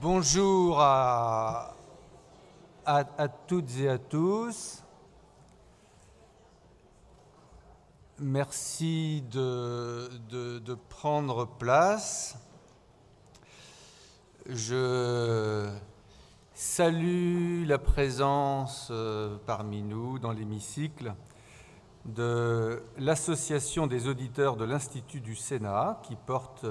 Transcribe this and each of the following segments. Bonjour à toutes et à tous. Merci de prendre place. Je salue la présence parmi nous dans l'hémicycle de l'Association des auditeurs de l'Institut du Sénat qui porte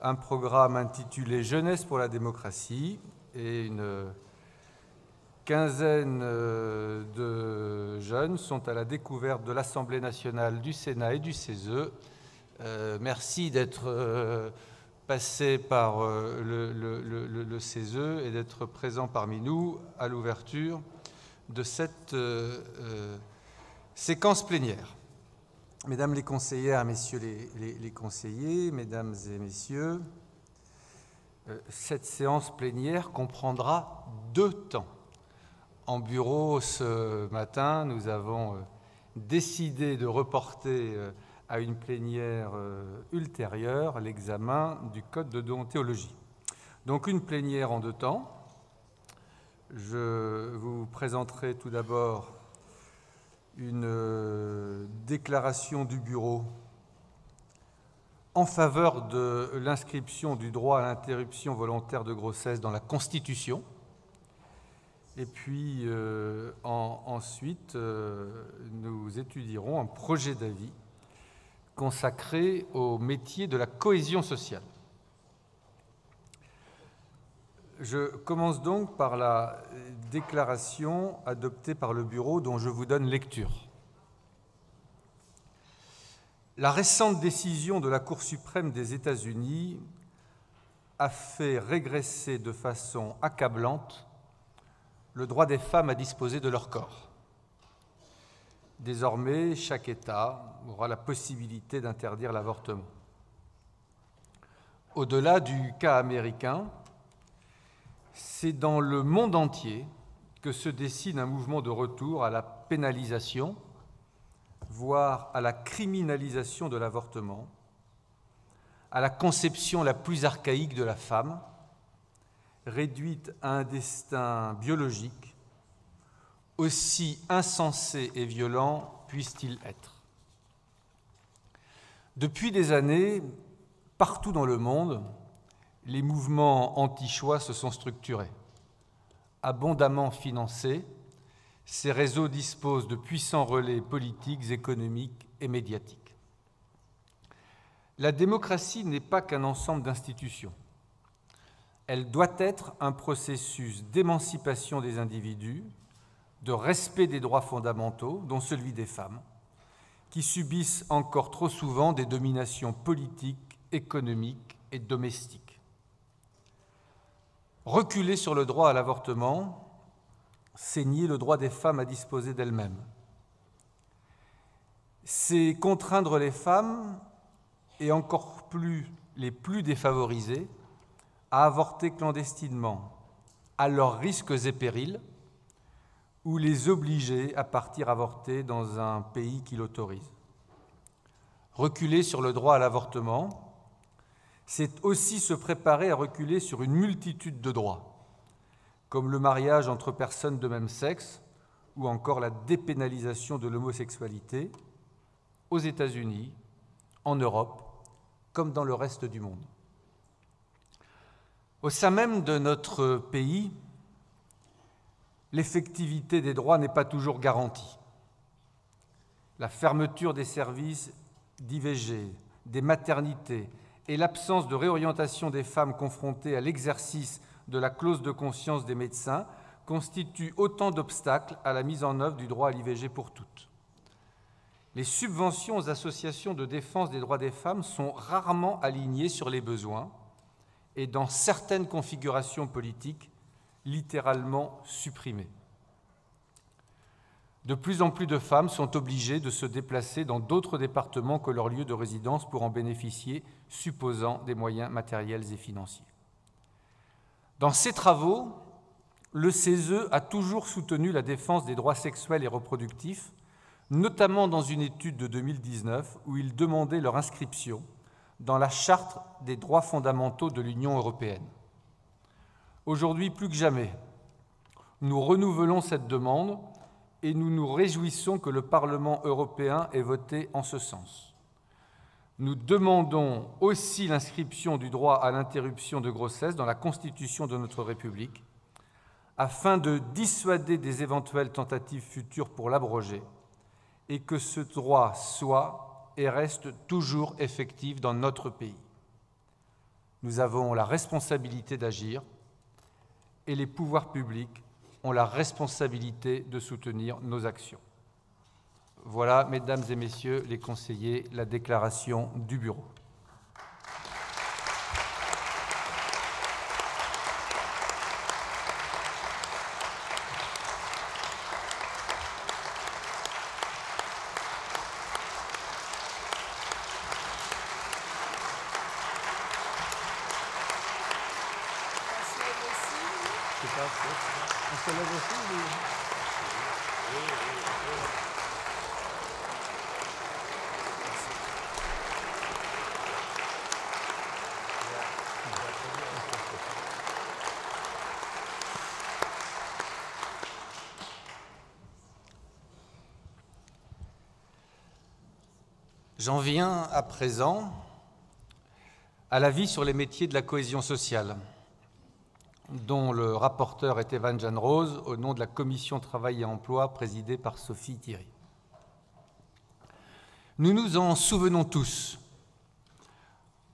un programme intitulé « Jeunesse pour la démocratie » et une quinzaine de jeunes sont à la découverte de l'Assemblée nationale, du Sénat et du CESE. Merci d'être passé par le CESE et d'être présent parmi nous à l'ouverture de cette séquence plénière. Mesdames les conseillères, messieurs les conseillers, mesdames et messieurs, cette séance plénière comprendra deux temps. En bureau, ce matin, nous avons décidé de reporter à une plénière ultérieure l'examen du Code de déontologie. Donc une plénière en deux temps. Je vous présenterai tout d'abord une déclaration du bureau en faveur de l'inscription du droit à l'interruption volontaire de grossesse dans la Constitution. Et puis ensuite, nous étudierons un projet d'avis consacré au métier de la cohésion sociale. Je commence donc par la déclaration adoptée par le Bureau dont je vous donne lecture. La récente décision de la Cour suprême des États-Unis a fait régresser de façon accablante le droit des femmes à disposer de leur corps. Désormais, chaque État aura la possibilité d'interdire l'avortement. Au-delà du cas américain, c'est dans le monde entier que se dessine un mouvement de retour à la pénalisation, voire à la criminalisation de l'avortement, à la conception la plus archaïque de la femme, réduite à un destin biologique, aussi insensé et violent puisse-t-il être. Depuis des années, partout dans le monde, les mouvements anti-choix se sont structurés. Abondamment financés, ces réseaux disposent de puissants relais politiques, économiques et médiatiques. La démocratie n'est pas qu'un ensemble d'institutions. Elle doit être un processus d'émancipation des individus, de respect des droits fondamentaux, dont celui des femmes, qui subissent encore trop souvent des dominations politiques, économiques et domestiques. Reculer sur le droit à l'avortement, c'est nier le droit des femmes à disposer d'elles-mêmes. C'est contraindre les femmes, et encore plus les plus défavorisées, à avorter clandestinement, à leurs risques et périls, ou les obliger à partir avorter dans un pays qui l'autorise. Reculer sur le droit à l'avortement, c'est aussi se préparer à reculer sur une multitude de droits, comme le mariage entre personnes de même sexe ou encore la dépénalisation de l'homosexualité aux États-Unis, en Europe, comme dans le reste du monde. Au sein même de notre pays, l'effectivité des droits n'est pas toujours garantie. La fermeture des services d'IVG, des maternités, et l'absence de réorientation des femmes confrontées à l'exercice de la clause de conscience des médecins constituent autant d'obstacles à la mise en œuvre du droit à l'IVG pour toutes. Les subventions aux associations de défense des droits des femmes sont rarement alignées sur les besoins et, dans certaines configurations politiques, littéralement supprimées. De plus en plus de femmes sont obligées de se déplacer dans d'autres départements que leur lieu de résidence pour en bénéficier, supposant des moyens matériels et financiers. Dans ses travaux, le CESE a toujours soutenu la défense des droits sexuels et reproductifs, notamment dans une étude de 2019 où il demandait leur inscription dans la Charte des droits fondamentaux de l'Union européenne. Aujourd'hui, plus que jamais, nous renouvelons cette demande et nous nous réjouissons que le Parlement européen ait voté en ce sens. Nous demandons aussi l'inscription du droit à l'interruption de grossesse dans la Constitution de notre République, afin de dissuader des éventuelles tentatives futures pour l'abroger, et que ce droit soit et reste toujours effectif dans notre pays. Nous avons la responsabilité d'agir, et les pouvoirs publics ont la responsabilité de soutenir nos actions. Voilà, mesdames et messieurs les conseillers, la déclaration du bureau. J'en viens à présent à l'avis sur les métiers de la cohésion sociale, dont le rapporteur est Évan Jeanne-Rose, au nom de la Commission Travail et Emploi, présidée par Sophie Thierry. Nous nous en souvenons tous.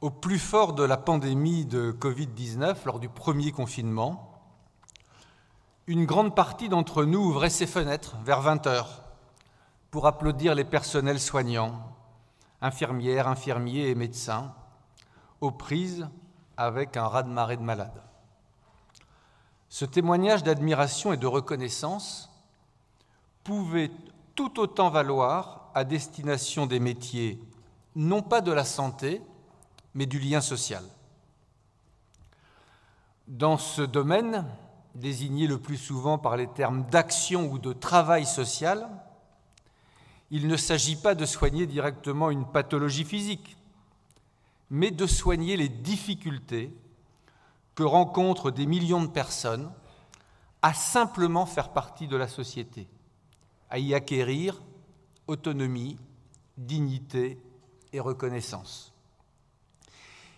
Au plus fort de la pandémie de Covid-19, lors du premier confinement, une grande partie d'entre nous ouvrait ses fenêtres vers 20 h pour applaudir les personnels soignants, infirmières, infirmiers et médecins, aux prises avec un raz-de-marée de malades. Ce témoignage d'admiration et de reconnaissance pouvait tout autant valoir à destination des métiers, non pas de la santé, mais du lien social. Dans ce domaine, désigné le plus souvent par les termes d'action ou de travail social, il ne s'agit pas de soigner directement une pathologie physique, mais de soigner les difficultés que rencontrent des millions de personnes à simplement faire partie de la société, à y acquérir autonomie, dignité et reconnaissance.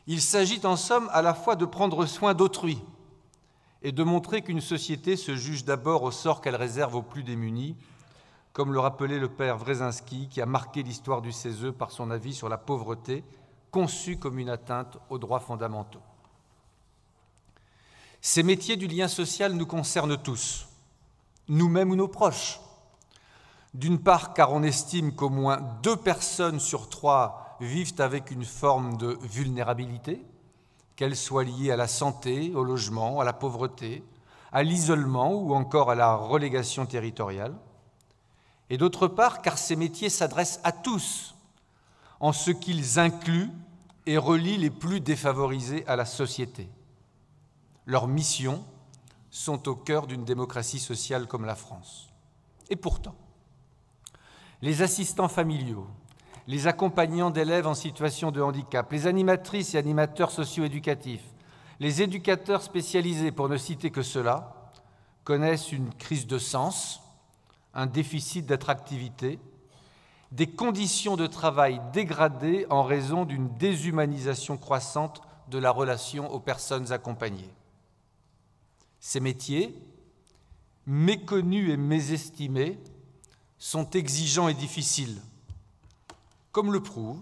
Il s'agit en somme à la fois de prendre soin d'autrui et de montrer qu'une société se juge d'abord au sort qu'elle réserve aux plus démunis, comme le rappelait le père Wrezinski, qui a marqué l'histoire du CESE par son avis sur la pauvreté, conçue comme une atteinte aux droits fondamentaux. Ces métiers du lien social nous concernent tous, nous-mêmes ou nos proches. D'une part, car on estime qu'au moins 2 personnes sur 3 vivent avec une forme de vulnérabilité, qu'elle soit liée à la santé, au logement, à la pauvreté, à l'isolement ou encore à la relégation territoriale. Et d'autre part, car ces métiers s'adressent à tous, en ce qu'ils incluent et relient les plus défavorisés à la société. Leurs missions sont au cœur d'une démocratie sociale comme la France. Et pourtant, les assistants familiaux, les accompagnants d'élèves en situation de handicap, les animatrices et animateurs socio-éducatifs, les éducateurs spécialisés, pour ne citer que ceux-là, connaissent une crise de sens, un déficit d'attractivité, des conditions de travail dégradées en raison d'une déshumanisation croissante de la relation aux personnes accompagnées. Ces métiers, méconnus et mésestimés, sont exigeants et difficiles, comme le prouvent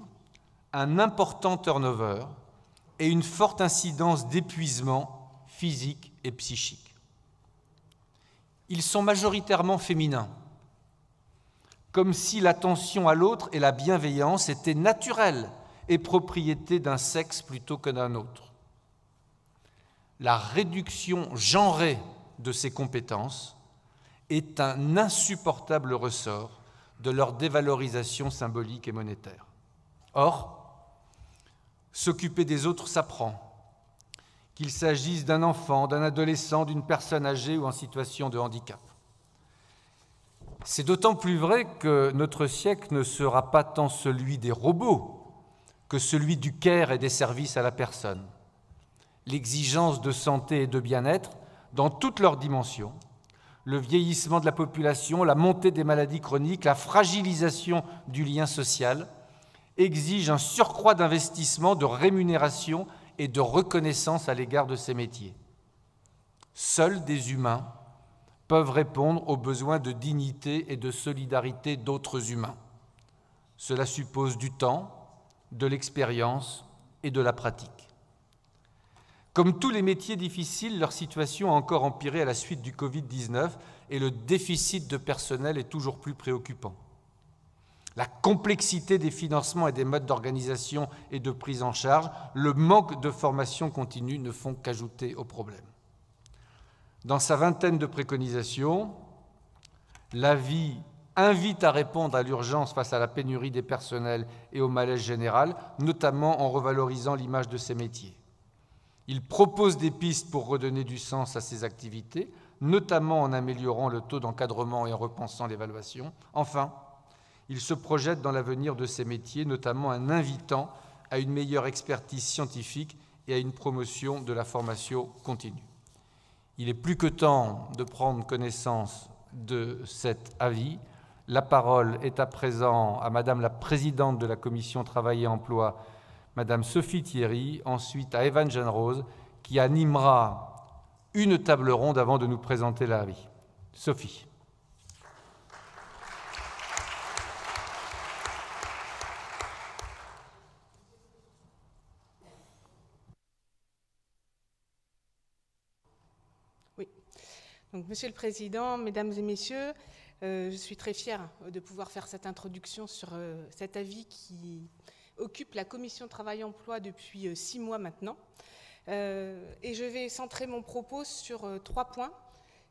un important turnover et une forte incidence d'épuisement physique et psychique. Ils sont majoritairement féminins, comme si l'attention à l'autre et la bienveillance étaient naturelles et propriété d'un sexe plutôt que d'un autre. La réduction genrée de ces compétences est un insupportable ressort de leur dévalorisation symbolique et monétaire. Or, s'occuper des autres s'apprend, qu'il s'agisse d'un enfant, d'un adolescent, d'une personne âgée ou en situation de handicap. C'est d'autant plus vrai que notre siècle ne sera pas tant celui des robots que celui du care et des services à la personne. L'exigence de santé et de bien-être dans toutes leurs dimensions, le vieillissement de la population, la montée des maladies chroniques, la fragilisation du lien social, exige un surcroît d'investissement, de rémunération et de reconnaissance à l'égard de ces métiers. Seuls des humains peuvent répondre aux besoins de dignité et de solidarité d'autres humains. Cela suppose du temps, de l'expérience et de la pratique. Comme tous les métiers difficiles, leur situation a encore empiré à la suite du Covid-19 et le déficit de personnel est toujours plus préoccupant. La complexité des financements et des modes d'organisation et de prise en charge, le manque de formation continue ne font qu'ajouter au problème. Dans sa vingtaine de préconisations, l'avis invite à répondre à l'urgence face à la pénurie des personnels et au malaise général, notamment en revalorisant l'image de ces métiers. Il propose des pistes pour redonner du sens à ces activités, notamment en améliorant le taux d'encadrement et en repensant l'évaluation. Enfin, il se projette dans l'avenir de ces métiers, notamment en invitant à une meilleure expertise scientifique et à une promotion de la formation continue. Il est plus que temps de prendre connaissance de cet avis. La parole est à présent à Madame la Présidente de la Commission Travail et Emploi, Madame Sophie Thierry, ensuite à Évan Jeanne-Rose, qui animera une table ronde avant de nous présenter l'avis. Sophie. Donc, Monsieur le Président, Mesdames et Messieurs, je suis très fière de pouvoir faire cette introduction sur cet avis qui occupe la Commission Travail et Emploi depuis 6 mois maintenant. Et je vais centrer mon propos sur 3 points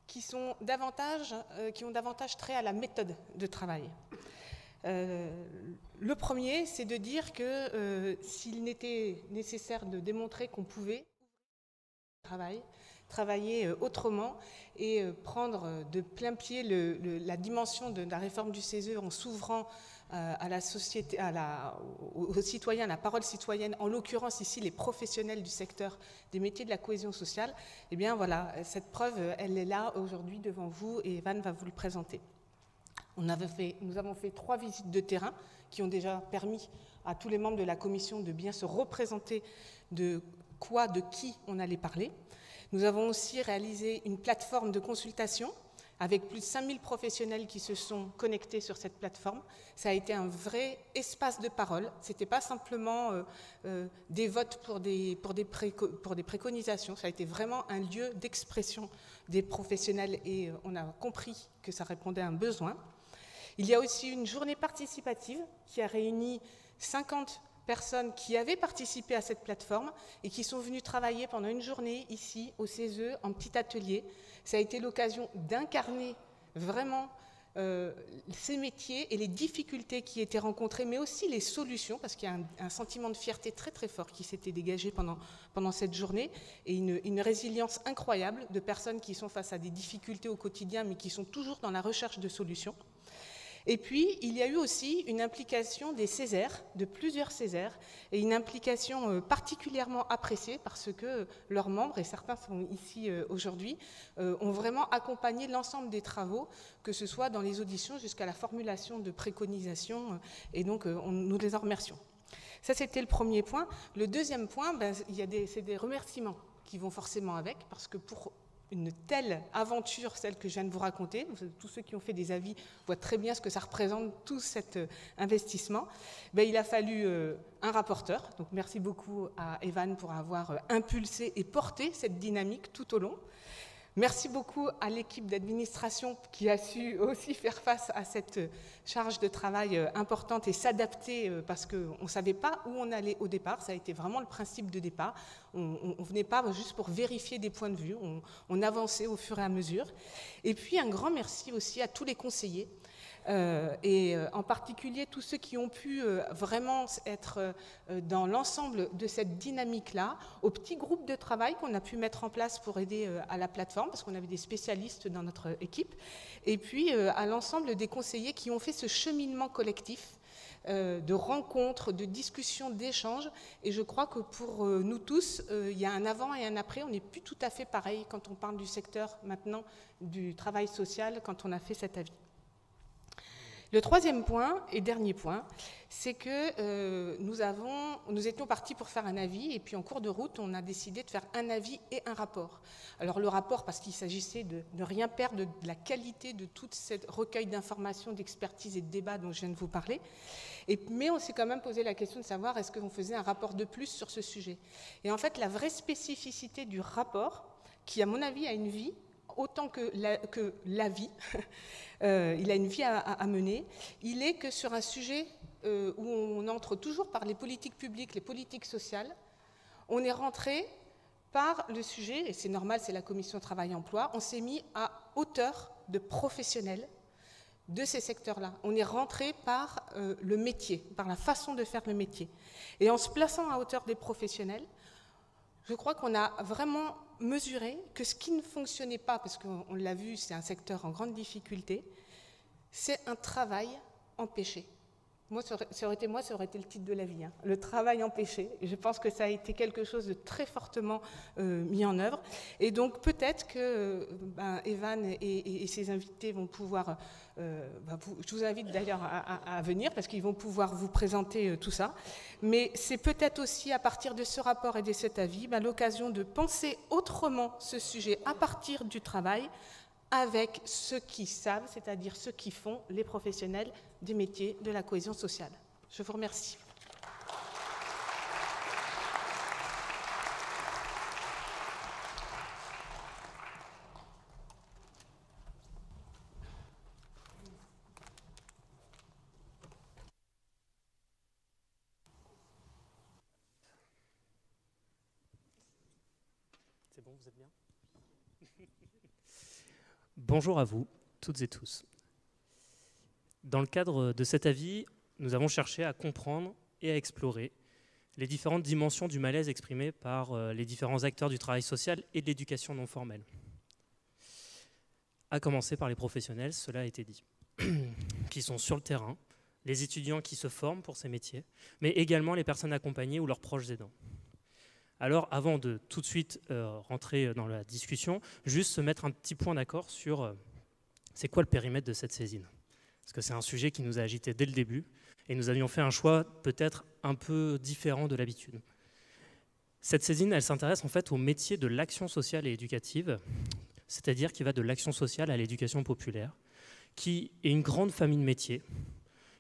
qui ont davantage trait à la méthode de travail. Le premier, c'est de dire que s'il n'était nécessaire de démontrer qu'on pouvait travailler autrement et prendre de plein pied la dimension de la réforme du CESE en s'ouvrant à la société, aux citoyens, à la parole citoyenne, en l'occurrence ici les professionnels du secteur des métiers de la cohésion sociale, eh bien voilà, cette preuve, elle est là aujourd'hui devant vous et Évan va vous le présenter. Nous avons fait 3 visites de terrain qui ont déjà permis à tous les membres de la commission de bien se représenter de quoi, de qui on allait parler. Nous avons aussi réalisé une plateforme de consultation avec plus de 5000 professionnels qui se sont connectés sur cette plateforme. Ça a été un vrai espace de parole. Ce n'était pas simplement des votes pour des préconisations. Ça a été vraiment un lieu d'expression des professionnels et on a compris que ça répondait à un besoin. Il y a aussi une journée participative qui a réuni 50 personnes qui avaient participé à cette plateforme et qui sont venues travailler pendant une journée ici au CESE en petit atelier. Ça a été l'occasion d'incarner vraiment ces métiers et les difficultés qui étaient rencontrées, mais aussi les solutions, parce qu'il y a un sentiment de fierté très très fort qui s'était dégagé pendant cette journée et une résilience incroyable de personnes qui sont face à des difficultés au quotidien mais qui sont toujours dans la recherche de solutions. Et puis, il y a eu aussi une implication des CESE, de plusieurs CESE, et une implication particulièrement appréciée parce que leurs membres, et certains sont ici aujourd'hui, ont vraiment accompagné l'ensemble des travaux, que ce soit dans les auditions jusqu'à la formulation de préconisations, et donc nous les en remercions. Ça, c'était le premier point. Le deuxième point, c'est des remerciements qui vont forcément avec, parce que pour une telle aventure, celle que je viens de vous raconter. Tous ceux qui ont fait des avis voient très bien ce que ça représente, tout cet investissement. Il a fallu un rapporteur. Donc, merci beaucoup à Évan pour avoir impulsé et porté cette dynamique tout au long. Merci beaucoup à l'équipe d'administration qui a su aussi faire face à cette charge de travail importante et s'adapter parce qu'on ne savait pas où on allait au départ. Ça a été vraiment le principe de départ. On ne venait pas juste pour vérifier des points de vue, on avançait au fur et à mesure. Et puis un grand merci aussi à tous les conseillers. Et en particulier tous ceux qui ont pu vraiment être dans l'ensemble de cette dynamique-là, aux petits groupes de travail qu'on a pu mettre en place pour aider à la plateforme, parce qu'on avait des spécialistes dans notre équipe, et puis à l'ensemble des conseillers qui ont fait ce cheminement collectif de rencontres, de discussions, d'échanges. Et je crois que pour nous tous, il y a un avant et un après. On n'est plus tout à fait pareil quand on parle du secteur maintenant du travail social, quand on a fait cet avis. Le troisième point et dernier point, c'est que nous étions partis pour faire un avis et puis en cours de route, on a décidé de faire un avis et un rapport. Alors le rapport, parce qu'il s'agissait de ne rien perdre de la qualité de tout ce recueil d'informations, d'expertise et de débats dont je viens de vous parler. Mais on s'est quand même posé la question de savoir est-ce qu'on faisait un rapport de plus sur ce sujet. Et en fait, la vraie spécificité du rapport, qui à mon avis a une vie, autant que la vie, il a une vie à mener, il est que sur un sujet où on entre toujours par les politiques publiques, les politiques sociales, on est rentré par le sujet, et c'est normal, c'est la commission travail-emploi, on s'est mis à hauteur de professionnels de ces secteurs-là. On est rentré par le métier, par la façon de faire le métier. Et en se plaçant à hauteur des professionnels, je crois qu'on a vraiment mesurer que ce qui ne fonctionnait pas, parce qu'on l'a vu, c'est un secteur en grande difficulté, c'est un travail empêché. Ça aurait été le titre de l'avis, hein, le travail empêché. Et je pense que ça a été quelque chose de très fortement mis en œuvre. Et donc peut-être que Évan et ses invités vont pouvoir, je vous invite d'ailleurs à venir parce qu'ils vont pouvoir vous présenter tout ça. Mais c'est peut-être aussi à partir de ce rapport et de cet avis l'occasion de penser autrement ce sujet à partir du travail, avec ceux qui savent, c'est-à-dire ceux qui font, les professionnels des métiers de la cohésion sociale. Je vous remercie. C'est bon, vous êtes bien ? Bonjour à vous, toutes et tous. Dans le cadre de cet avis, nous avons cherché à comprendre et à explorer les différentes dimensions du malaise exprimé par les différents acteurs du travail social et de l'éducation non formelle. À commencer par les professionnels, cela a été dit, qui sont sur le terrain, les étudiants qui se forment pour ces métiers, mais également les personnes accompagnées ou leurs proches aidants. Alors, avant de tout de suite rentrer dans la discussion, juste se mettre un petit point d'accord sur c'est quoi le périmètre de cette saisine. Parce que c'est un sujet qui nous a agités dès le début et nous avions fait un choix peut-être un peu différent de l'habitude. Cette saisine, elle s'intéresse en fait au métier de l'action sociale et éducative, c'est-à-dire qui va de l'action sociale à l'éducation populaire, qui est une grande famille de métiers,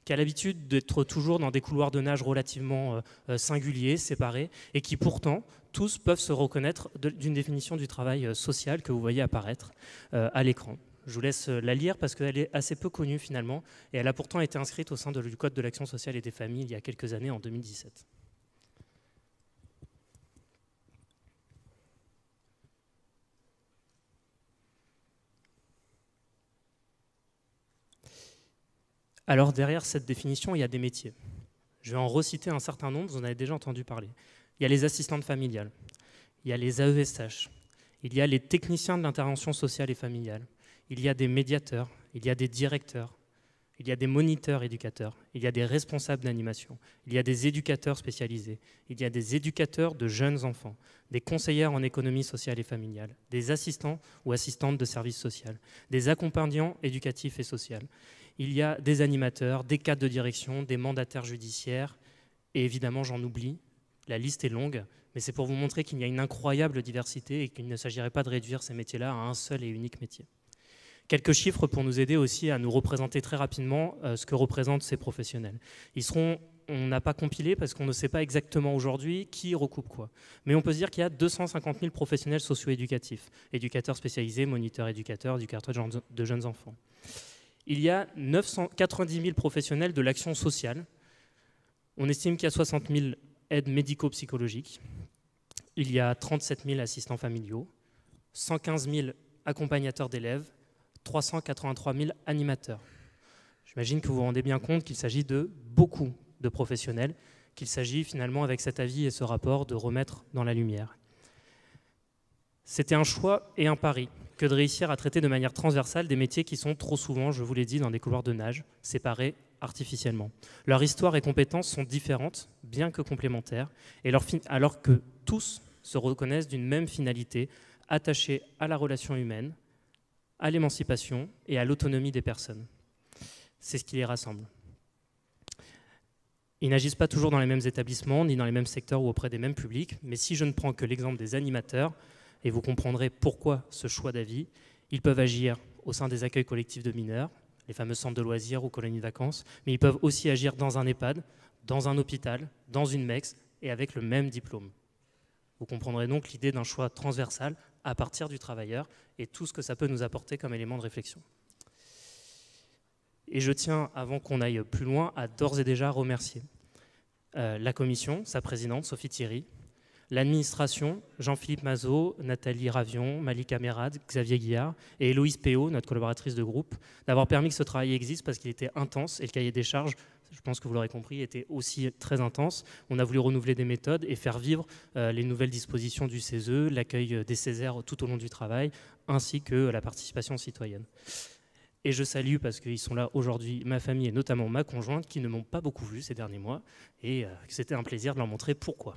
qui a l'habitude d'être toujours dans des couloirs de nage relativement singuliers, séparés, et qui pourtant, tous peuvent se reconnaître d'une définition du travail social que vous voyez apparaître à l'écran. Je vous laisse la lire parce qu'elle est assez peu connue finalement, et elle a pourtant été inscrite au sein du Code de l'action sociale et des familles il y a quelques années, en 2017. Alors derrière cette définition, il y a des métiers. Je vais en reciter un certain nombre, vous en avez déjà entendu parler. Il y a les assistantes familiales, il y a les AESH, il y a les techniciens de l'intervention sociale et familiale, il y a des médiateurs, il y a des directeurs, il y a des moniteurs éducateurs, il y a des responsables d'animation, il y a des éducateurs spécialisés, il y a des éducateurs de jeunes enfants, des conseillères en économie sociale et familiale, des assistants ou assistantes de services sociaux, des accompagnants éducatifs et sociaux. Il y a des animateurs, des cadres de direction, des mandataires judiciaires, et évidemment j'en oublie, la liste est longue, mais c'est pour vous montrer qu'il y a une incroyable diversité et qu'il ne s'agirait pas de réduire ces métiers-là à un seul et unique métier. Quelques chiffres pour nous aider aussi à nous représenter très rapidement ce que représentent ces professionnels. On n'a pas compilé parce qu'on ne sait pas exactement aujourd'hui qui recoupe quoi. Mais on peut se dire qu'il y a 250 000 professionnels socio-éducatifs, éducateurs spécialisés, moniteurs éducateurs, éducateurs de jeunes enfants. Il y a 990 000 professionnels de l'action sociale. On estime qu'il y a 60 000 aides médico-psychologiques. Il y a 37 000 assistants familiaux, 115 000 accompagnateurs d'élèves, 383 000 animateurs. J'imagine que vous vous rendez bien compte qu'il s'agit de beaucoup de professionnels, qu'il s'agit finalement avec cet avis et ce rapport de remettre dans la lumière. C'était un choix et un pari que de réussir à traiter de manière transversale des métiers qui sont trop souvent, je vous l'ai dit, dans des couloirs de nage, séparés artificiellement. Leur histoire et compétences sont différentes, bien que complémentaires, et alors que tous se reconnaissent d'une même finalité, attachée à la relation humaine, à l'émancipation et à l'autonomie des personnes. C'est ce qui les rassemble. Ils n'agissent pas toujours dans les mêmes établissements, ni dans les mêmes secteurs ou auprès des mêmes publics, mais si je ne prends que l'exemple des animateurs, et vous comprendrez pourquoi ce choix d'avis, ils peuvent agir au sein des accueils collectifs de mineurs, les fameux centres de loisirs ou colonies de vacances, mais ils peuvent aussi agir dans un EHPAD, dans un hôpital, dans une MEX, et avec le même diplôme. Vous comprendrez donc l'idée d'un choix transversal à partir du travailleur et tout ce que ça peut nous apporter comme élément de réflexion. Et je tiens, avant qu'on aille plus loin, à d'ores et déjà remercier la commission, sa présidente, Sophie Thierry, l'administration, Jean-Philippe Mazot, Nathalie Ravion, Malika Merad, Xavier Guillard et Héloïse Péot, notre collaboratrice de groupe, d'avoir permis que ce travail existe parce qu'il était intense et le cahier des charges, je pense que vous l'aurez compris, était aussi très intense. On a voulu renouveler des méthodes et faire vivre les nouvelles dispositions du CESE, l'accueil des Césaires tout au long du travail, ainsi que la participation citoyenne. Et je salue, parce qu'ils sont là aujourd'hui, ma famille et notamment ma conjointe, qui ne m'ont pas beaucoup vu ces derniers mois, et c'était un plaisir de leur montrer pourquoi.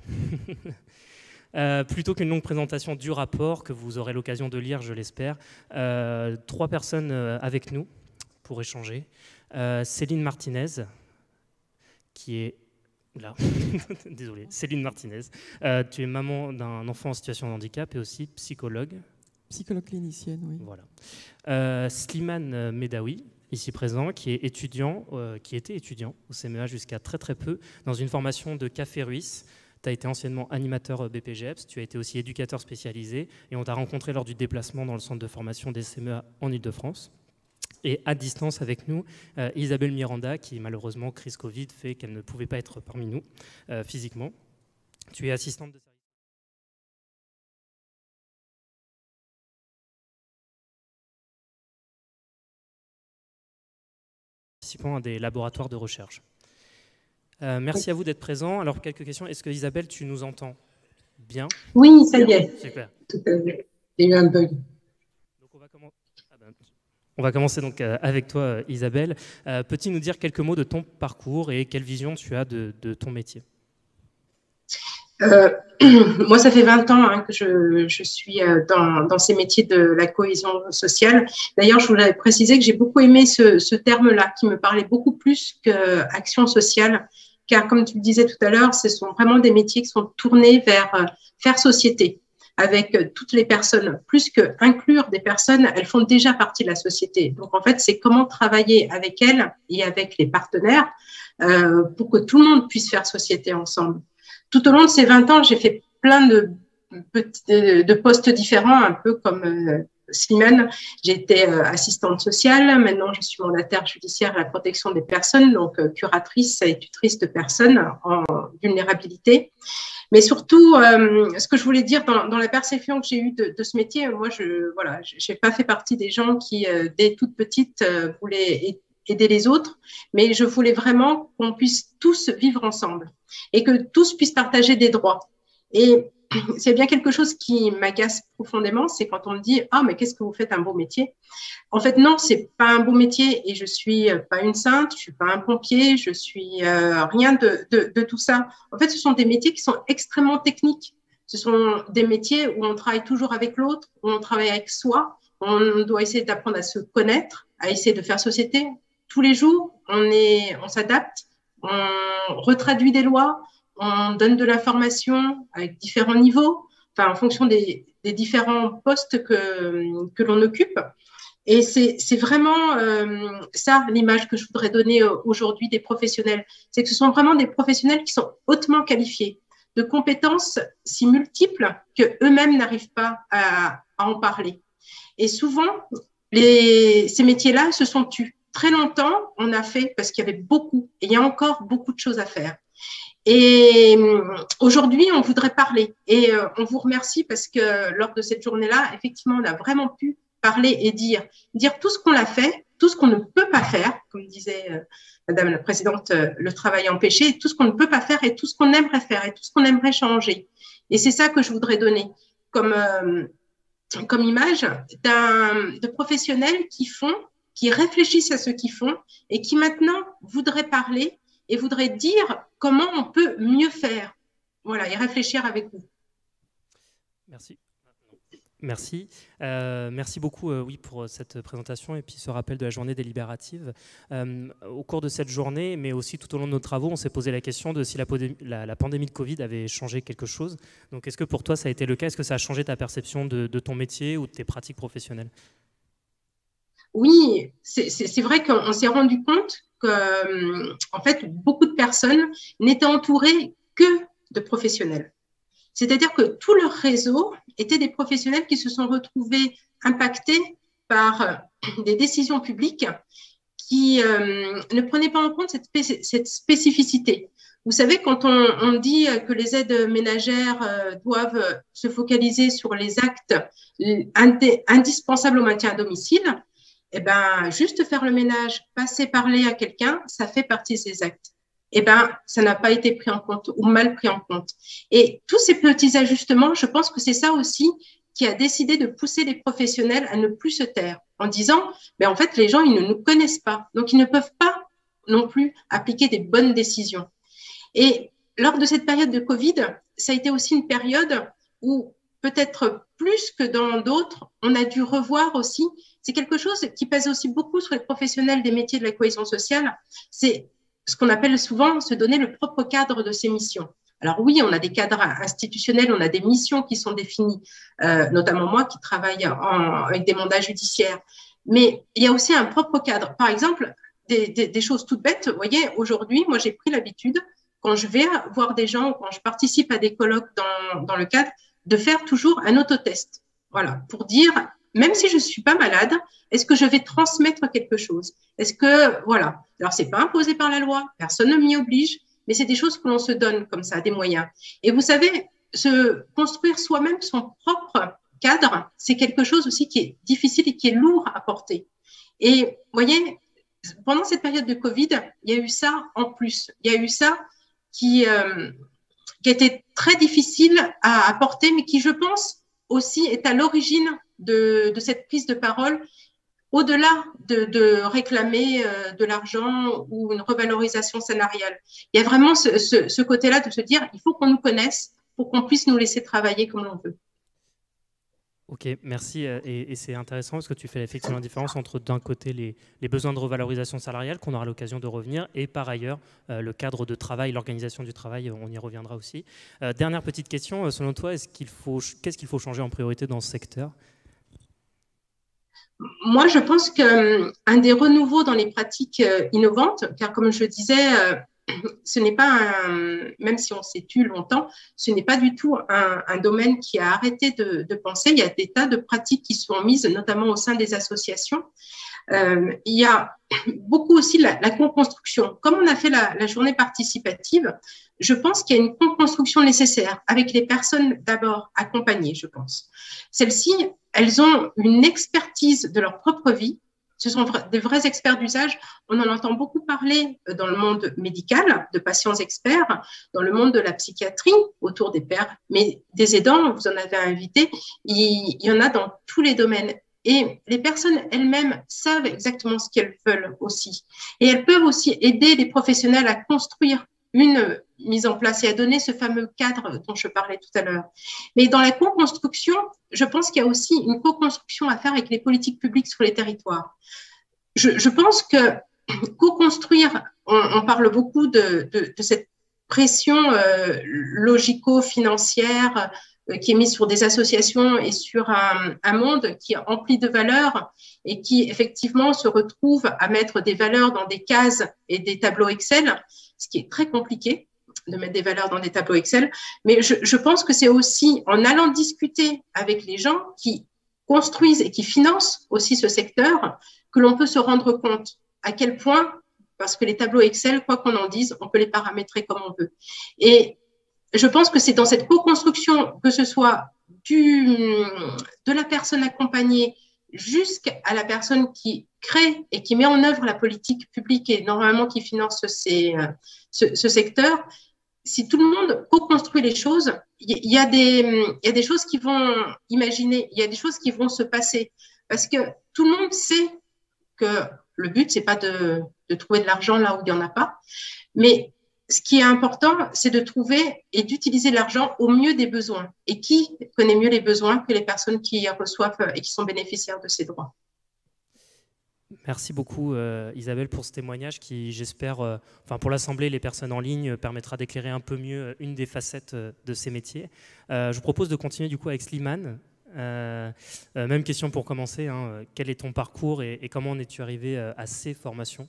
Plutôt qu'une longue présentation du rapport, que vous aurez l'occasion de lire, je l'espère, trois personnes avec nous pour échanger. Céline Martinez, qui est là, désolé, Céline Martinez, tu es maman d'un enfant en situation de handicap et aussi psychologue. Psychologue clinicienne, oui. Voilà. Slimane Medaoui, ici présent, qui est étudiant, qui était étudiant au CMEA jusqu'à très peu, dans une formation de Café Ruisse. Tu as été anciennement animateur BPJEPS, tu as été aussi éducateur spécialisé, et on t'a rencontré lors du déplacement dans le centre de formation des CMEA en Ile-de-France. Et à distance avec nous, Isabelle Miranda, qui malheureusement, crise Covid, fait qu'elle ne pouvait pas être parmi nous physiquement. Tu es assistante de service. À des laboratoires de recherche. Merci à vous d'être présents. Alors, quelques questions. Est-ce que, Isabelle, tu nous entends bien? Oui, ça y est. Super. Tout à fait. Il y a eu un bug. Donc, on va commencer, donc, avec toi, Isabelle. Peux-tu nous dire quelques mots de ton parcours et quelle vision tu as de ton métier? Moi, ça fait 20 ans hein, que je suis dans ces métiers de la cohésion sociale. D'ailleurs, je voulais préciser que j'ai beaucoup aimé ce terme-là, qui me parlait beaucoup plus qu'action sociale, car comme tu le disais tout à l'heure, ce sont vraiment des métiers qui sont tournés vers faire société avec toutes les personnes. Plus que inclure des personnes, elles font déjà partie de la société. Donc, en fait, c'est comment travailler avec elles et avec les partenaires pour que tout le monde puisse faire société ensemble. Tout au long de ces 20 ans, j'ai fait plein de postes différents, un peu comme Slimane. J'ai été assistante sociale, maintenant je suis mandataire judiciaire à la protection des personnes, donc curatrice et tutrice de personnes en vulnérabilité. Mais surtout, ce que je voulais dire dans la perception que j'ai eue de ce métier, moi, j'ai pas fait partie des gens qui, dès toute petite, voulaient aider les autres, mais je voulais vraiment qu'on puisse tous vivre ensemble et que tous puissent partager des droits. Et c'est bien quelque chose qui m'agace profondément, c'est quand on me dit « Ah, mais qu'est-ce que vous faites un beau métier ?» En fait, non, c'est pas un beau métier et je suis pas une sainte, je suis pas un pompier, je suis rien de tout ça. En fait, ce sont des métiers qui sont extrêmement techniques. Ce sont des métiers où on travaille toujours avec l'autre, où on travaille avec soi, on doit essayer d'apprendre à se connaître, à essayer de faire société. Tous les jours, on s'adapte, on retraduit des lois, on donne de l'information avec différents niveaux, enfin en fonction des différents postes que l'on occupe. Et c'est vraiment ça l'image que je voudrais donner aujourd'hui des professionnels. C'est que ce sont vraiment des professionnels qui sont hautement qualifiés, de compétences si multiples qu'eux-mêmes n'arrivent pas à en parler. Et souvent, ces métiers-là se sont tus. Très longtemps, on a fait parce qu'il y avait beaucoup, et il y a encore beaucoup de choses à faire. Et aujourd'hui, on voudrait parler. Et on vous remercie parce que lors de cette journée-là, effectivement, on a vraiment pu parler et dire tout ce qu'on a fait, tout ce qu'on ne peut pas faire, comme disait Madame la Présidente, le travail empêché, tout ce qu'on ne peut pas faire et tout ce qu'on aimerait faire et tout ce qu'on aimerait changer. Et c'est ça que je voudrais donner comme image de professionnels qui font qui réfléchissent à ce qu'ils font et qui maintenant voudraient parler et voudraient dire comment on peut mieux faire. Voilà, et réfléchir avec vous. Merci. Merci. Merci beaucoup oui, pour cette présentation et puis ce rappel de la journée délibérative. Au cours de cette journée, mais aussi tout au long de nos travaux, on s'est posé la question de si la pandémie de Covid avait changé quelque chose. Donc, est-ce que pour toi, ça a été le cas? Est-ce que ça a changé ta perception de ton métier ou de tes pratiques professionnelles? Oui, c'est vrai qu'on s'est rendu compte que, en fait, beaucoup de personnes n'étaient entourées que de professionnels. C'est-à-dire que tout leur réseau était des professionnels qui se sont retrouvés impactés par des décisions publiques qui ne prenaient pas en compte cette spécificité. Vous savez, quand on dit que les aides ménagères doivent se focaliser sur les actes indispensables au maintien à domicile, eh ben, juste faire le ménage, passer parler à quelqu'un, ça fait partie de ces actes. Eh ben, ça n'a pas été pris en compte ou mal pris en compte. Et tous ces petits ajustements, je pense que c'est ça aussi qui a décidé de pousser les professionnels à ne plus se taire en disant, ben en fait, les gens, ils ne nous connaissent pas, donc ils ne peuvent pas non plus appliquer des bonnes décisions. Et lors de cette période de Covid, ça a été aussi une période où peut-être plus que dans d'autres, on a dû revoir aussi, c'est quelque chose qui pèse aussi beaucoup sur les professionnels des métiers de la cohésion sociale, c'est ce qu'on appelle souvent se donner le propre cadre de ses missions. Alors oui, on a des cadres institutionnels, on a des missions qui sont définies, notamment moi qui travaille avec des mandats judiciaires. Mais il y a aussi un propre cadre. Par exemple, des choses toutes bêtes. Vous voyez, aujourd'hui, moi j'ai pris l'habitude, quand je vais voir des gens, quand je participe à des colloques dans le cadre, de faire toujours un autotest. Voilà, pour dire, même si je ne suis pas malade, est-ce que je vais transmettre quelque chose? Est-ce que, voilà, alors ce n'est pas imposé par la loi, personne ne m'y oblige, mais c'est des choses que l'on se donne comme ça, des moyens. Et vous savez, se construire soi-même son propre cadre, c'est quelque chose aussi qui est difficile et qui est lourd à porter. Et vous voyez, pendant cette période de Covid, il y a eu ça en plus. Il y a eu ça qui a été très difficile à porter, mais qui, je pense, aussi est à l'origine de cette prise de parole, au-delà de réclamer de l'argent ou une revalorisation salariale. Il y a vraiment ce côté-là de se dire, il faut qu'on nous connaisse pour qu'on puisse nous laisser travailler comme l'on veut. Ok, merci. Et c'est intéressant parce que tu fais effectivement la différence entre d'un côté les besoins de revalorisation salariale, qu'on aura l'occasion de revenir, et par ailleurs le cadre de travail, l'organisation du travail, on y reviendra aussi. Dernière petite question, selon toi, qu'est-ce qu'il faut changer en priorité dans ce secteur ? Moi, je pense qu'un des renouveaux dans les pratiques innovantes, car comme je disais, ce n'est pas, même si on s'est tue longtemps, ce n'est pas du tout un domaine qui a arrêté de penser. Il y a des tas de pratiques qui sont mises, notamment au sein des associations. Il y a beaucoup aussi la co-construction. Comme on a fait la journée participative, je pense qu'il y a une co-construction nécessaire avec les personnes d'abord accompagnées, je pense. Celles-ci, elles ont une expertise de leur propre vie. Ce sont des vrais experts d'usage. On en entend beaucoup parler dans le monde médical, de patients experts, dans le monde de la psychiatrie, autour des pairs, mais des aidants, vous en avez invité, il y en a dans tous les domaines. Et les personnes elles-mêmes savent exactement ce qu'elles veulent aussi. Et elles peuvent aussi aider les professionnels à construire une mise en place et à donner ce fameux cadre dont je parlais tout à l'heure. Mais dans la co-construction, je pense qu'il y a aussi une co-construction à faire avec les politiques publiques sur les territoires. Je pense que co-construire, on parle beaucoup de cette pression logico-financière qui est mise sur des associations et sur un monde qui est empli de valeurs et qui effectivement se retrouve à mettre des valeurs dans des cases et des tableaux Excel, ce qui est très compliqué de mettre des valeurs dans des tableaux Excel. Mais je pense que c'est aussi en allant discuter avec les gens qui construisent et qui financent aussi ce secteur que l'on peut se rendre compte à quel point, parce que les tableaux Excel, quoi qu'on en dise, on peut les paramétrer comme on veut. Et je pense que c'est dans cette co-construction, que ce soit de la personne accompagnée jusqu'à la personne qui crée et qui met en œuvre la politique publique et normalement qui finance ce secteur, si tout le monde co-construit les choses, il y a des choses qui vont imaginer, il y a des choses qui vont se passer parce que tout le monde sait que le but, c'est pas de trouver de l'argent là où il n'y en a pas. Mais ce qui est important, c'est de trouver et d'utiliser l'argent au mieux des besoins. Et qui connaît mieux les besoins que les personnes qui reçoivent et qui sont bénéficiaires de ces droits? Merci beaucoup Isabelle pour ce témoignage qui, j'espère, enfin pour l'Assemblée, les personnes en ligne, permettra d'éclairer un peu mieux une des facettes de ces métiers. Je vous propose de continuer du coup avec Slimane. Même question pour commencer, hein. Quel est ton parcours et comment en es-tu arrivé à ces formations?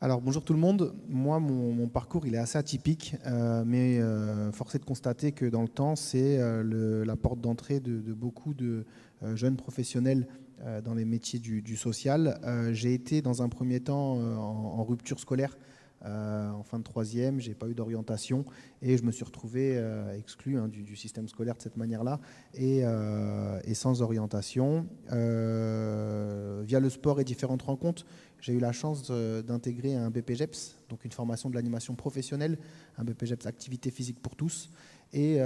Alors bonjour tout le monde. Moi, mon parcours il est assez atypique, mais force est de constater que dans le temps, c'est la porte d'entrée de beaucoup de jeunes professionnels dans les métiers du social. J'ai été dans un premier temps en rupture scolaire en fin de troisième, j'ai pas eu d'orientation et je me suis retrouvé exclu hein, du système scolaire de cette manière-là et sans orientation. Via le sport et différentes rencontres, j'ai eu la chance d'intégrer un BPJEPS, donc une formation de l'animation professionnelle, un BPJEPS activité physique pour tous. Et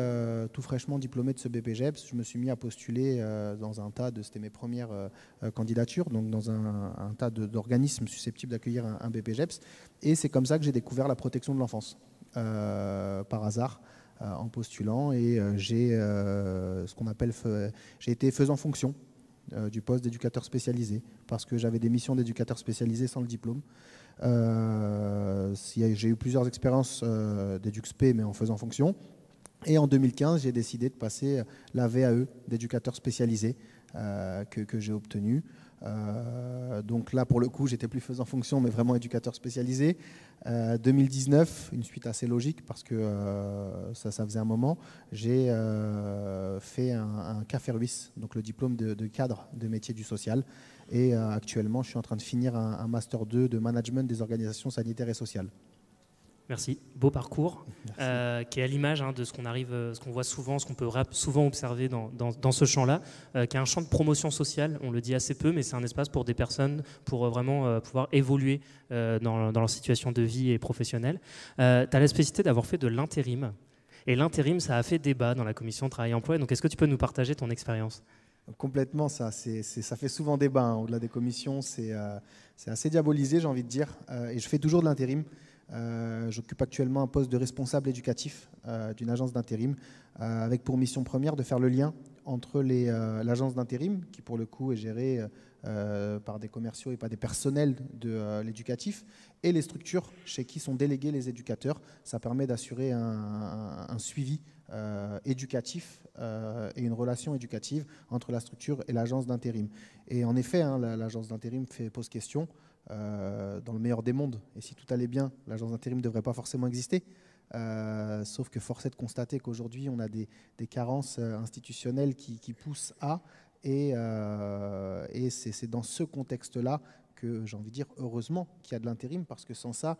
tout fraîchement diplômé de ce BPJEPS, je me suis mis à postuler dans un tas de, c'était mes premières candidatures, donc dans un tas d'organismes susceptibles d'accueillir un BPJEPS. Et c'est comme ça que j'ai découvert la protection de l'enfance, par hasard, en postulant. Et j'ai été faisant fonction du poste d'éducateur spécialisé, parce que j'avais des missions d'éducateur spécialisé sans le diplôme. J'ai eu plusieurs expériences d'éduc-spé, mais en faisant fonction. Et en 2015, j'ai décidé de passer la VAE d'éducateur spécialisé que j'ai obtenue. Donc là, pour le coup, j'étais plus faisant fonction, mais vraiment éducateur spécialisé. 2019, une suite assez logique parce que ça faisait un moment, j'ai fait un CAFERUIS, donc le diplôme de cadre de métier du social. Et actuellement, je suis en train de finir un Master 2 de management des organisations sanitaires et sociales. Merci, beau parcours, qui est à l'image hein, de ce qu'on voit souvent, ce qu'on peut souvent observer dans ce champ-là, qui est un champ de promotion sociale, on le dit assez peu, mais c'est un espace pour des personnes, pour vraiment pouvoir évoluer dans leur situation de vie et professionnelle. Tu as la spécificité d'avoir fait de l'intérim, et l'intérim, ça a fait débat dans la commission Travail et Emploi, donc est-ce que tu peux nous partager ton expérience ? Complètement, ça fait souvent débat, hein, au-delà des commissions, c'est assez diabolisé, j'ai envie de dire, et je fais toujours de l'intérim. J'occupe actuellement un poste de responsable éducatif d'une agence d'intérim avec pour mission première de faire le lien entre l'agence d'intérim qui pour le coup est gérée par des commerciaux et pas des personnels de l'éducatif et les structures chez qui sont délégués les éducateurs. Ça permet d'assurer un suivi éducatif et une relation éducative entre la structure et l'agence d'intérim. Et en effet, hein, l'agence d'intérim pose question. Dans le meilleur des mondes, et si tout allait bien, l'agence d'intérim ne devrait pas forcément exister, sauf que force est de constater qu'aujourd'hui on a des carences institutionnelles qui poussent et c'est dans ce contexte-là que j'ai envie de dire heureusement qu'il y a de l'intérim, parce que sans ça,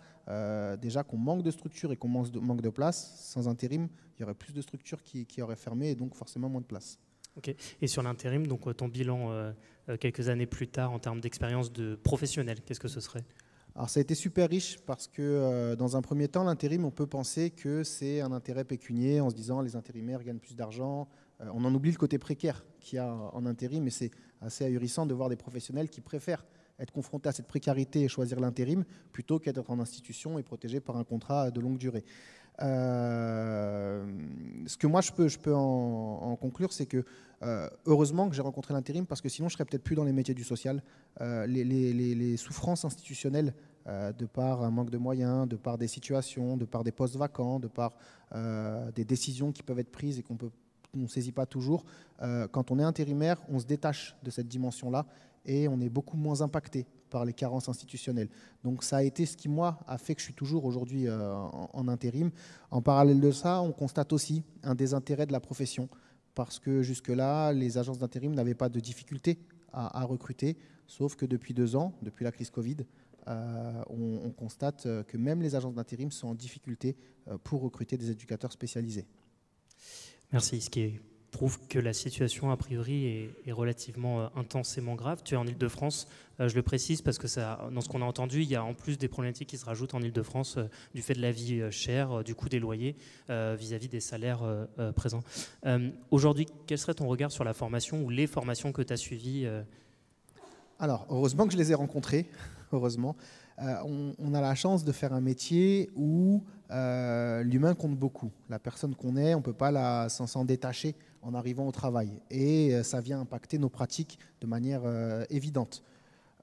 déjà qu'on manque de structure et qu'on manque de place, sans intérim, il y aurait plus de structures qui auraient fermé et donc forcément moins de place. Okay. Et sur l'intérim, donc ton bilan quelques années plus tard en termes d'expérience de professionnel, qu'est-ce que ce serait? Alors ça a été super riche parce que dans un premier temps, l'intérim, on peut penser que c'est un intérêt pécunier en se disant les intérimaires gagnent plus d'argent. On en oublie le côté précaire qu'il y a en intérim et c'est assez ahurissant de voir des professionnels qui préfèrent être confrontés à cette précarité et choisir l'intérim plutôt qu'être en institution et protégé par un contrat de longue durée. Ce que moi je peux en conclure, c'est que heureusement que j'ai rencontré l'intérim parce que sinon je serais peut-être plus dans les métiers du social. Les souffrances institutionnelles de par un manque de moyens, de par des situations, de par des postes vacants, de par des décisions qui peuvent être prises et qu'on ne saisit pas toujours. Quand on est intérimaire, on se détache de cette dimension-là et on est beaucoup moins impacté par les carences institutionnelles. Donc ça a été ce qui, moi, a fait que je suis toujours aujourd'hui en intérim. En parallèle de ça, on constate aussi un désintérêt de la profession, parce que jusque-là, les agences d'intérim n'avaient pas de difficulté à recruter, sauf que depuis 2 ans, depuis la crise Covid, on constate que même les agences d'intérim sont en difficulté pour recruter des éducateurs spécialisés. Merci, ce qui est... prouve que la situation a priori est relativement intensément grave. Tu es en Ile-de-France, je le précise parce que ça, dans ce qu'on a entendu, il y a en plus des problématiques qui se rajoutent en Ile-de-France du fait de la vie chère, du coût des loyers vis-à-vis des salaires présents. Aujourd'hui, quel serait ton regard sur la formation ou les formations que tu as suivies? Alors, heureusement que je les ai rencontrés, heureusement. On a la chance de faire un métier où l'humain compte beaucoup. La personne qu'on est, on ne peut pas s'en détacher en arrivant au travail. Et ça vient impacter nos pratiques de manière évidente.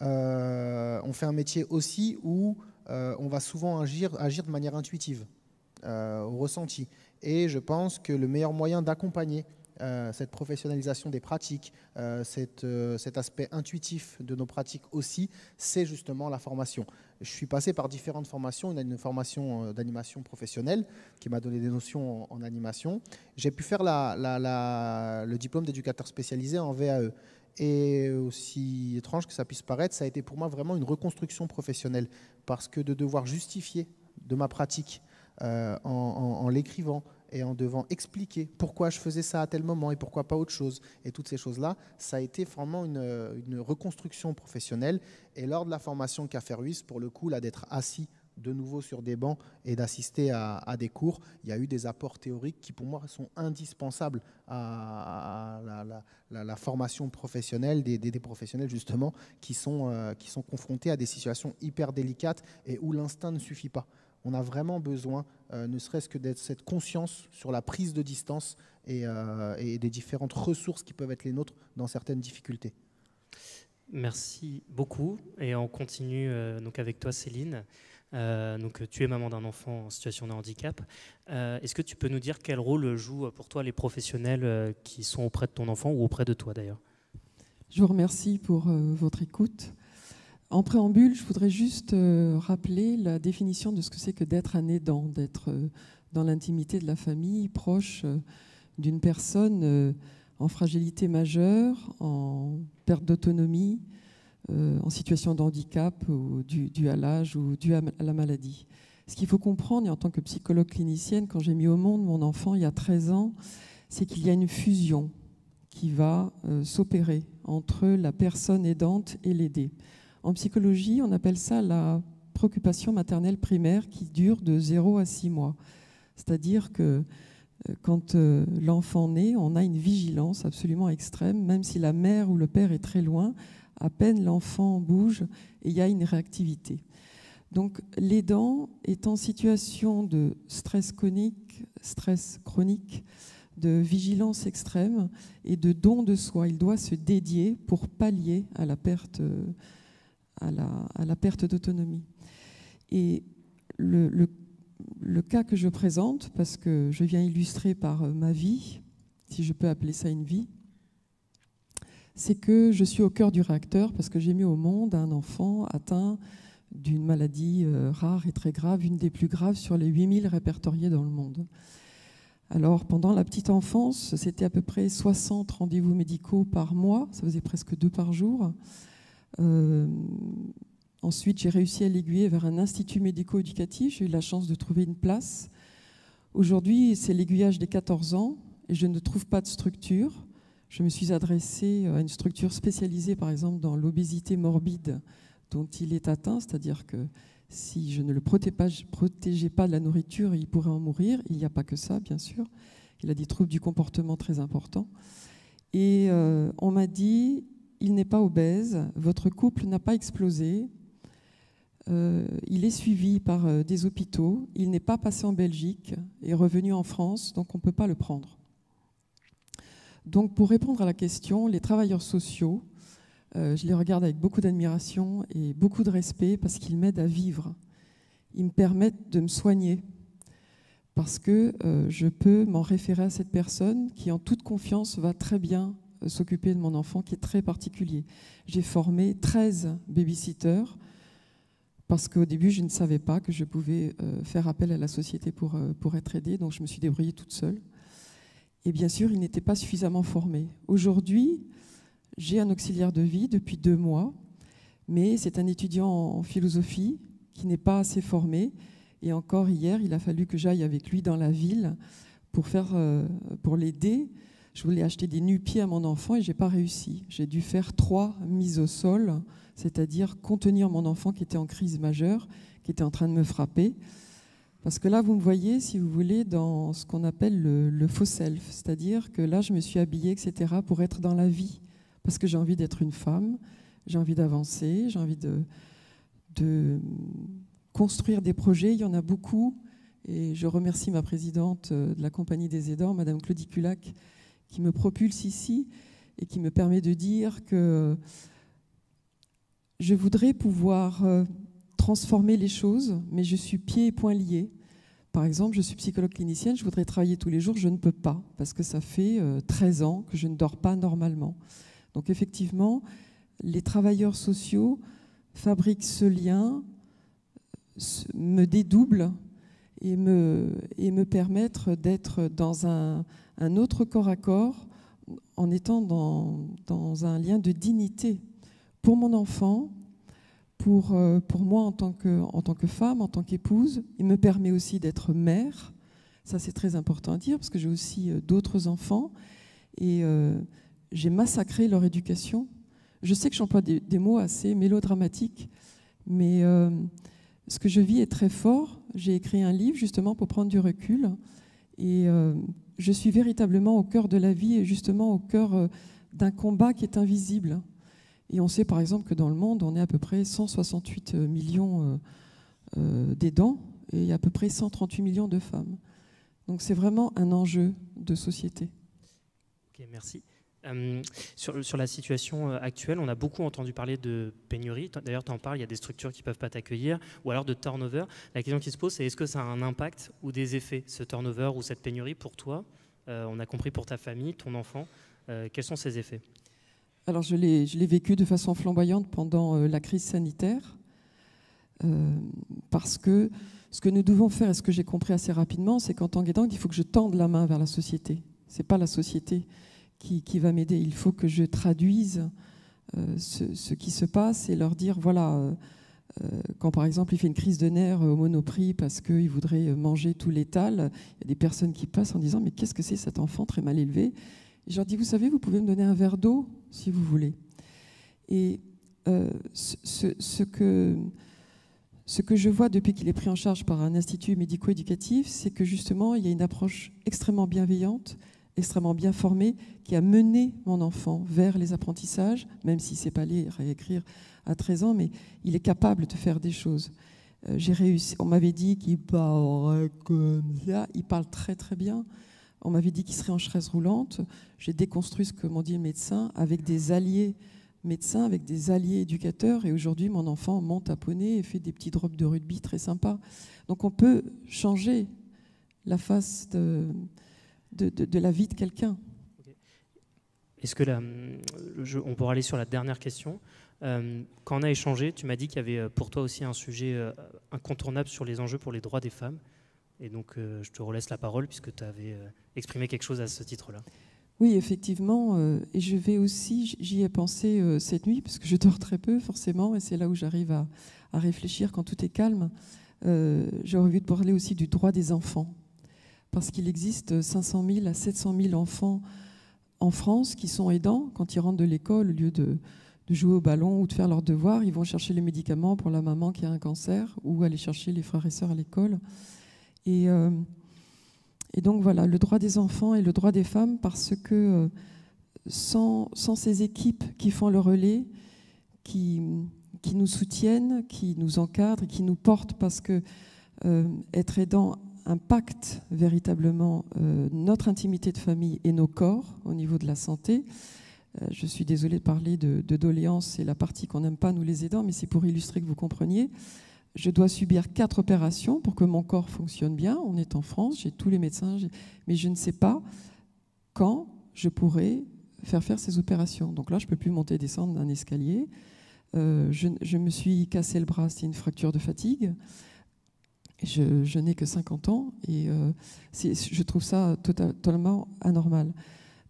On fait un métier aussi où on va souvent agir de manière intuitive, au ressenti. Et je pense que le meilleur moyen d'accompagner cette professionnalisation des pratiques, cet aspect intuitif de nos pratiques aussi, c'est justement la formation. Je suis passé par différentes formations, une formation d'animation professionnelle qui m'a donné des notions en animation. J'ai pu faire le diplôme d'éducateur spécialisé en VAE. Et aussi étrange que ça puisse paraître, ça a été pour moi vraiment une reconstruction professionnelle, parce que de devoir justifier de ma pratique en l'écrivant, et en devant expliquer pourquoi je faisais ça à tel moment et pourquoi pas autre chose. Et toutes ces choses-là, ça a été vraiment une reconstruction professionnelle. Et lors de la formation Café Ruisse, pour le coup, là, d'être assis de nouveau sur des bancs et d'assister à des cours, il y a eu des apports théoriques qui, pour moi, sont indispensables à la formation professionnelle des professionnels, justement, qui sont confrontés à des situations hyper délicates et où l'instinct ne suffit pas. On a vraiment besoin, ne serait-ce que d'être cette conscience sur la prise de distance et des différentes ressources qui peuvent être les nôtres dans certaines difficultés. Merci beaucoup. Et on continue donc avec toi, Céline. Donc, tu es maman d'un enfant en situation de handicap. Est-ce que tu peux nous dire quel rôle jouent pour toi les professionnels qui sont auprès de ton enfant ou auprès de toi d'ailleurs? Je vous remercie pour votre écoute. En préambule, je voudrais juste rappeler la définition de ce que c'est que d'être un aidant, d'être dans l'intimité de la famille, proche d'une personne en fragilité majeure, en perte d'autonomie, en situation de handicap ou dû à l'âge ou dû à la maladie. Ce qu'il faut comprendre, et en tant que psychologue clinicienne, quand j'ai mis au monde mon enfant il y a 13 ans, c'est qu'il y a une fusion qui va s'opérer entre la personne aidante et l'aidé. En psychologie, on appelle ça la préoccupation maternelle primaire qui dure de 0 à 6 mois. C'est-à-dire que quand l'enfant naît, on a une vigilance absolument extrême, même si la mère ou le père est très loin, à peine l'enfant bouge et il y a une réactivité. Donc l'aidant est en situation de stress chronique, de vigilance extrême et de don de soi. Il doit se dédier pour pallier à la perte à la perte d'autonomie. Et le cas que je présente, parce que je viens illustrer par ma vie, si je peux appeler ça une vie, c'est que je suis au cœur du réacteur parce que j'ai mis au monde un enfant atteint d'une maladie rare et très grave, une des plus graves sur les 8000 répertoriés dans le monde. Alors pendant la petite enfance, c'était à peu près 60 rendez-vous médicaux par mois, ça faisait presque 2 par jour. Ensuite, j'ai réussi à l'aiguiller vers un institut médico-éducatif. J'ai eu la chance de trouver une place. Aujourd'hui, c'est l'aiguillage des 14 ans et je ne trouve pas de structure. Je me suis adressée à une structure spécialisée, par exemple, dans l'obésité morbide dont il est atteint, c'est-à-dire que si je ne le protégeais pas de la nourriture, il pourrait en mourir. Il n'y a pas que ça, bien sûr. Il a des troubles du comportement très importants. Et on m'a dit... Il n'est pas obèse, votre couple n'a pas explosé, il est suivi par des hôpitaux, il n'est pas passé en Belgique et revenu en France, donc on ne peut pas le prendre. Donc pour répondre à la question, les travailleurs sociaux, je les regarde avec beaucoup d'admiration et beaucoup de respect parce qu'ils m'aident à vivre. Ils me permettent de me soigner parce que je peux m'en référer à cette personne qui en toute confiance va très bien s'occuper de mon enfant qui est très particulier. J'ai formé 13 babysitters parce qu'au début, je ne savais pas que je pouvais faire appel à la société pour être aidée, donc je me suis débrouillée toute seule. Et bien sûr, ils n'étaient pas suffisamment formés. Aujourd'hui, j'ai un auxiliaire de vie depuis 2 mois, mais c'est un étudiant en philosophie qui n'est pas assez formé. Et encore hier, il a fallu que j'aille avec lui dans la ville pour l'aider. Je voulais acheter des nu-pieds à mon enfant et je n'ai pas réussi. J'ai dû faire 3 mises au sol, c'est-à-dire contenir mon enfant qui était en crise majeure, qui était en train de me frapper. Parce que là, vous me voyez, si vous voulez, dans ce qu'on appelle le faux self, c'est-à-dire que là, je me suis habillée, etc., pour être dans la vie, parce que j'ai envie d'être une femme, J'ai envie d'avancer, j'ai envie de construire des projets. Il y en a beaucoup. Et je remercie ma présidente de la Compagnie des aidants, Madame Claudie Kulak, qui me propulse ici et qui me permet de dire que je voudrais pouvoir transformer les choses, mais je suis pieds et poings liés. Par exemple, je suis psychologue clinicienne, je voudrais travailler tous les jours, je ne peux pas, parce que ça fait 13 ans que je ne dors pas normalement. Donc effectivement, les travailleurs sociaux fabriquent ce lien, me dédoublent, et me permettre d'être dans un autre corps à corps en étant dans un lien de dignité pour mon enfant, pour moi en tant que femme, en tant qu'épouse. Il me permet aussi d'être mère. Ça, c'est très important à dire parce que j'ai aussi d'autres enfants et j'ai massacré leur éducation. Je sais que j'emploie des mots assez mélodramatiques, mais ce que je vis est très fort. J'ai écrit un livre justement pour prendre du recul et je suis véritablement au cœur de la vie et justement au cœur d'un combat qui est invisible. Et on sait par exemple que dans le monde, on est à peu près 168 millions d'aidants et à peu près 138 millions de femmes. Donc c'est vraiment un enjeu de société. Ok, merci. Sur la situation actuelle, on a beaucoup entendu parler de pénurie. D'ailleurs, tu en parles, il y a des structures qui ne peuvent pas t'accueillir, ou alors de turnover. La question qui se pose, c'est est-ce que ça a un impact ou des effets, ce turnover ou cette pénurie, pour toi? On a compris pour ta famille, ton enfant. Quels sont ces effets? Alors, je l'ai vécu de façon flamboyante pendant la crise sanitaire, parce que ce que nous devons faire, et ce que j'ai compris assez rapidement, c'est qu'en tant qu'aidant, il faut que je tende la main vers la société. Ce n'est pas la société qui va m'aider. Il faut que je traduise ce qui se passe et leur dire, voilà, quand par exemple il fait une crise de nerfs au Monoprix parce qu'il voudrait manger tout l'étal, il y a des personnes qui passent en disant, mais qu'est-ce que c'est cet enfant très mal élevé? Et je leur dis, vous savez, vous pouvez me donner un verre d'eau si vous voulez. Et ce que je vois depuis qu'il est pris en charge par un institut médico-éducatif, c'est que justement il y a une approche extrêmement bienveillante, extrêmement bien formé, qui a mené mon enfant vers les apprentissages, même s'il ne sait pas lire et écrire à 13 ans, mais il est capable de faire des choses. J'ai réussi. On m'avait dit qu'il parlerait comme ça. Il parle très très bien. On m'avait dit qu'il serait en chaise roulante. J'ai déconstruit ce que m'ont dit les médecins avec des alliés médecins, avec des alliés éducateurs. Et aujourd'hui, mon enfant monte à poney et fait des petits drops de rugby très sympas. Donc on peut changer la face de la vie de quelqu'un. Okay. Est-ce que on pourra aller sur la dernière question. Quand on a échangé, tu m'as dit qu'il y avait pour toi aussi un sujet incontournable sur les enjeux pour les droits des femmes. Et donc, je te relaisse la parole puisque tu avais exprimé quelque chose à ce titre-là. Oui, effectivement. Et je vais aussi, j'y ai pensé cette nuit parce que je dors très peu, forcément. Et c'est là où j'arrive à réfléchir quand tout est calme. J'aurais envie de parler aussi du droit des enfants, parce qu'il existe 500 000 à 700 000 enfants en France qui sont aidants. Quand ils rentrent de l'école, au lieu de jouer au ballon ou de faire leurs devoirs, ils vont chercher les médicaments pour la maman qui a un cancer ou aller chercher les frères et sœurs à l'école. Et donc voilà, le droit des enfants et le droit des femmes, parce que sans ces équipes qui font le relais, qui nous soutiennent, qui nous encadrent, qui nous portent, parce que être aidant impacte véritablement notre intimité de famille et nos corps au niveau de la santé. Je suis désolée de parler de doléances, c'est la partie qu'on n'aime pas, nous les aidants, mais c'est pour illustrer que vous compreniez. Je dois subir 4 opérations pour que mon corps fonctionne bien. On est en France, j'ai tous les médecins, mais je ne sais pas quand je pourrai faire ces opérations. Donc là, je ne peux plus monter et descendre d'un escalier. Je me suis cassé le bras, c'est une fracture de fatigue. Je n'ai que 50 ans et je trouve ça totalement anormal.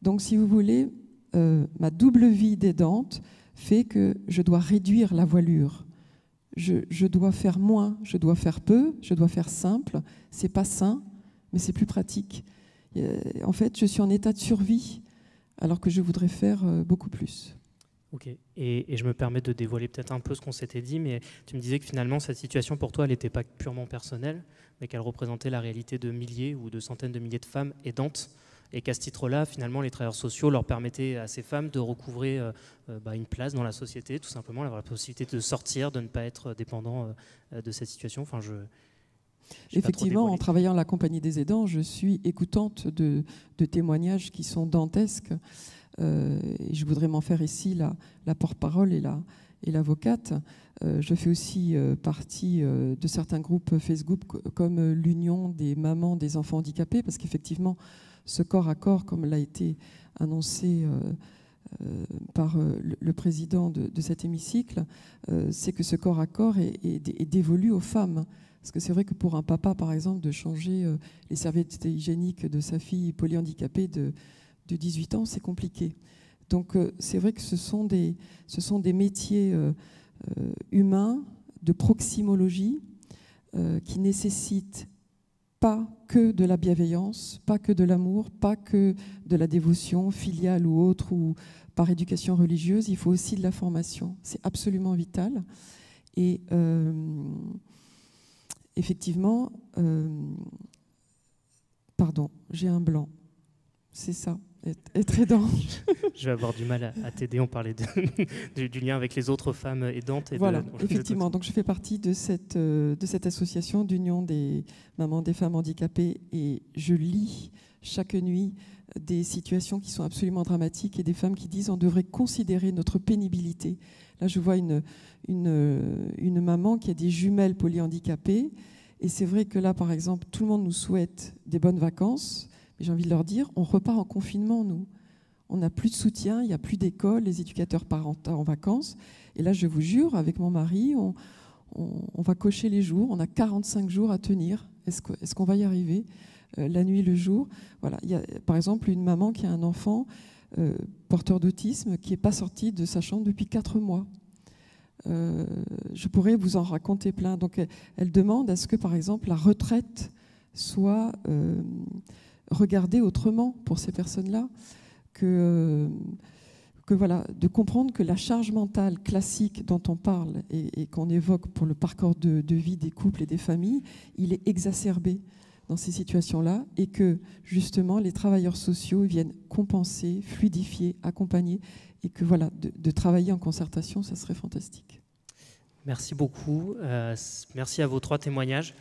Donc, si vous voulez, ma double vie d'aidante fait que je dois réduire la voilure. Je dois faire moins, je dois faire peu, je dois faire simple. C'est pas sain, mais c'est plus pratique. En fait, je suis en état de survie, alors que je voudrais faire beaucoup plus. Ok, et je me permets de dévoiler peut-être un peu ce qu'on s'était dit, mais tu me disais que finalement cette situation pour toi, elle n'était pas purement personnelle, mais qu'elle représentait la réalité de milliers ou de centaines de milliers de femmes aidantes et qu'à ce titre-là, finalement, les travailleurs sociaux leur permettaient à ces femmes de recouvrer une place dans la société, tout simplement, la possibilité de sortir, de ne pas être dépendant de cette situation. Enfin, effectivement, en travaillant à la Compagnie des aidants, je suis écoutante de témoignages qui sont dantesques. Et je voudrais m'en faire ici la porte-parole et l'avocate. Je fais aussi partie de certains groupes Facebook comme l'Union des mamans des enfants handicapés, parce qu'effectivement, ce corps à corps, comme l'a été annoncé par le président de cet hémicycle, c'est que ce corps à corps est dévolu aux femmes. Parce que c'est vrai que pour un papa, par exemple, de changer les serviettes hygiéniques de sa fille polyhandicapée de 18 ans, c'est compliqué. Donc c'est vrai que ce sont des métiers humains, de proximologie, qui nécessitent pas que de la bienveillance, pas que de l'amour, pas que de la dévotion filiale ou autre, ou par éducation religieuse, il faut aussi de la formation. C'est absolument vital. Et effectivement, pardon, j'ai un blanc. C'est ça, être aidant. Je vais avoir du mal à t'aider, on parlait du lien avec les autres femmes aidantes. Et voilà, effectivement, donc je fais partie de cette association d'union des mamans des femmes handicapées et je lis chaque nuit des situations qui sont absolument dramatiques et des femmes qui disent on devrait considérer notre pénibilité. Là, je vois une maman qui a des jumelles polyhandicapées et c'est vrai que là, par exemple, tout le monde nous souhaite des bonnes vacances. J'ai envie de leur dire, on repart en confinement, nous. On n'a plus de soutien, il n'y a plus d'école, les éducateurs partent en vacances. Et là, je vous jure, avec mon mari, on va cocher les jours. On a 45 jours à tenir. Est-ce qu'on va y arriver la nuit, le jour? Voilà. Il y a, par exemple, une maman qui a un enfant porteur d'autisme qui n'est pas sorti de sa chambre depuis 4 mois. Je pourrais vous en raconter plein. Donc, elle demande à ce que, par exemple, la retraite soit... regarder autrement pour ces personnes-là, que voilà, de comprendre que la charge mentale classique dont on parle et qu'on évoque pour le parcours de vie des couples et des familles, il est exacerbé dans ces situations-là et que justement les travailleurs sociaux viennent compenser, fluidifier, accompagner et que voilà, de travailler en concertation, ça serait fantastique. Merci beaucoup. Merci à vos 3 témoignages.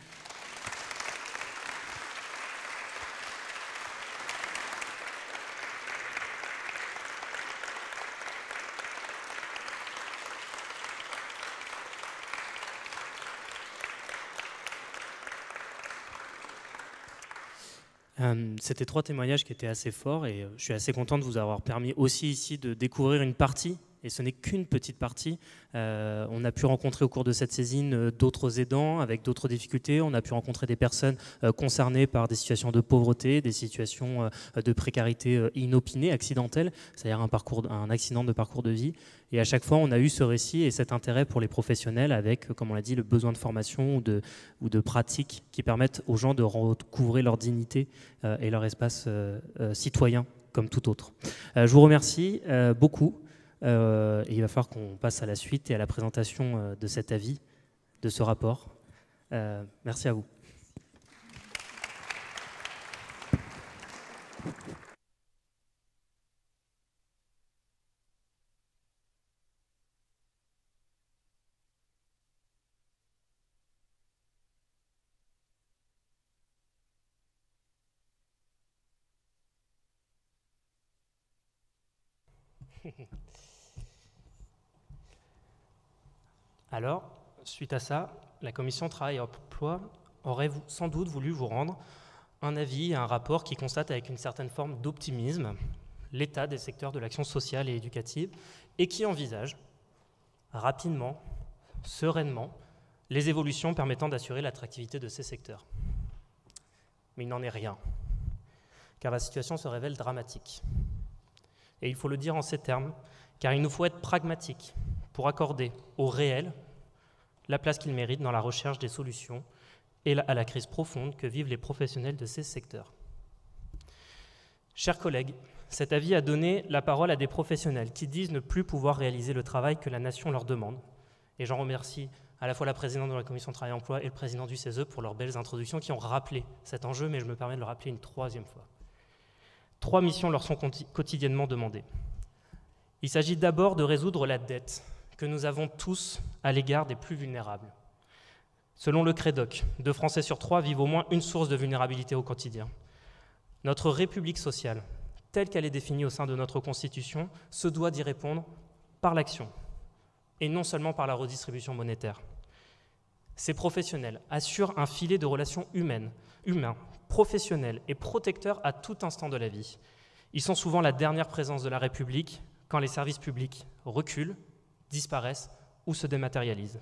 C'était 3 témoignages qui étaient assez forts et je suis assez content de vous avoir permis aussi ici de découvrir une partie, et ce n'est qu'une petite partie. On a pu rencontrer au cours de cette saisine d'autres aidants avec d'autres difficultés. On a pu rencontrer des personnes concernées par des situations de pauvreté, des situations de précarité inopinées, accidentelles, c'est-à-dire un accident de parcours de vie. Et à chaque fois, on a eu ce récit et cet intérêt pour les professionnels avec, comme on l'a dit, le besoin de formation ou de pratiques qui permettent aux gens de recouvrer leur dignité et leur espace citoyen comme tout autre. Je vous remercie beaucoup. Et il va falloir qu'on passe à la suite et à la présentation de cet avis, de ce rapport. Merci à vous. Alors, suite à ça, la commission Travail et Emploi aurait sans doute voulu vous rendre un avis et un rapport qui constate avec une certaine forme d'optimisme l'état des secteurs de l'action sociale et éducative et qui envisage rapidement, sereinement, les évolutions permettant d'assurer l'attractivité de ces secteurs. Mais il n'en est rien, car la situation se révèle dramatique. Et il faut le dire en ces termes, car il nous faut être pragmatiques pour accorder au réel la place qu'il mérite dans la recherche des solutions et à la crise profonde que vivent les professionnels de ces secteurs. Chers collègues, cet avis a donné la parole à des professionnels qui disent ne plus pouvoir réaliser le travail que la nation leur demande. Et j'en remercie à la fois la présidente de la commission Travail et Emploi et le président du CESE pour leurs belles introductions qui ont rappelé cet enjeu, mais je me permets de le rappeler une 3e fois. Trois missions leur sont quotidiennement demandées. Il s'agit d'abord de résoudre la dette que nous avons tous à l'égard des plus vulnérables. Selon le CREDOC, 2 Français sur 3 vivent au moins une source de vulnérabilité au quotidien. Notre République sociale, telle qu'elle est définie au sein de notre Constitution, se doit d'y répondre par l'action, et non seulement par la redistribution monétaire. Ces professionnels assurent un filet de relations humains, professionnels et protecteurs à tout instant de la vie. Ils sont souvent la dernière présence de la République quand les services publics reculent, disparaissent ou se dématérialisent.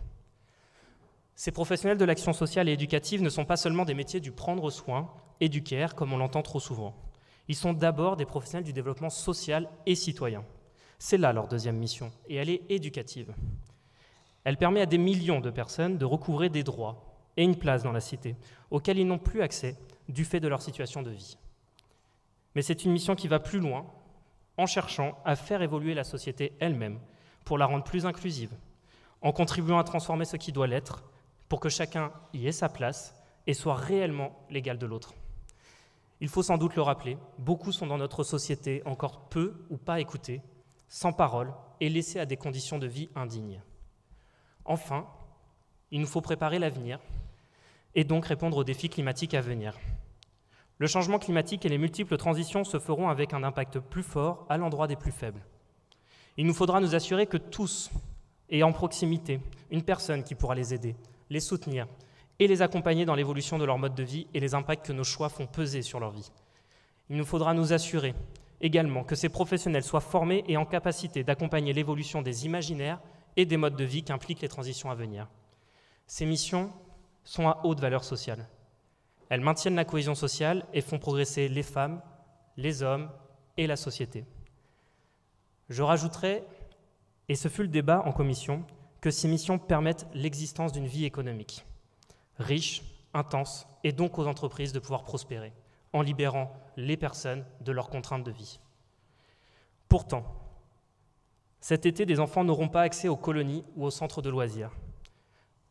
Ces professionnels de l'action sociale et éducative ne sont pas seulement des métiers du prendre soin et du care, comme on l'entend trop souvent. Ils sont d'abord des professionnels du développement social et citoyen. C'est là leur deuxième mission, et elle est éducative. Elle permet à des millions de personnes de recouvrer des droits et une place dans la cité, auxquels ils n'ont plus accès du fait de leur situation de vie. Mais c'est une mission qui va plus loin, en cherchant à faire évoluer la société elle-même, pour la rendre plus inclusive, en contribuant à transformer ce qui doit l'être, pour que chacun y ait sa place et soit réellement l'égal de l'autre. Il faut sans doute le rappeler, beaucoup sont dans notre société encore peu ou pas écoutés, sans parole et laissés à des conditions de vie indignes. Enfin, il nous faut préparer l'avenir et donc répondre aux défis climatiques à venir. Le changement climatique et les multiples transitions se feront avec un impact plus fort à l'endroit des plus faibles. Il nous faudra nous assurer que tous aient en proximité une personne qui pourra les aider, les soutenir et les accompagner dans l'évolution de leur mode de vie et les impacts que nos choix font peser sur leur vie. Il nous faudra nous assurer également que ces professionnels soient formés et en capacité d'accompagner l'évolution des imaginaires et des modes de vie qu'impliquent les transitions à venir. Ces missions sont à haute valeur sociale. Elles maintiennent la cohésion sociale et font progresser les femmes, les hommes et la société. Je rajouterai, et ce fut le débat en commission, que ces missions permettent l'existence d'une vie économique, riche, intense, et donc aux entreprises de pouvoir prospérer, en libérant les personnes de leurs contraintes de vie. Pourtant, cet été, des enfants n'auront pas accès aux colonies ou aux centres de loisirs.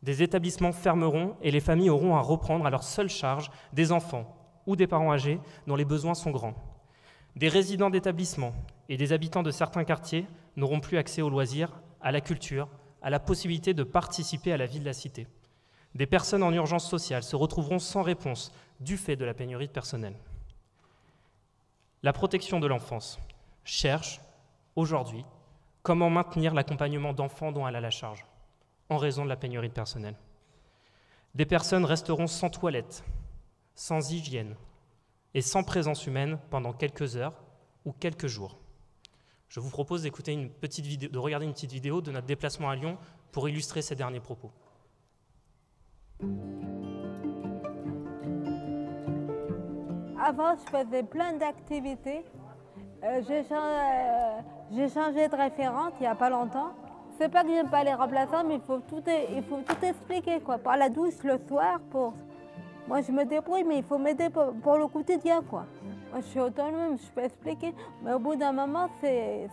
Des établissements fermeront et les familles auront à reprendre à leur seule charge des enfants ou des parents âgés dont les besoins sont grands. Des résidents d'établissements et des habitants de certains quartiers n'auront plus accès aux loisirs, à la culture, à la possibilité de participer à la vie de la cité. Des personnes en urgence sociale se retrouveront sans réponse du fait de la pénurie de personnel. La protection de l'enfance cherche, aujourd'hui, comment maintenir l'accompagnement d'enfants dont elle a la charge, en raison de la pénurie de personnel. Des personnes resteront sans toilette, sans hygiène et sans présence humaine pendant quelques heures ou quelques jours. Je vous propose d'écouter une petite vidéo, de regarder une petite vidéo de notre déplacement à Lyon pour illustrer ces derniers propos. Avant, je faisais plein d'activités. J'ai changé de référente il n'y a pas longtemps. C'est pas que j'aime pas les remplaçants, mais il faut tout expliquer, quoi. Par la douche le soir, pour... Moi, je me débrouille, mais il faut m'aider pour le quotidien, quoi. Moi, je suis autonome, je peux expliquer, mais au bout d'un moment, c'est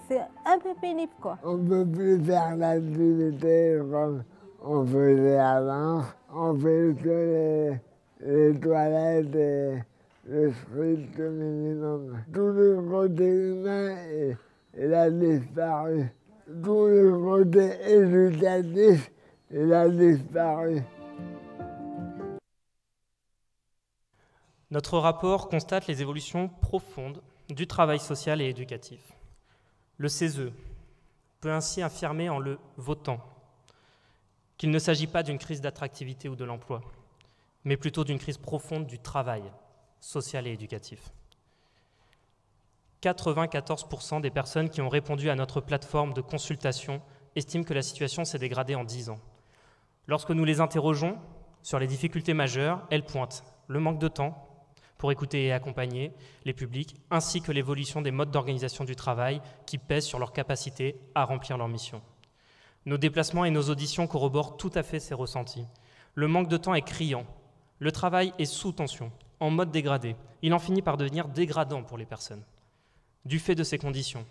un peu pénible, quoi. On ne peut plus faire l'activité comme on faisait avant. On fait que les toilettes et le strict minimum. Tout le côté humain, il a disparu. Tout le côté éducatif, il a disparu. Notre rapport constate les évolutions profondes du travail social et éducatif. Le CESE peut ainsi affirmer en le votant qu'il ne s'agit pas d'une crise d'attractivité ou de l'emploi, mais plutôt d'une crise profonde du travail social et éducatif. 94% des personnes qui ont répondu à notre plateforme de consultation estiment que la situation s'est dégradée en 10 ans. Lorsque nous les interrogeons sur les difficultés majeures, elles pointent le manque de temps pour écouter et accompagner les publics, ainsi que l'évolution des modes d'organisation du travail qui pèsent sur leur capacité à remplir leur mission. Nos déplacements et nos auditions corroborent tout à fait ces ressentis. Le manque de temps est criant. Le travail est sous tension, en mode dégradé. Il en finit par devenir dégradant pour les personnes. Du fait de ces conditions,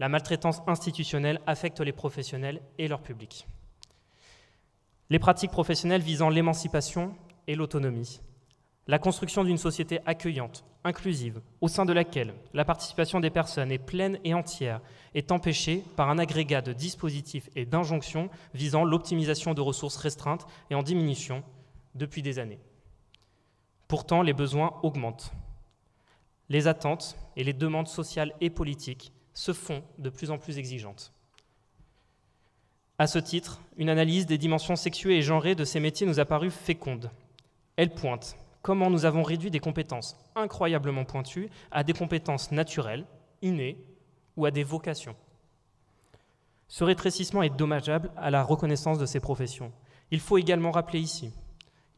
la maltraitance institutionnelle affecte les professionnels et leur public. Les pratiques professionnelles visant l'émancipation et l'autonomie, La construction d'une société accueillante, inclusive, au sein de laquelle la participation des personnes est pleine et entière, est empêchée par un agrégat de dispositifs et d'injonctions visant l'optimisation de ressources restreintes et en diminution depuis des années. Pourtant, les besoins augmentent. Les attentes et les demandes sociales et politiques se font de plus en plus exigeantes. À ce titre, une analyse des dimensions sexuées et genrées de ces métiers nous a paru féconde. Elle pointe comment nous avons réduit des compétences incroyablement pointues à des compétences naturelles, innées ou à des vocations. Ce rétrécissement est dommageable à la reconnaissance de ces professions. Il faut également rappeler ici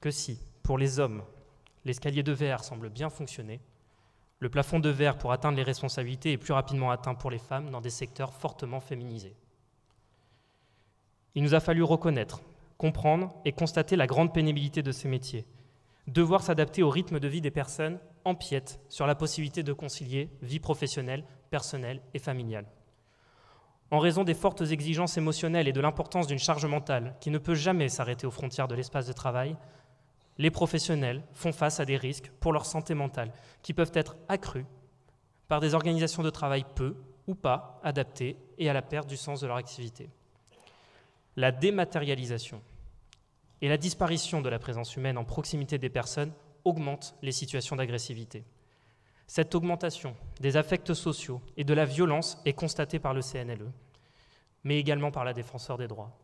que si, pour les hommes, l'escalier de verre semble bien fonctionner, le plafond de verre pour atteindre les responsabilités est plus rapidement atteint pour les femmes dans des secteurs fortement féminisés. Il nous a fallu reconnaître, comprendre et constater la grande pénibilité de ces métiers. Devoir s'adapter au rythme de vie des personnes empiète sur la possibilité de concilier vie professionnelle, personnelle et familiale. En raison des fortes exigences émotionnelles et de l'importance d'une charge mentale qui ne peut jamais s'arrêter aux frontières de l'espace de travail, les professionnels font face à des risques pour leur santé mentale qui peuvent être accrus par des organisations de travail peu ou pas adaptées et à la perte du sens de leur activité. La dématérialisation et la disparition de la présence humaine en proximité des personnes augmentent les situations d'agressivité. Cette augmentation des affects sociaux et de la violence est constatée par le CNLE, mais également par la Défenseure des droits.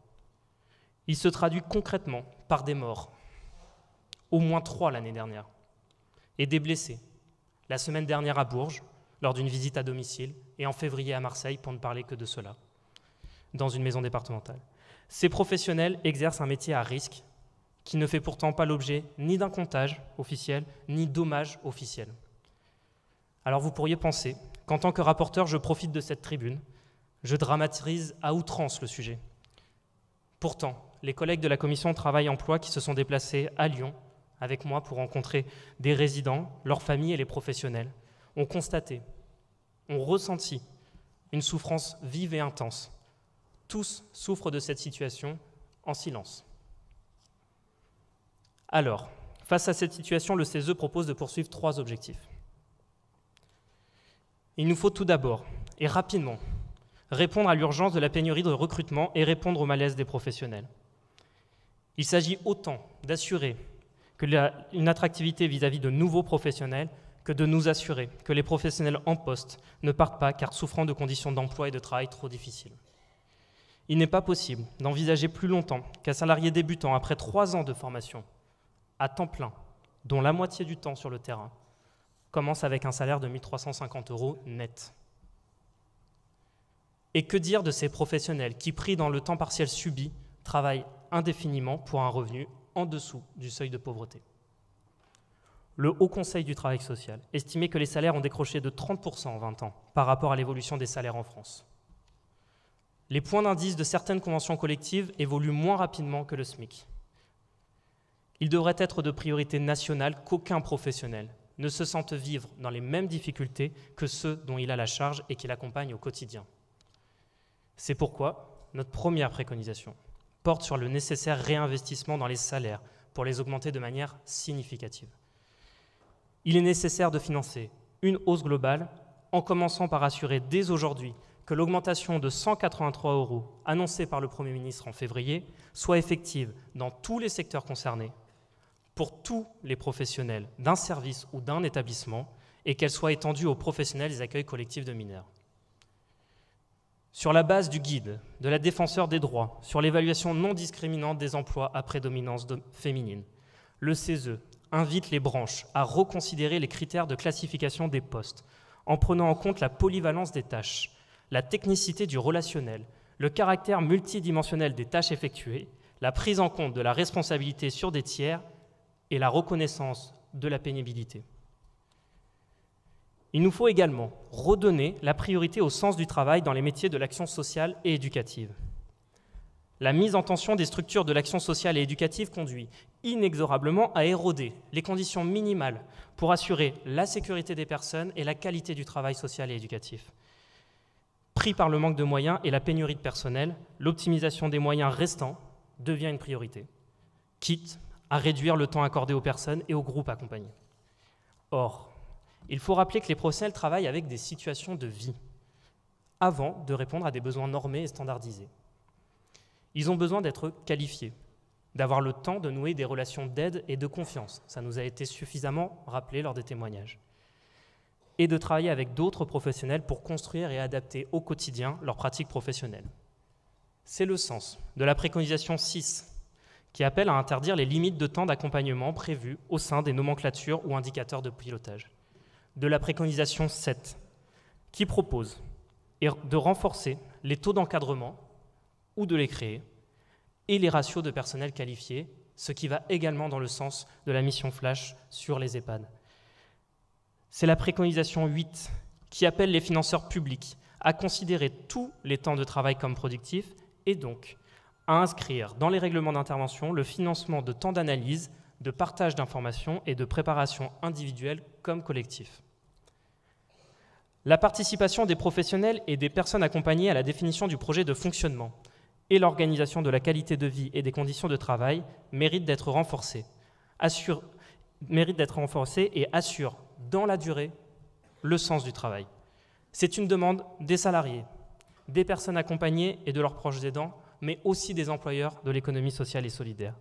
Il se traduit concrètement par des morts, au moins 3 l'année dernière, et des blessés, la semaine dernière à Bourges, lors d'une visite à domicile, et en février à Marseille, pour ne parler que de cela, dans une maison départementale. Ces professionnels exercent un métier à risque qui ne fait pourtant pas l'objet ni d'un comptage officiel, ni d'hommage officiel. Alors vous pourriez penser qu'en tant que rapporteur, je profite de cette tribune, je dramatise à outrance le sujet. Pourtant, les collègues de la commission Travail et Emploi qui se sont déplacés à Lyon avec moi pour rencontrer des résidents, leurs familles et les professionnels, ont constaté, ont ressenti une souffrance vive et intense. Tous souffrent de cette situation en silence. Alors, face à cette situation, le CESE propose de poursuivre 3 objectifs. Il nous faut tout d'abord, et rapidement, répondre à l'urgence de la pénurie de recrutement et répondre au malaise des professionnels. Il s'agit autant d'assurer une attractivité vis-à-vis de nouveaux professionnels que de nous assurer que les professionnels en poste ne partent pas car souffrant de conditions d'emploi et de travail trop difficiles. Il n'est pas possible d'envisager plus longtemps qu'un salarié débutant après 3 ans de formation, à temps plein, dont la moitié du temps sur le terrain, commence avec un salaire de 1 350 € net. Et que dire de ces professionnels qui, pris dans le temps partiel subi, travaillent indéfiniment pour un revenu en dessous du seuil de pauvreté? Le Haut Conseil du travail social estimait que les salaires ont décroché de 30% en 20 ans par rapport à l'évolution des salaires en France. Les points d'indice de certaines conventions collectives évoluent moins rapidement que le SMIC. Il devrait être de priorité nationale qu'aucun professionnel ne se sente vivre dans les mêmes difficultés que ceux dont il a la charge et qu'il accompagne au quotidien. C'est pourquoi notre première préconisation porte sur le nécessaire réinvestissement dans les salaires pour les augmenter de manière significative. Il est nécessaire de financer une hausse globale en commençant par assurer dès aujourd'hui que l'augmentation de 183 € annoncée par le Premier ministre en février soit effective dans tous les secteurs concernés, pour tous les professionnels d'un service ou d'un établissement, et qu'elle soit étendue aux professionnels des accueils collectifs de mineurs. Sur la base du guide de la Défenseure des droits sur l'évaluation non discriminante des emplois à prédominance féminine, le CESE invite les branches à reconsidérer les critères de classification des postes en prenant en compte la polyvalence des tâches, la technicité du relationnel, le caractère multidimensionnel des tâches effectuées, la prise en compte de la responsabilité sur des tiers et la reconnaissance de la pénibilité. Il nous faut également redonner la priorité au sens du travail dans les métiers de l'action sociale et éducative. La mise en tension des structures de l'action sociale et éducative conduit inexorablement à éroder les conditions minimales pour assurer la sécurité des personnes et la qualité du travail social et éducatif. Pris par le manque de moyens et la pénurie de personnel, l'optimisation des moyens restants devient une priorité, quitte à réduire le temps accordé aux personnes et aux groupes accompagnés. Or, il faut rappeler que les professionnels travaillent avec des situations de vie, avant de répondre à des besoins normés et standardisés. Ils ont besoin d'être qualifiés, d'avoir le temps de nouer des relations d'aide et de confiance, ça nous a été suffisamment rappelé lors des témoignages, et de travailler avec d'autres professionnels pour construire et adapter au quotidien leurs pratiques professionnelles. C'est le sens de la préconisation 6, qui appelle à interdire les limites de temps d'accompagnement prévues au sein des nomenclatures ou indicateurs de pilotage. De la préconisation 7, qui propose de renforcer les taux d'encadrement ou de les créer, et les ratios de personnel qualifié, ce qui va également dans le sens de la mission flash sur les EHPAD. C'est la préconisation 8 qui appelle les financeurs publics à considérer tous les temps de travail comme productifs et donc à inscrire dans les règlements d'intervention le financement de temps d'analyse, de partage d'informations et de préparation individuelle comme collectif. La participation des professionnels et des personnes accompagnées à la définition du projet de fonctionnement et l'organisation de la qualité de vie et des conditions de travail mérite d'être renforcée et assure dans la durée le sens du travail. C'est une demande des salariés, des personnes accompagnées et de leurs proches aidants, mais aussi des employeurs de l'économie sociale et solidaire.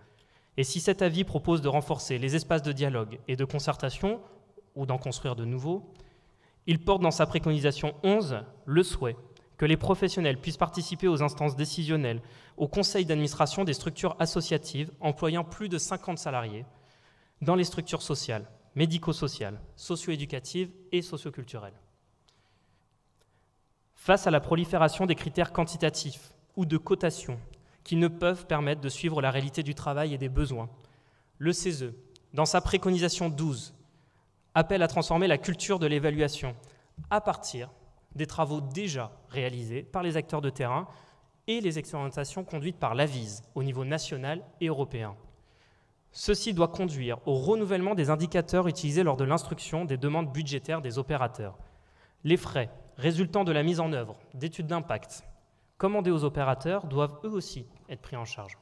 Et si cet avis propose de renforcer les espaces de dialogue et de concertation, ou d'en construire de nouveaux, il porte dans sa préconisation 11 le souhait que les professionnels puissent participer aux instances décisionnelles, au conseil d'administration des structures associatives employant plus de 50 salariés, dans les structures sociales, médico-sociales, socio-éducatives et socio-culturelles. Face à la prolifération des critères quantitatifs ou de cotation qui ne peuvent permettre de suivre la réalité du travail et des besoins, le CESE, dans sa préconisation 12, appelle à transformer la culture de l'évaluation à partir des travaux déjà réalisés par les acteurs de terrain et les expérimentations conduites par l'AVISE au niveau national et européen. Ceci doit conduire au renouvellement des indicateurs utilisés lors de l'instruction des demandes budgétaires des opérateurs. Les frais résultant de la mise en œuvre d'études d'impact commandées aux opérateurs doivent eux aussi être pris en charge.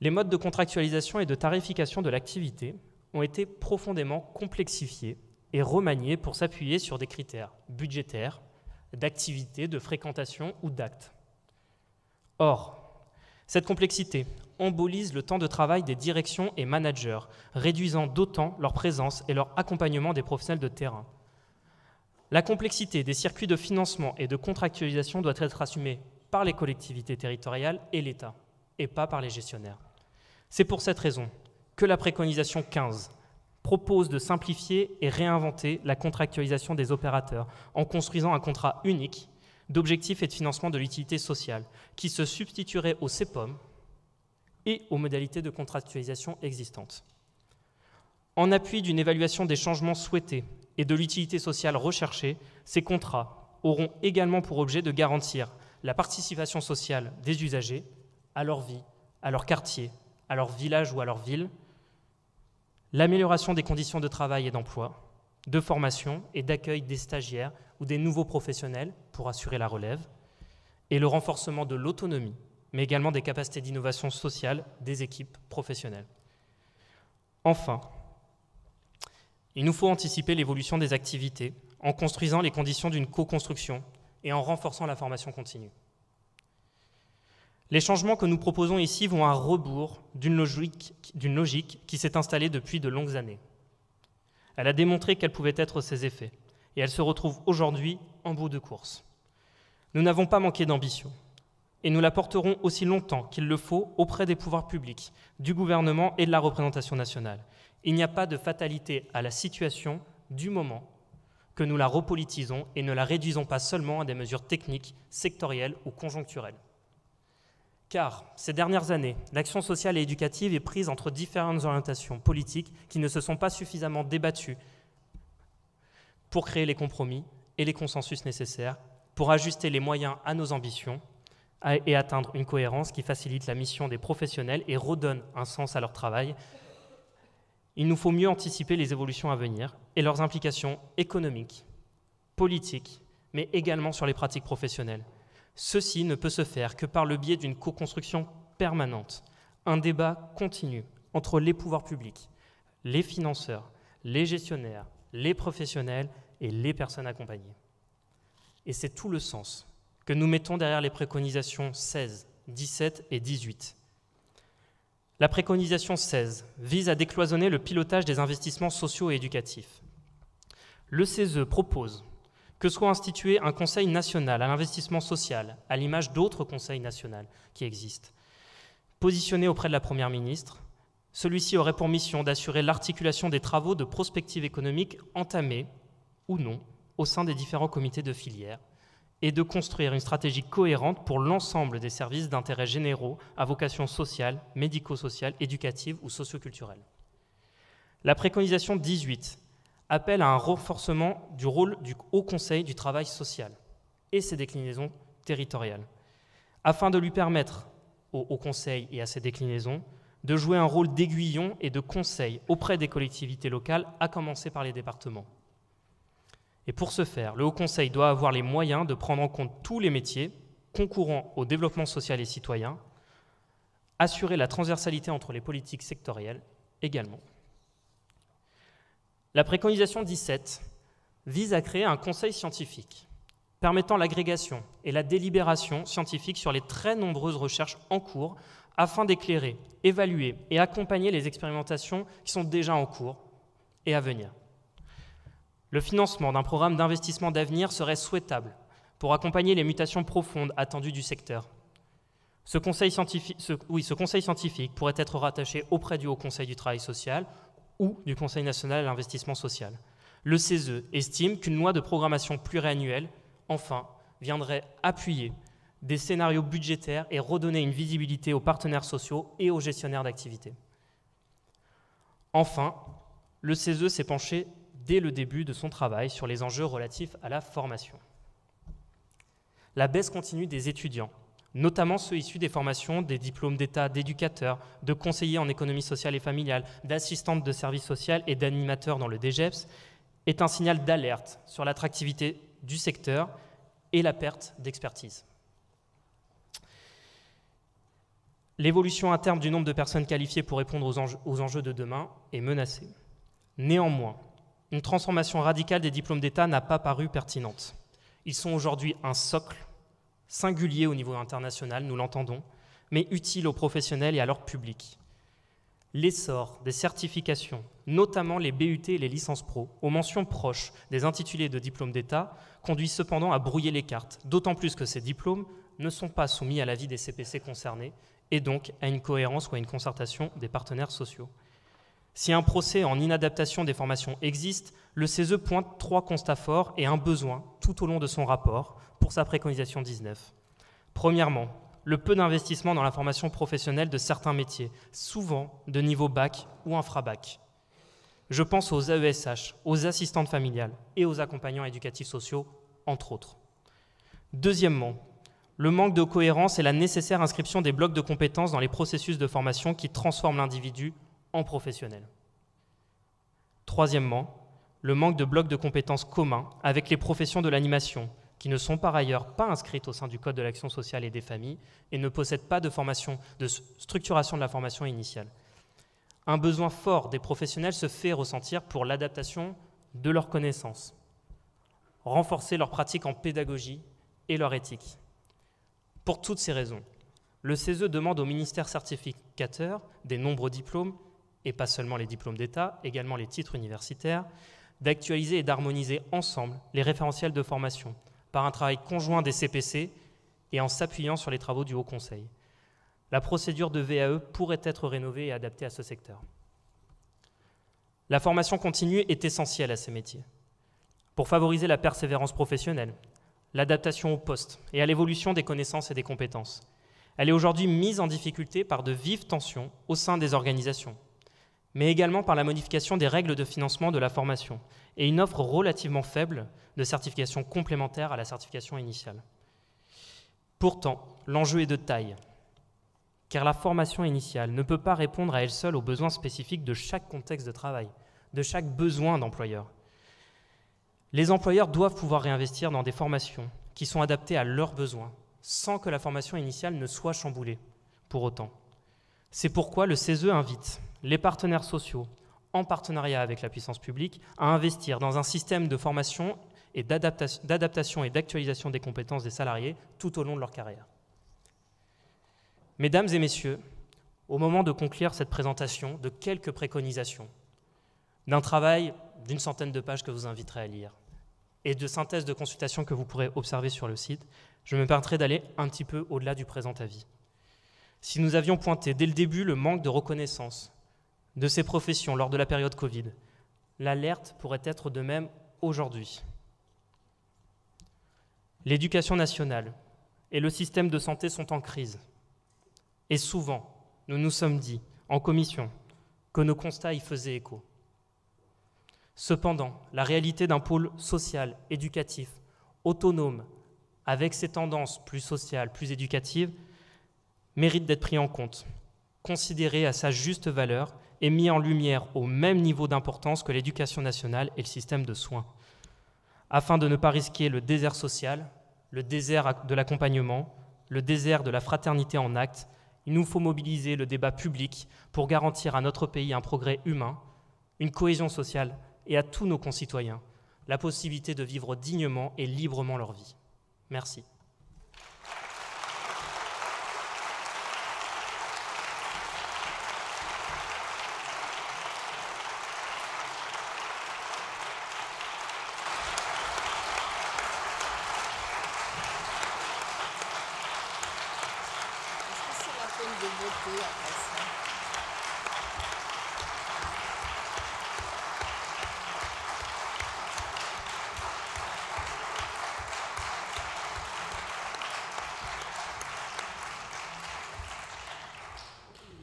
Les modes de contractualisation et de tarification de l'activité ont été profondément complexifiés et remaniés pour s'appuyer sur des critères budgétaires, d'activité, de fréquentation ou d'actes. Or, cette complexité embolise le temps de travail des directions et managers, réduisant d'autant leur présence et leur accompagnement des professionnels de terrain. La complexité des circuits de financement et de contractualisation doit être assumée par les collectivités territoriales et l'État, et pas par les gestionnaires. C'est pour cette raison que la préconisation 15 propose de simplifier et réinventer la contractualisation des opérateurs en construisant un contrat unique d'objectifs et de financement de l'utilité sociale qui se substituerait au CPOM et aux modalités de contractualisation existantes. En appui d'une évaluation des changements souhaités et de l'utilité sociale recherchée, ces contrats auront également pour objet de garantir la participation sociale des usagers à leur vie, à leur quartier, à leur village ou à leur ville, l'amélioration des conditions de travail et d'emploi, de formation et d'accueil des stagiaires ou des nouveaux professionnels pour assurer la relève, et le renforcement de l'autonomie, mais également des capacités d'innovation sociale des équipes professionnelles. Enfin, il nous faut anticiper l'évolution des activités en construisant les conditions d'une co-construction et en renforçant la formation continue. Les changements que nous proposons ici vont à rebours d'une logique qui s'est installée depuis de longues années. Elle a démontré quels pouvaient être ses effets, et elle se retrouve aujourd'hui en bout de course. Nous n'avons pas manqué d'ambition, et nous la porterons aussi longtemps qu'il le faut auprès des pouvoirs publics, du gouvernement et de la représentation nationale. Il n'y a pas de fatalité à la situation du moment que nous la repolitisons et ne la réduisons pas seulement à des mesures techniques, sectorielles ou conjoncturelles. Car, ces dernières années, l'action sociale et éducative est prise entre différentes orientations politiques qui ne se sont pas suffisamment débattues pour créer les compromis et les consensus nécessaires pour ajuster les moyens à nos ambitions et atteindre une cohérence qui facilite la mission des professionnels et redonne un sens à leur travail. Il nous faut mieux anticiper les évolutions à venir et leurs implications économiques, politiques, mais également sur les pratiques professionnelles. Ceci ne peut se faire que par le biais d'une co-construction permanente, un débat continu entre les pouvoirs publics, les financeurs, les gestionnaires, les professionnels et les personnes accompagnées. Et c'est tout le sens que nous mettons derrière les préconisations 16, 17 et 18. La préconisation 16 vise à décloisonner le pilotage des investissements sociaux et éducatifs. Le CESE propose que soit institué un conseil national à l'investissement social, à l'image d'autres conseils nationaux qui existent. Positionné auprès de la Première ministre, celui-ci aurait pour mission d'assurer l'articulation des travaux de prospective économique entamés, ou non, au sein des différents comités de filière, et de construire une stratégie cohérente pour l'ensemble des services d'intérêt généraux à vocation sociale, médico-sociale, éducative ou socio-culturelle. La préconisation 18 appelle à un renforcement du rôle du Haut Conseil du travail social et ses déclinaisons territoriales, afin de lui permettre au Haut Conseil et à ses déclinaisons de jouer un rôle d'aiguillon et de conseil auprès des collectivités locales, à commencer par les départements. Et pour ce faire, le Haut Conseil doit avoir les moyens de prendre en compte tous les métiers concourant au développement social et citoyen, assurer la transversalité entre les politiques sectorielles également. La préconisation 17 vise à créer un conseil scientifique permettant l'agrégation et la délibération scientifique sur les très nombreuses recherches en cours afin d'éclairer, évaluer et accompagner les expérimentations qui sont déjà en cours et à venir. Le financement d'un programme d'investissement d'avenir serait souhaitable pour accompagner les mutations profondes attendues du secteur. Ce conseil scientifique pourrait être rattaché auprès du Haut Conseil du travail social ou du Conseil national à l'investissement social. Le CESE estime qu'une loi de programmation pluriannuelle, enfin, viendrait appuyer des scénarios budgétaires et redonner une visibilité aux partenaires sociaux et aux gestionnaires d'activités. Enfin, le CESE s'est penché dès le début de son travail sur les enjeux relatifs à la formation. La baisse continue des étudiants, notamment ceux issus des formations, des diplômes d'État, d'éducateurs, de conseillers en économie sociale et familiale, d'assistantes de services sociaux et d'animateurs dans le DGEPS, est un signal d'alerte sur l'attractivité du secteur et la perte d'expertise. L'évolution à terme du nombre de personnes qualifiées pour répondre aux enjeux de demain est menacée. Néanmoins, une transformation radicale des diplômes d'État n'a pas paru pertinente. Ils sont aujourd'hui un socle singulier au niveau international, nous l'entendons, mais utile aux professionnels et à leur public. L'essor des certifications, notamment les BUT et les licences pro, aux mentions proches des intitulés de diplômes d'État, conduit cependant à brouiller les cartes, d'autant plus que ces diplômes ne sont pas soumis à l'avis des CPC concernés et donc à une cohérence ou à une concertation des partenaires sociaux. Si un procès en inadaptation des formations existe, le CESE pointe 3 constats forts et un besoin tout au long de son rapport pour sa préconisation 19. Premièrement, le peu d'investissement dans la formation professionnelle de certains métiers, souvent de niveau bac ou infrabac. Je pense aux AESH, aux assistantes familiales et aux accompagnants éducatifs sociaux, entre autres. Deuxièmement, le manque de cohérence et la nécessaire inscription des blocs de compétences dans les processus de formation qui transforment l'individu en professionnel. Troisièmement, le manque de blocs de compétences communs avec les professions de l'animation, qui ne sont par ailleurs pas inscrites au sein du Code de l'action sociale et des familles et ne possèdent pas de formation, de structuration de la formation initiale. Un besoin fort des professionnels se fait ressentir pour l'adaptation de leurs connaissances, renforcer leurs pratiques en pédagogie et leur éthique. Pour toutes ces raisons, le CESE demande au ministère certificateur des nombreux diplômes, et pas seulement les diplômes d'État, également les titres universitaires, d'actualiser et d'harmoniser ensemble les référentiels de formation par un travail conjoint des CPC et en s'appuyant sur les travaux du Haut Conseil. La procédure de VAE pourrait être rénovée et adaptée à ce secteur. La formation continue est essentielle à ces métiers pour favoriser la persévérance professionnelle, l'adaptation au poste et à l'évolution des connaissances et des compétences. Elle est aujourd'hui mise en difficulté par de vives tensions au sein des organisations, mais également par la modification des règles de financement de la formation et une offre relativement faible de certification complémentaire à la certification initiale. Pourtant, l'enjeu est de taille, car la formation initiale ne peut pas répondre à elle seule aux besoins spécifiques de chaque contexte de travail, de chaque besoin d'employeur. Les employeurs doivent pouvoir réinvestir dans des formations qui sont adaptées à leurs besoins, sans que la formation initiale ne soit chamboulée, pour autant. C'est pourquoi le CESE invite les partenaires sociaux, en partenariat avec la puissance publique, à investir dans un système de formation et d'adaptation et d'actualisation des compétences des salariés tout au long de leur carrière. Mesdames et messieurs, au moment de conclure cette présentation de quelques préconisations, d'un travail d'une centaine de pages que vous inviterez à lire, et de synthèse de consultation que vous pourrez observer sur le site, je me permettrai d'aller un petit peu au-delà du présent avis. Si nous avions pointé dès le début le manque de reconnaissance de ces professions lors de la période Covid, l'alerte pourrait être de même aujourd'hui. L'éducation nationale et le système de santé sont en crise. Et souvent, nous nous sommes dit, en commission, que nos constats y faisaient écho. Cependant, la réalité d'un pôle social, éducatif, autonome, avec ses tendances plus sociales, plus éducatives, mérite d'être pris en compte, considéré à sa juste valeur et mis en lumière au même niveau d'importance que l'éducation nationale et le système de soins, afin de ne pas risquer le désert social, le désert de l'accompagnement, le désert de la fraternité en acte. Il nous faut mobiliser le débat public pour garantir à notre pays un progrès humain, une cohésion sociale et à tous nos concitoyens la possibilité de vivre dignement et librement leur vie. Merci.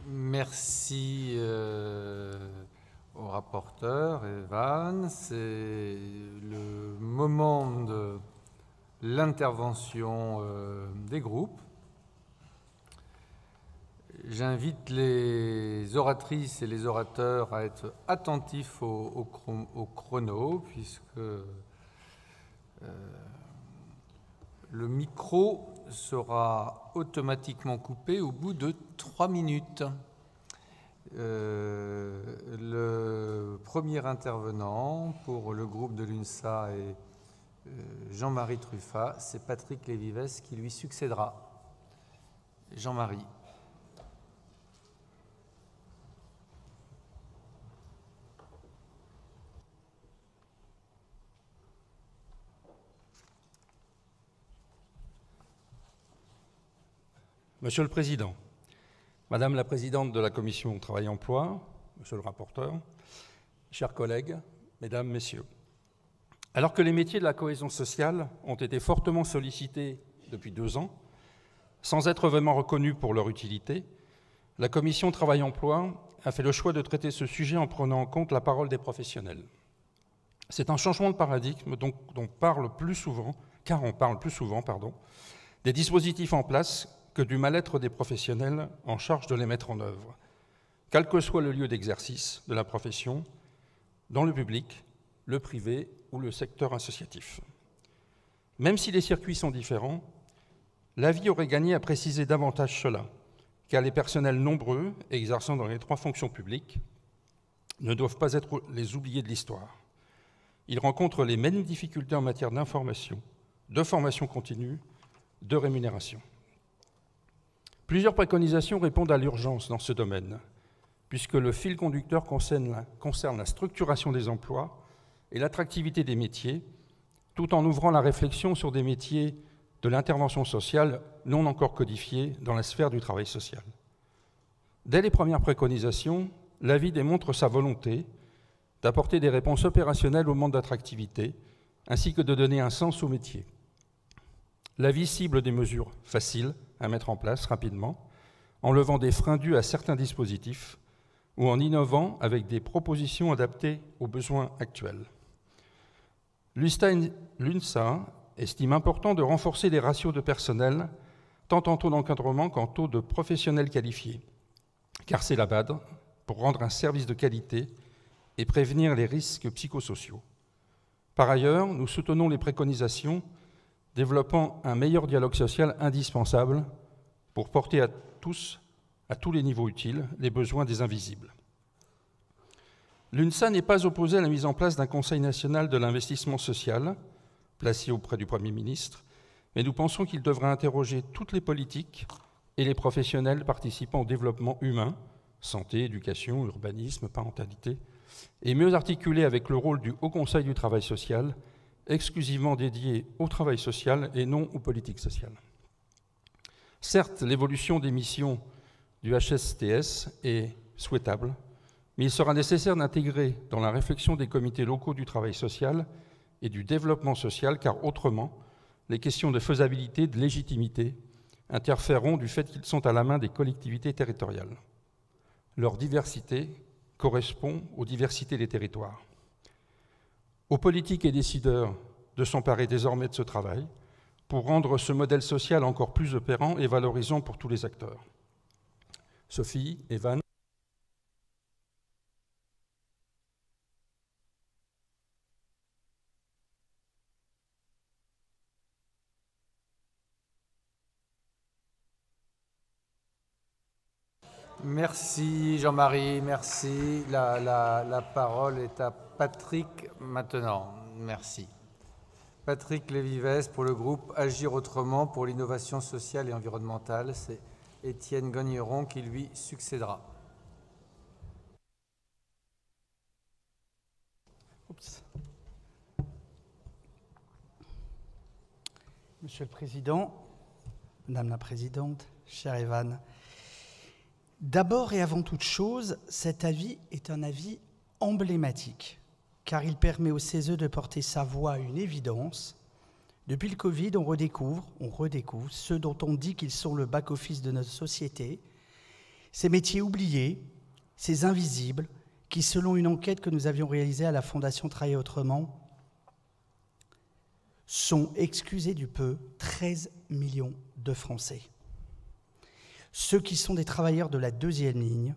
Merci au rapporteur Évan. C'est le moment de l'intervention des groupes. J'invite les oratrices et les orateurs à être attentifs au chrono, puisque le micro sera automatiquement coupé au bout de 3 minutes. Le premier intervenant pour le groupe de l'UNSA et Jean-Marie Truffat, c'est Patrick Lévives qui lui succédera. Jean-Marie. Monsieur le Président, Madame la Présidente de la Commission Travail et Emploi, Monsieur le rapporteur, chers collègues, Mesdames, Messieurs, alors que les métiers de la cohésion sociale ont été fortement sollicités depuis 2 ans, sans être vraiment reconnus pour leur utilité, la Commission Travail et Emploi a fait le choix de traiter ce sujet en prenant en compte la parole des professionnels. C'est un changement de paradigme dont on parle plus souvent, des dispositifs en place que du mal-être des professionnels en charge de les mettre en œuvre, quel que soit le lieu d'exercice de la profession, dans le public, le privé ou le secteur associatif. Même si les circuits sont différents, l'avis aurait gagné à préciser davantage cela, car les personnels nombreux exerçant dans les 3 fonctions publiques ne doivent pas être les oubliés de l'histoire. Ils rencontrent les mêmes difficultés en matière d'information, de formation continue, de rémunération. Plusieurs préconisations répondent à l'urgence dans ce domaine, puisque le fil conducteur concerne la structuration des emplois et l'attractivité des métiers, tout en ouvrant la réflexion sur des métiers de l'intervention sociale non encore codifiés dans la sphère du travail social. Dès les premières préconisations, l'avis démontre sa volonté d'apporter des réponses opérationnelles au monde d'attractivité, ainsi que de donner un sens au métier. L'avis cible des mesures faciles à mettre en place rapidement, en levant des freins dus à certains dispositifs ou en innovant avec des propositions adaptées aux besoins actuels. L'UNSA estime important de renforcer les ratios de personnel, tant en taux d'encadrement qu'en taux de professionnels qualifiés, car c'est la base pour rendre un service de qualité et prévenir les risques psychosociaux. Par ailleurs, nous soutenons les préconisations développant un meilleur dialogue social indispensable pour porter à tous à tous les niveaux utiles, les besoins des invisibles. L'UNSA n'est pas opposée à la mise en place d'un Conseil national de l'investissement social, placé auprès du Premier ministre, mais nous pensons qu'il devra interroger toutes les politiques et les professionnels participant au développement humain, santé, éducation, urbanisme, parentalité, et mieux articuler avec le rôle du Haut Conseil du travail social, exclusivement dédié au travail social et non aux politiques sociales. Certes, l'évolution des missions du HSTS est souhaitable, mais il sera nécessaire d'intégrer dans la réflexion des comités locaux du travail social et du développement social, car autrement, les questions de faisabilité, de légitimité, interféreront du fait qu'ils sont à la main des collectivités territoriales. Leur diversité correspond aux diversités des territoires. Aux politiques et décideurs de s'emparer désormais de ce travail pour rendre ce modèle social encore plus opérant et valorisant pour tous les acteurs. Sophie, Évan. Merci Jean-Marie, merci. La parole est à Patrick maintenant. Merci. Patrick Lévy-Vez pour le groupe Agir autrement pour l'innovation sociale et environnementale. C'est Étienne Gagneron qui lui succédera. Oups. Monsieur le Président, Madame la Présidente, chère Évan, d'abord et avant toute chose, cet avis est un avis emblématique, car il permet au CESE de porter sa voix à une évidence. Depuis le Covid, on redécouvre ceux dont on dit qu'ils sont le back-office de notre société, ces métiers oubliés, ces invisibles, qui, selon une enquête que nous avions réalisée à la Fondation Travailler Autrement, sont, excusez du peu, 13 millions de Français. Ceux qui sont des travailleurs de la deuxième ligne,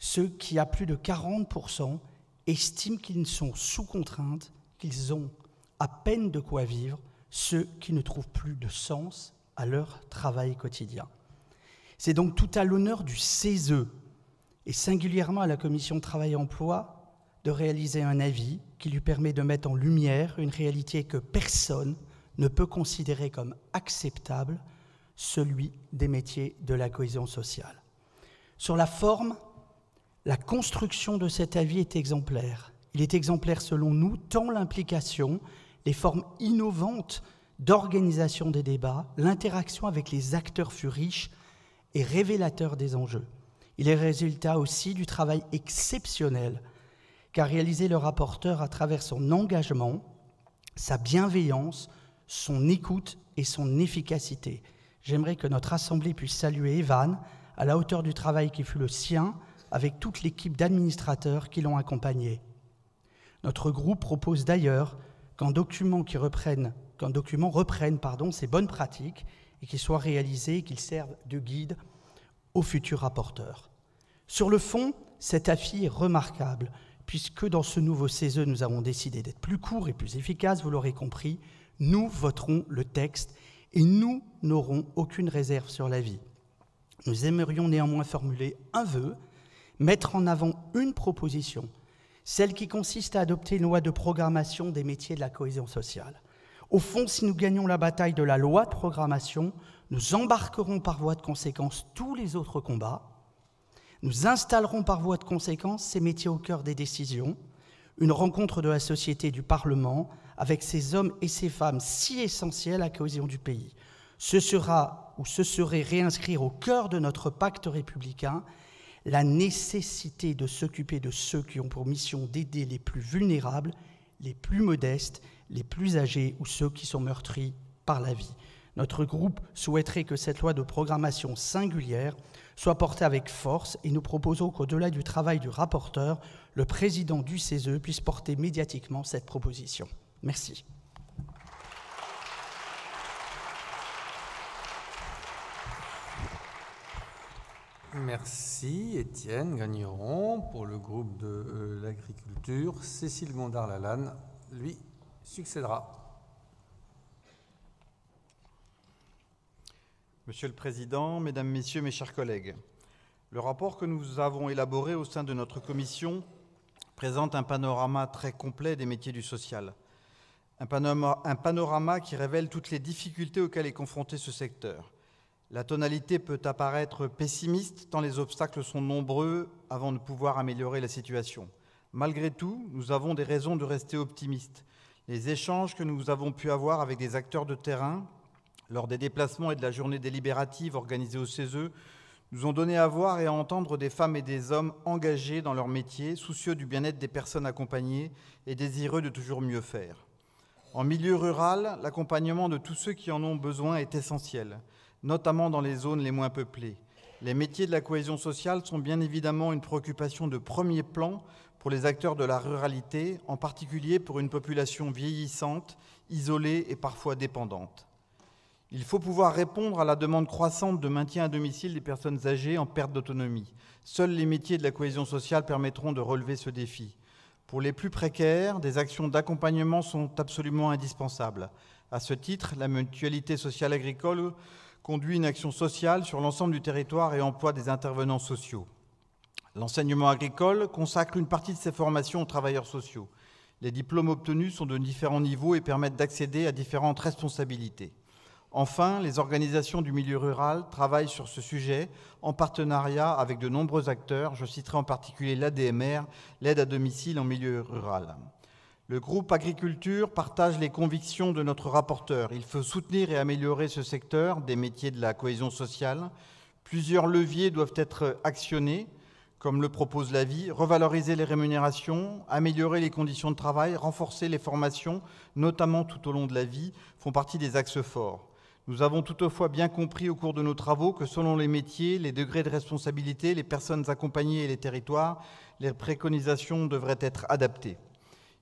ceux qui, à plus de 40%, estiment qu'ils sont sous contrainte, qu'ils ont à peine de quoi vivre, ceux qui ne trouvent plus de sens à leur travail quotidien. C'est donc tout à l'honneur du CESE, et singulièrement à la Commission Travail et Emploi, de réaliser un avis qui lui permet de mettre en lumière une réalité que personne ne peut considérer comme acceptable, celui des métiers de la cohésion sociale. Sur la forme, la construction de cet avis est exemplaire. Il est exemplaire selon nous, tant l'implication, les formes innovantes d'organisation des débats, l'interaction avec les acteurs fut riche et révélateur des enjeux. Il est résultat aussi du travail exceptionnel qu'a réalisé le rapporteur à travers son engagement, sa bienveillance, son écoute et son efficacité. J'aimerais que notre Assemblée puisse saluer Évan à la hauteur du travail qui fut le sien avec toute l'équipe d'administrateurs qui l'ont accompagné. Notre groupe propose d'ailleurs qu'un document reprenne ces bonnes pratiques et qu'il soit réalisé et qu'il serve de guide aux futurs rapporteurs. Sur le fond, cet avis est remarquable puisque dans ce nouveau CESE, nous avons décidé d'être plus court et plus efficace, vous l'aurez compris, nous voterons le texte et nous n'aurons aucune réserve sur l'avis. Nous aimerions néanmoins formuler un vœu, mettre en avant une proposition, celle qui consiste à adopter une loi de programmation des métiers de la cohésion sociale. Au fond, si nous gagnons la bataille de la loi de programmation, nous embarquerons par voie de conséquence tous les autres combats, nous installerons par voie de conséquence ces métiers au cœur des décisions, une rencontre de la société et du Parlement avec ces hommes et ces femmes si essentiels à la cohésion du pays. Ce serait réinscrire au cœur de notre pacte républicain la nécessité de s'occuper de ceux qui ont pour mission d'aider les plus vulnérables, les plus modestes, les plus âgés ou ceux qui sont meurtris par la vie. Notre groupe souhaiterait que cette loi de programmation singulière soit portée avec force et nous proposons qu'au-delà du travail du rapporteur, le président du CESE puisse porter médiatiquement cette proposition. Merci. Merci Étienne Gagneron pour le groupe de l'agriculture. Cécile Gondard-Lalanne lui succédera. Monsieur le Président, Mesdames, Messieurs, mes chers collègues, Le rapport que nous avons élaboré au sein de notre commission présente un panorama très complet des métiers du social. Un panorama qui révèle toutes les difficultés auxquelles est confronté ce secteur. La tonalité peut apparaître pessimiste tant les obstacles sont nombreux avant de pouvoir améliorer la situation. Malgré tout, nous avons des raisons de rester optimistes. Les échanges que nous avons pu avoir avec des acteurs de terrain lors des déplacements et de la journée délibérative organisée au CESE nous ont donné à voir et à entendre des femmes et des hommes engagés dans leur métier, soucieux du bien-être des personnes accompagnées et désireux de toujours mieux faire. En milieu rural, l'accompagnement de tous ceux qui en ont besoin est essentiel, notamment dans les zones les moins peuplées. Les métiers de la cohésion sociale sont bien évidemment une préoccupation de premier plan pour les acteurs de la ruralité, en particulier pour une population vieillissante, isolée et parfois dépendante. Il faut pouvoir répondre à la demande croissante de maintien à domicile des personnes âgées en perte d'autonomie. Seuls les métiers de la cohésion sociale permettront de relever ce défi. Pour les plus précaires, des actions d'accompagnement sont absolument indispensables. À ce titre, la Mutualité sociale agricole conduit une action sociale sur l'ensemble du territoire et emploie des intervenants sociaux. L'enseignement agricole consacre une partie de ses formations aux travailleurs sociaux. Les diplômes obtenus sont de différents niveaux et permettent d'accéder à différentes responsabilités. Enfin, les organisations du milieu rural travaillent sur ce sujet en partenariat avec de nombreux acteurs. Je citerai en particulier l'ADMR, l'aide à domicile en milieu rural. Le groupe Agriculture partage les convictions de notre rapporteur. Il faut soutenir et améliorer ce secteur des métiers de la cohésion sociale. Plusieurs leviers doivent être actionnés, comme le propose l'AVI, revaloriser les rémunérations, améliorer les conditions de travail, renforcer les formations, notamment tout au long de la vie, font partie des axes forts. Nous avons toutefois bien compris au cours de nos travaux que selon les métiers, les degrés de responsabilité, les personnes accompagnées et les territoires, les préconisations devraient être adaptées.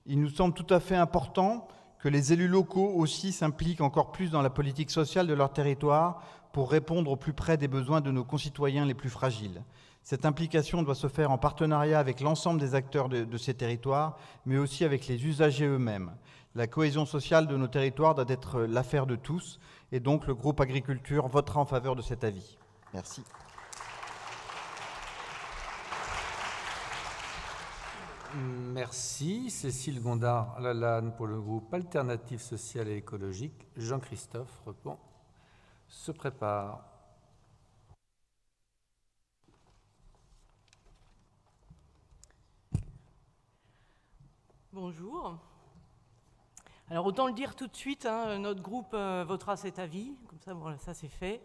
Il nous semble tout à fait important que les élus locaux aussi s'impliquent encore plus dans la politique sociale de leur territoire pour répondre au plus près des besoins de nos concitoyens les plus fragiles. Cette implication doit se faire en partenariat avec l'ensemble des acteurs de ces territoires, mais aussi avec les usagers eux-mêmes. La cohésion sociale de nos territoires doit être l'affaire de tous. Et donc, le groupe Agriculture votera en faveur de cet avis. Merci. Merci. Cécile Gondard-Lalanne pour le groupe Alternative Sociale et Écologique. Jean-Christophe Repond se prépare. Bonjour. Alors autant le dire tout de suite, hein, notre groupe votera cet avis, comme ça, bon, ça c'est fait.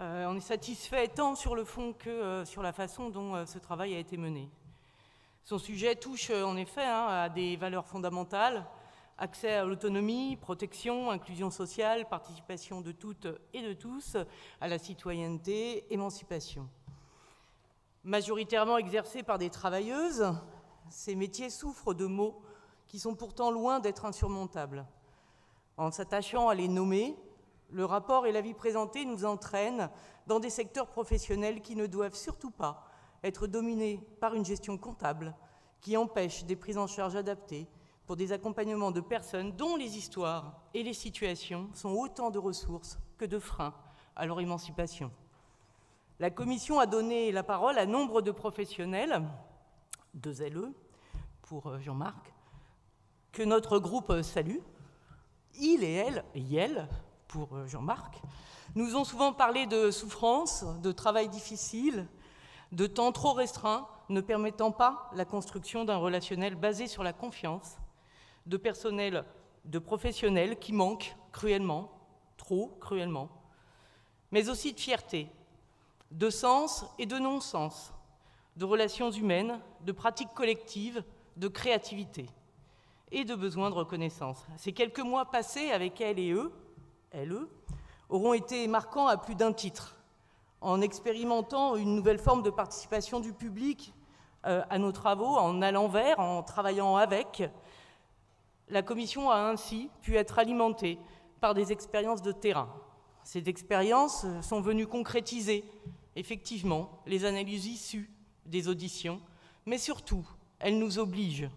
On est satisfait tant sur le fond que sur la façon dont ce travail a été mené. Son sujet touche en effet à des valeurs fondamentales, accès à l'autonomie, protection, inclusion sociale, participation de toutes et de tous, à la citoyenneté, émancipation. Majoritairement exercés par des travailleuses, ces métiers souffrent de maux qui sont pourtant loin d'être insurmontables. En s'attachant à les nommer, le rapport et l'avis présenté nous entraînent dans des secteurs professionnels qui ne doivent surtout pas être dominés par une gestion comptable qui empêche des prises en charge adaptées pour des accompagnements de personnes dont les histoires et les situations sont autant de ressources que de freins à leur émancipation. La Commission a donné la parole à nombre de professionnels, deux LE pour Jean-Marc, que notre groupe salue. Il et elle, et elle, pour Jean-Marc, nous ont souvent parlé de souffrance, de travail difficile, de temps trop restreint, ne permettant pas la construction d'un relationnel basé sur la confiance, de professionnels qui manquent cruellement, trop cruellement, mais aussi de fierté, de sens et de non-sens, de relations humaines, de pratiques collectives, de créativité et de besoin de reconnaissance. Ces quelques mois passés avec elles et eux, elles auront été marquants à plus d'un titre, en expérimentant une nouvelle forme de participation du public à nos travaux, en allant vers, en travaillant avec. La Commission a ainsi pu être alimentée par des expériences de terrain. Ces expériences sont venues concrétiser, effectivement, les analyses issues des auditions, mais surtout, elles nous obligent.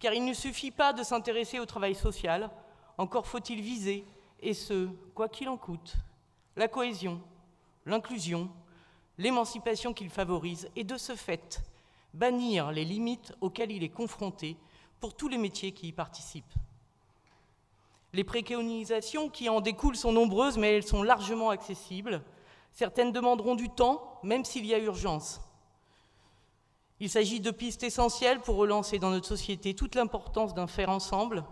Car il ne suffit pas de s'intéresser au travail social, encore faut-il viser, et ce, quoi qu'il en coûte, la cohésion, l'inclusion, l'émancipation qu'il favorise et de ce fait bannir les limites auxquelles il est confronté pour tous les métiers qui y participent. Les préconisations qui en découlent sont nombreuses, mais elles sont largement accessibles. Certaines demanderont du temps, même s'il y a urgence. Il s'agit de pistes essentielles pour relancer dans notre société toute l'importance d'un faire ensemble,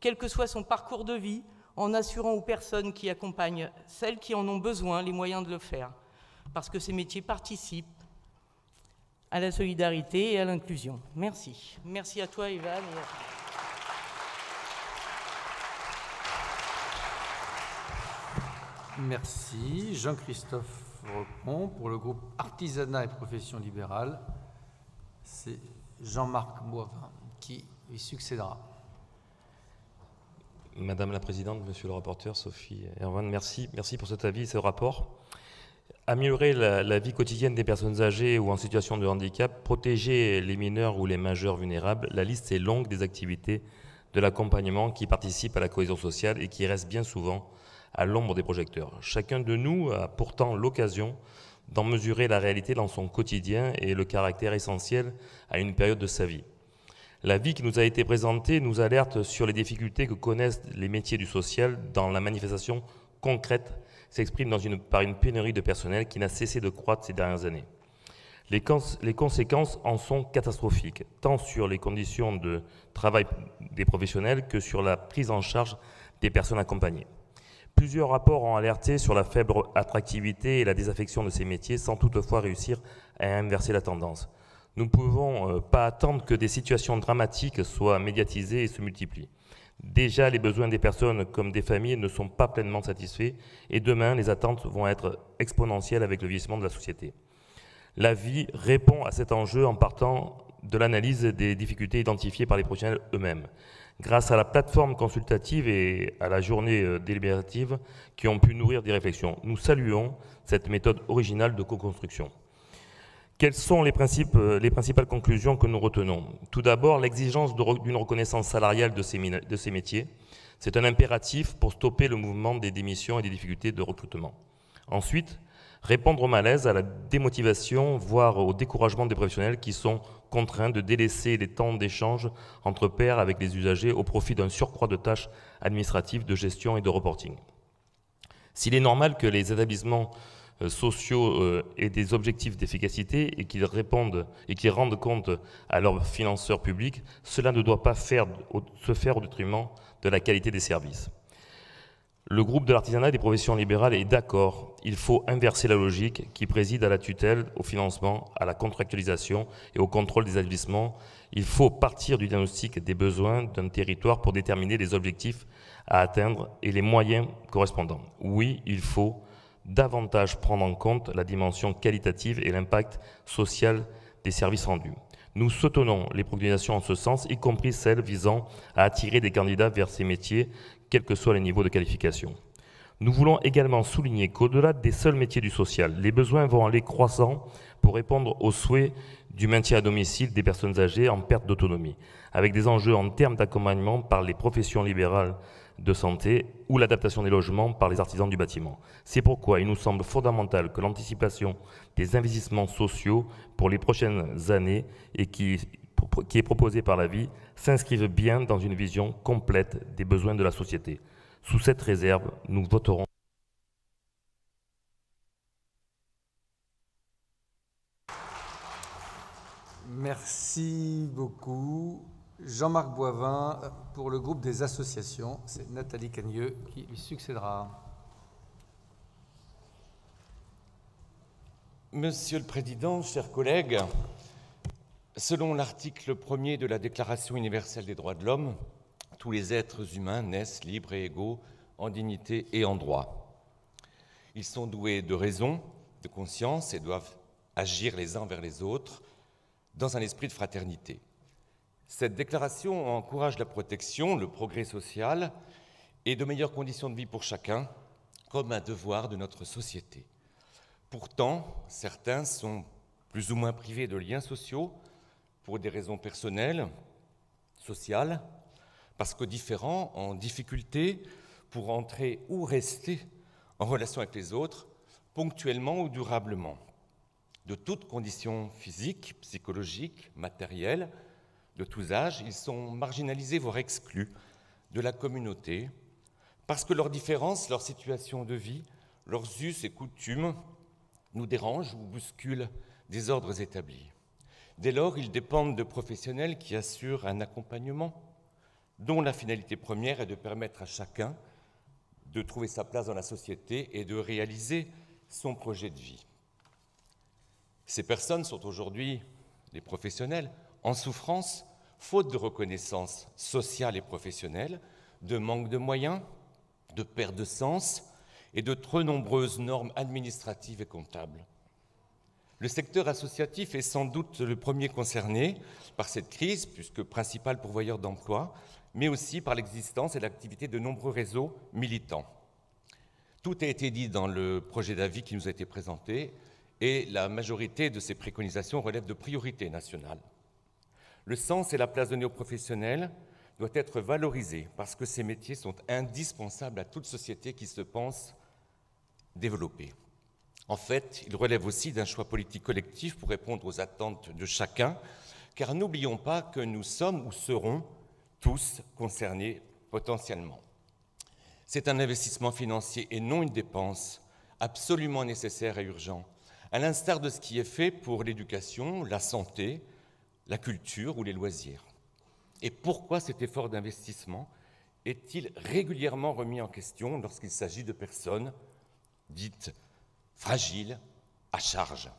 quel que soit son parcours de vie, en assurant aux personnes qui accompagnent celles qui en ont besoin les moyens de le faire, parce que ces métiers participent à la solidarité et à l'inclusion. Merci. Merci à toi, Évan. Merci. Jean-Christophe Repond pour le groupe Artisanat et Profession libérale. C'est Jean-Marc Boivin qui lui succédera. Madame la Présidente, Monsieur le rapporteur, Sophie Erwan, merci pour cet avis et ce rapport. Améliorer la vie quotidienne des personnes âgées ou en situation de handicap, protéger les mineurs ou les majeurs vulnérables, la liste est longue des activités de l'accompagnement qui participent à la cohésion sociale et qui restent bien souvent à l'ombre des projecteurs. Chacun de nous a pourtant l'occasion d'en mesurer la réalité dans son quotidien et le caractère essentiel à une période de sa vie. La vie qui nous a été présentée nous alerte sur les difficultés que connaissent les métiers du social dans la manifestation concrète s'exprime par une pénurie de personnel qui n'a cessé de croître ces dernières années. Les conséquences en sont catastrophiques, tant sur les conditions de travail des professionnels que sur la prise en charge des personnes accompagnées. Plusieurs rapports ont alerté sur la faible attractivité et la désaffection de ces métiers sans toutefois réussir à inverser la tendance. Nous ne pouvons pas attendre que des situations dramatiques soient médiatisées et se multiplient. Déjà, les besoins des personnes comme des familles ne sont pas pleinement satisfaits et demain, les attentes vont être exponentielles avec le vieillissement de la société. L'avis répond à cet enjeu en partant de l'analyse des difficultés identifiées par les professionnels eux-mêmes. Grâce à la plateforme consultative et à la journée délibérative qui ont pu nourrir des réflexions, nous saluons cette méthode originale de co-construction. Quelles sont les principales conclusions que nous retenons? Tout d'abord, l'exigence d'une reconnaissance salariale de ces métiers. C'est un impératif pour stopper le mouvement des démissions et des difficultés de recrutement. Ensuite, répondre au malaise, à la démotivation, voire au découragement des professionnels qui sont contraints de délaisser les temps d'échange entre pairs avec les usagers au profit d'un surcroît de tâches administratives, de gestion et de reporting. S'il est normal que les établissements sociaux et des objectifs d'efficacité et qu'ils répondent et qu'ils rendent compte à leurs financeurs publics, cela ne doit pas se faire au détriment de la qualité des services. Le groupe de l'artisanat et des professions libérales est d'accord, il faut inverser la logique qui préside à la tutelle, au financement, à la contractualisation et au contrôle des établissements. Il faut partir du diagnostic des besoins d'un territoire pour déterminer les objectifs à atteindre et les moyens correspondants. Oui, il faut davantage prendre en compte la dimension qualitative et l'impact social des services rendus. Nous soutenons les préconisations en ce sens, y compris celles visant à attirer des candidats vers ces métiers, quels que soient les niveaux de qualification. Nous voulons également souligner qu'au-delà des seuls métiers du social, les besoins vont aller croissant pour répondre aux souhaits du maintien à domicile des personnes âgées en perte d'autonomie, avec des enjeux en termes d'accompagnement par les professions libérales de santé ou l'adaptation des logements par les artisans du bâtiment. C'est pourquoi il nous semble fondamental que l'anticipation des investissements sociaux pour les prochaines années et qui est proposée par l'avis s'inscrive bien dans une vision complète des besoins de la société. Sous cette réserve, nous voterons. Merci beaucoup. Jean-Marc Boivin, pour le groupe des associations, c'est Nathalie Cagneux qui lui succédera. Monsieur le Président, chers collègues, selon l'article 1er de la Déclaration universelle des droits de l'homme, tous les êtres humains naissent libres et égaux en dignité et en droit. Ils sont doués de raison, de conscience et doivent agir les uns vers les autres dans un esprit de fraternité. Cette déclaration encourage la protection, le progrès social et de meilleures conditions de vie pour chacun comme un devoir de notre société. Pourtant, certains sont plus ou moins privés de liens sociaux pour des raisons personnelles, sociales, parce que différents, en difficulté pour entrer ou rester en relation avec les autres, ponctuellement ou durablement. de toutes conditions physiques, psychologiques, matérielles, de tous âges. Ils sont marginalisés, voire exclus de la communauté, parce que leurs différences, leur situation de vie, leurs us et coutumes nous dérangent ou bousculent des ordres établis. Dès lors, ils dépendent de professionnels qui assurent un accompagnement dont la finalité première est de permettre à chacun de trouver sa place dans la société et de réaliser son projet de vie. Ces personnes sont aujourd'hui des professionnels en souffrance, faute de reconnaissance sociale et professionnelle, de manque de moyens, de perte de sens et de trop nombreuses normes administratives et comptables. Le secteur associatif est sans doute le premier concerné par cette crise, puisque principal pourvoyeur d'emplois, mais aussi par l'existence et l'activité de nombreux réseaux militants. Tout a été dit dans le projet d'avis qui nous a été présenté, et la majorité de ces préconisations relèvent de priorités nationales. Le sens et la place donnée aux professionnels doivent être valorisés, parce que ces métiers sont indispensables à toute société qui se pense développée. En fait, il relève aussi d'un choix politique collectif pour répondre aux attentes de chacun, car n'oublions pas que nous sommes ou serons tous concernés potentiellement. C'est un investissement financier et non une dépense absolument nécessaire et urgent, à l'instar de ce qui est fait pour l'éducation, la santé, la culture ou les loisirs. Et pourquoi cet effort d'investissement est-il régulièrement remis en question lorsqu'il s'agit de personnes dites fragiles, à charge?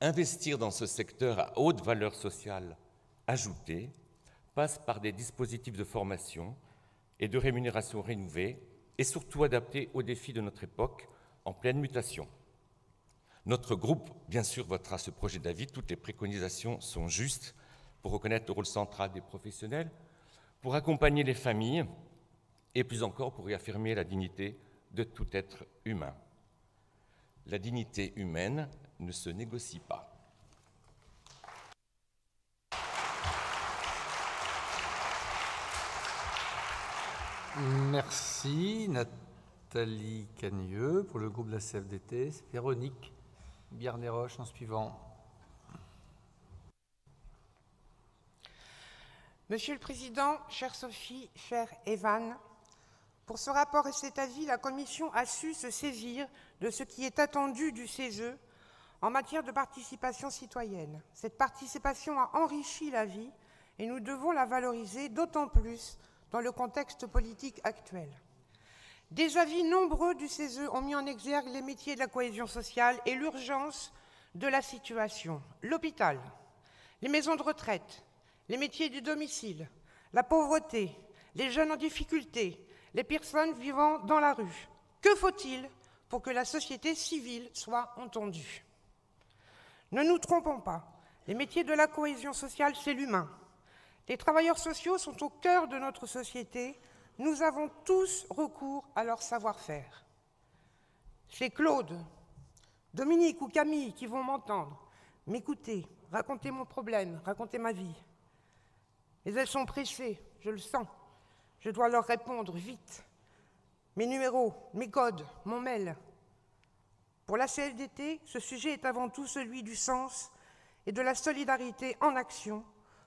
Investir dans ce secteur à haute valeur sociale ajoutée passe par des dispositifs de formation et de rémunération rénovés et surtout adaptés aux défis de notre époque en pleine mutation. Notre groupe, bien sûr, votera ce projet d'avis. Toutes les préconisations sont justes pour reconnaître le rôle central des professionnels, pour accompagner les familles et plus encore pour réaffirmer la dignité de tout être humain. La dignité humaine ne se négocie pas. Merci Nathalie Cagneux pour le groupe de la CFDT. Véronique Biarnaix-Roche en suivant. Monsieur le Président, chère Sophie, chère Évan, pour ce rapport et cet avis, la Commission a su se saisir de ce qui est attendu du CESE en matière de participation citoyenne. Cette participation a enrichi la vie et nous devons la valoriser d'autant plus dans le contexte politique actuel. Des avis nombreux du CESE ont mis en exergue les métiers de la cohésion sociale et l'urgence de la situation. L'hôpital, les maisons de retraite, les métiers du domicile, la pauvreté, les jeunes en difficulté, les personnes vivant dans la rue. Que faut-il pour que la société civile soit entendue? Ne nous trompons pas, les métiers de la cohésion sociale, c'est l'humain. Les travailleurs sociaux sont au cœur de notre société. Nous avons tous recours à leur savoir-faire. C'est Claude, Dominique ou Camille qui vont m'entendre, m'écouter, raconter mon problème, raconter ma vie. Mais elles sont pressées, je le sens. Je dois leur répondre vite. Mes numéros, mes codes, mon mail. Pour la CFDT, ce sujet est avant tout celui du sens et de la solidarité en action.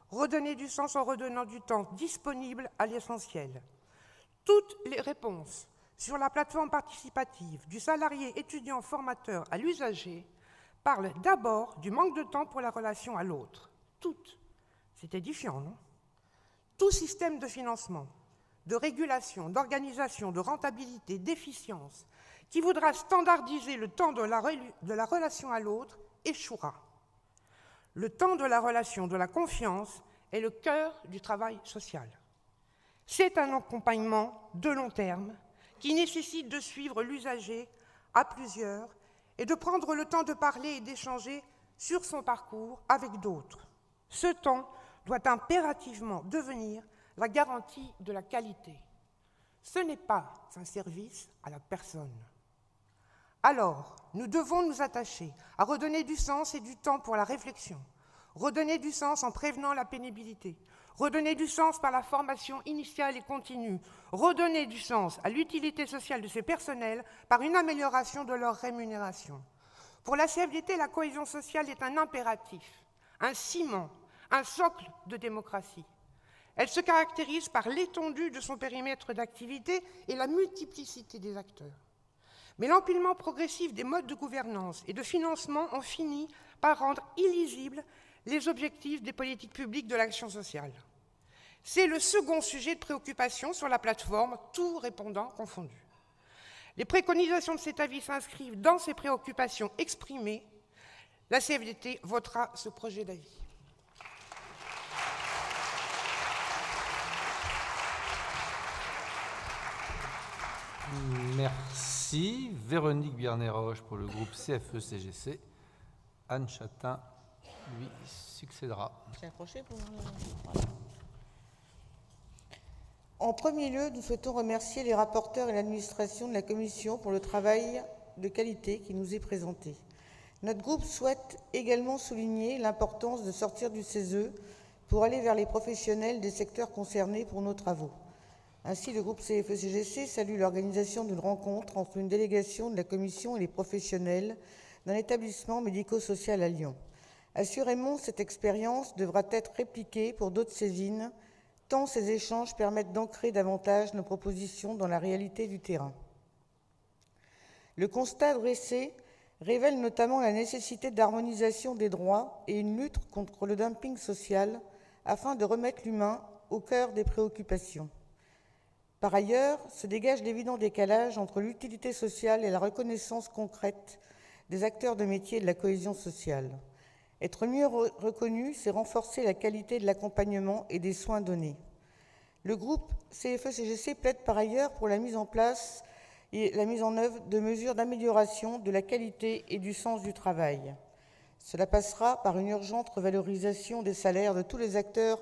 Redonner du sens en redonnant du temps disponible à l'essentiel. Toutes les réponses sur la plateforme participative du salarié étudiant formateur à l'usager parlent d'abord du manque de temps pour la relation à l'autre. Toutes. C'est édifiant, non? Tout système de financement, de régulation, d'organisation, de rentabilité, d'efficience, qui voudra standardiser le temps de la relation à l'autre, échouera. Le temps de la relation, de la confiance, est le cœur du travail social. C'est un accompagnement de long terme qui nécessite de suivre l'usager à plusieurs et de prendre le temps de parler et d'échanger sur son parcours avec d'autres. Ce temps doit impérativement devenir la garantie de la qualité. Ce n'est pas un service à la personne. Alors, nous devons nous attacher à redonner du sens et du temps pour la réflexion, redonner du sens en prévenant la pénibilité, redonner du sens par la formation initiale et continue, redonner du sens à l'utilité sociale de ces personnels par une amélioration de leur rémunération. Pour la CFDT, la cohésion sociale est un impératif, un ciment, un socle de démocratie. Elle se caractérise par l'étendue de son périmètre d'activité et la multiplicité des acteurs. Mais l'empilement progressif des modes de gouvernance et de financement ont fini par rendre illisibles les objectifs des politiques publiques de l'action sociale. C'est le second sujet de préoccupation sur la plateforme, tout répondant confondu. Les préconisations de cet avis s'inscrivent dans ces préoccupations exprimées. La CFDT votera ce projet d'avis. Merci. Véronique Biarnaix-Roche pour le groupe CFE-CGC. Anne Chatin lui succédera. C'est accroché pour... Voilà. En premier lieu, nous souhaitons remercier les rapporteurs et l'administration de la Commission pour le travail de qualité qui nous est présenté. Notre groupe souhaite également souligner l'importance de sortir du CESE pour aller vers les professionnels des secteurs concernés pour nos travaux. Ainsi, le groupe CFE-CGC salue l'organisation d'une rencontre entre une délégation de la Commission et les professionnels d'un établissement médico-social à Lyon. Assurément, cette expérience devra être répliquée pour d'autres saisines, tant ces échanges permettent d'ancrer davantage nos propositions dans la réalité du terrain. Le constat dressé révèle notamment la nécessité d'harmonisation des droits et une lutte contre le dumping social afin de remettre l'humain au cœur des préoccupations. Par ailleurs, se dégage l'évident décalage entre l'utilité sociale et la reconnaissance concrète des acteurs de métier et de la cohésion sociale. Être mieux reconnu, c'est renforcer la qualité de l'accompagnement et des soins donnés. Le groupe CFE-CGC plaide par ailleurs pour la mise en place et la mise en œuvre de mesures d'amélioration de la qualité et du sens du travail. Cela passera par une urgente revalorisation des salaires de tous les acteurs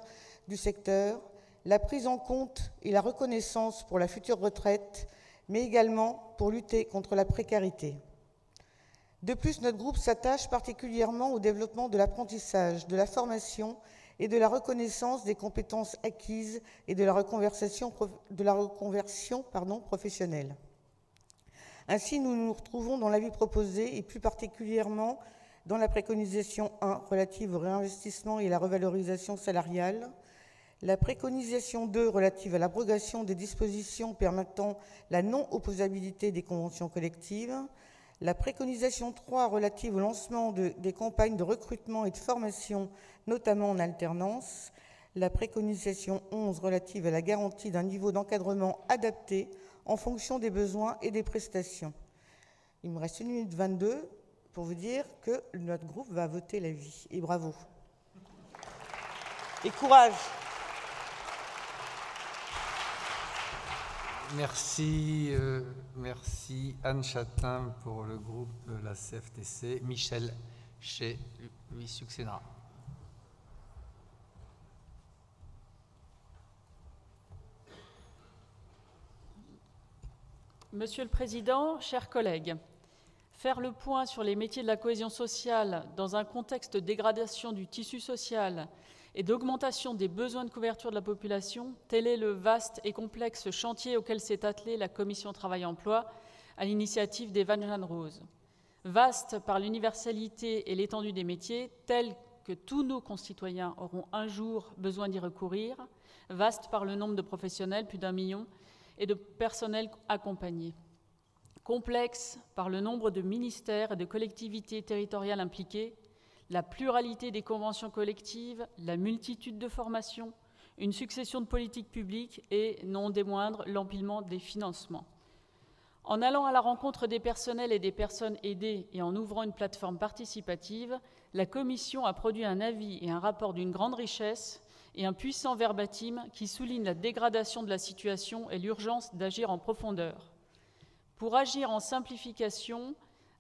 du secteur, la prise en compte et la reconnaissance pour la future retraite, mais également pour lutter contre la précarité. De plus, notre groupe s'attache particulièrement au développement de l'apprentissage, de la formation et de la reconnaissance des compétences acquises et de la reconversion professionnelle. Ainsi, nous nous retrouvons dans l'avis proposé et plus particulièrement dans la préconisation 1 relative au réinvestissement et à la revalorisation salariale, la préconisation 2 relative à l'abrogation des dispositions permettant la non-opposabilité des conventions collectives, la préconisation 3 relative au lancement des campagnes de recrutement et de formation, notamment en alternance, la préconisation 11 relative à la garantie d'un niveau d'encadrement adapté en fonction des besoins et des prestations. Il me reste 1 minute 22 pour vous dire que notre groupe va voter l'avis. Et bravo. Et courage. Merci, merci Anne Chatin pour le groupe de la CFTC. Michel Chez lui succédera. Monsieur le Président, chers collègues, faire le point sur les métiers de la cohésion sociale dans un contexte de dégradation du tissu social et d'augmentation des besoins de couverture de la population, tel est le vaste et complexe chantier auquel s'est attelée la Commission Travail-Emploi à l'initiative d'Évan Jeanne-Rose. Vaste par l'universalité et l'étendue des métiers, tel que tous nos concitoyens auront un jour besoin d'y recourir, vaste par le nombre de professionnels, plus d'1 million, et de personnels accompagnés. Complexe par le nombre de ministères et de collectivités territoriales impliquées, la pluralité des conventions collectives, la multitude de formations, une succession de politiques publiques et, non des moindres, l'empilement des financements. En allant à la rencontre des personnels et des personnes aidées et en ouvrant une plateforme participative, la Commission a produit un avis et un rapport d'une grande richesse et un puissant verbatim qui souligne la dégradation de la situation et l'urgence d'agir en profondeur. Pour agir en simplification,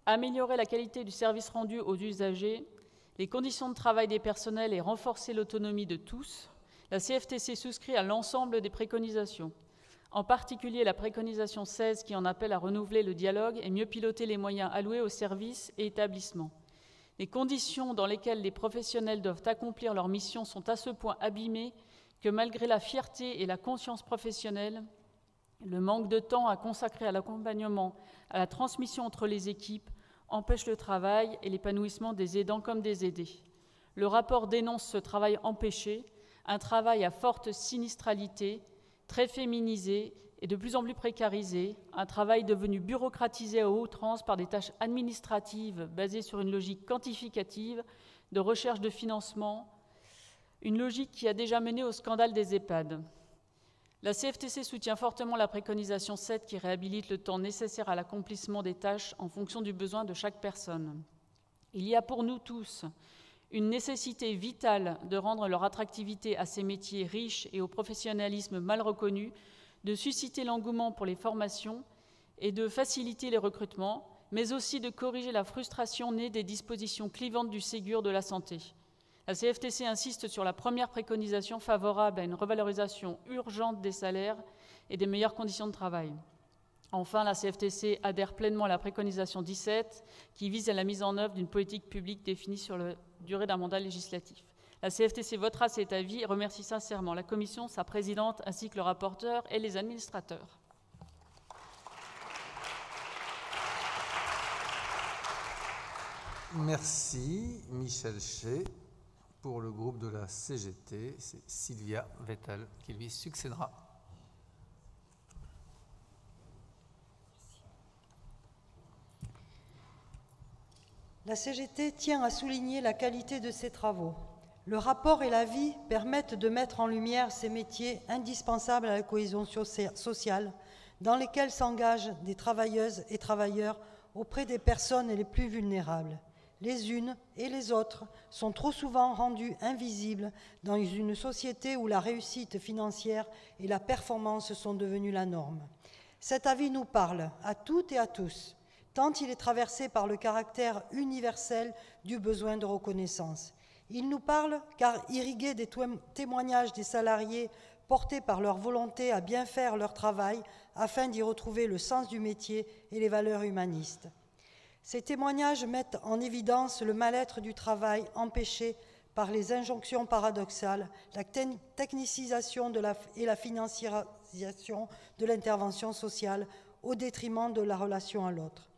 améliorer la qualité du service rendu aux usagers, les conditions de travail des personnels et renforcer l'autonomie de tous, la CFTC souscrit à l'ensemble des préconisations, en particulier la préconisation 16 qui en appelle à renouveler le dialogue et mieux piloter les moyens alloués aux services et établissements. Les conditions dans lesquelles les professionnels doivent accomplir leur mission sont à ce point abîmées que malgré la fierté et la conscience professionnelle, le manque de temps à consacrer à l'accompagnement, à la transmission entre les équipes, empêche le travail et l'épanouissement des aidants comme des aidés. Le rapport dénonce ce travail empêché, un travail à forte sinistralité, très féminisé et de plus en plus précarisé, un travail devenu bureaucratisé à outrance par des tâches administratives basées sur une logique quantificative de recherche de financement, une logique qui a déjà mené au scandale des EHPAD. La CFTC soutient fortement la préconisation 7 qui réhabilite le temps nécessaire à l'accomplissement des tâches en fonction du besoin de chaque personne. Il y a pour nous tous une nécessité vitale de rendre leur attractivité à ces métiers riches et au professionnalisme mal reconnu, de susciter l'engouement pour les formations et de faciliter les recrutements, mais aussi de corriger la frustration née des dispositions clivantes du Ségur de la santé. La CFTC insiste sur la première préconisation favorable à une revalorisation urgente des salaires et des meilleures conditions de travail. Enfin, la CFTC adhère pleinement à la préconisation 17 qui vise à la mise en œuvre d'une politique publique définie sur la durée d'un mandat législatif. La CFTC votera cet avis et remercie sincèrement la Commission, sa présidente, ainsi que le rapporteur et les administrateurs. Merci Michel Ché. Pour le groupe de la CGT, c'est Sylvia Vettel qui lui succédera. La CGT tient à souligner la qualité de ses travaux. Le rapport et l'avis permettent de mettre en lumière ces métiers indispensables à la cohésion sociale, dans lesquels s'engagent des travailleuses et travailleurs auprès des personnes les plus vulnérables. Les unes et les autres sont trop souvent rendues invisibles dans une société où la réussite financière et la performance sont devenues la norme. Cet avis nous parle à toutes et à tous, tant il est traversé par le caractère universel du besoin de reconnaissance. Il nous parle car irrigué des témoignages des salariés portés par leur volonté à bien faire leur travail afin d'y retrouver le sens du métier et les valeurs humanistes. Ces témoignages mettent en évidence le mal-être du travail empêché par les injonctions paradoxales, la technicisation et la financiarisation de l'intervention sociale au détriment de la relation à l'autre.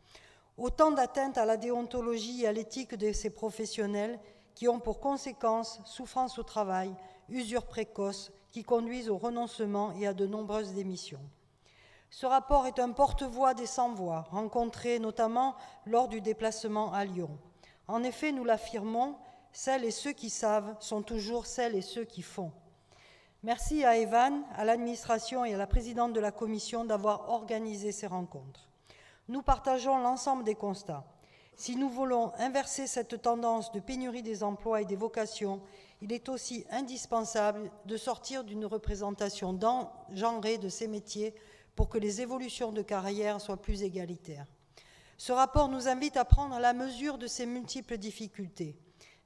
Autant d'atteintes à la déontologie et à l'éthique de ces professionnels qui ont pour conséquence souffrance au travail, usure précoce, qui conduisent au renoncement et à de nombreuses démissions. Ce rapport est un porte-voix des sans-voix, rencontrés notamment lors du déplacement à Lyon. En effet, nous l'affirmons, celles et ceux qui savent sont toujours celles et ceux qui font. Merci à Évan, à l'administration et à la présidente de la Commission d'avoir organisé ces rencontres. Nous partageons l'ensemble des constats. Si nous voulons inverser cette tendance de pénurie des emplois et des vocations, il est aussi indispensable de sortir d'une représentation genrée de ces métiers pour que les évolutions de carrière soient plus égalitaires. Ce rapport nous invite à prendre la mesure de ces multiples difficultés.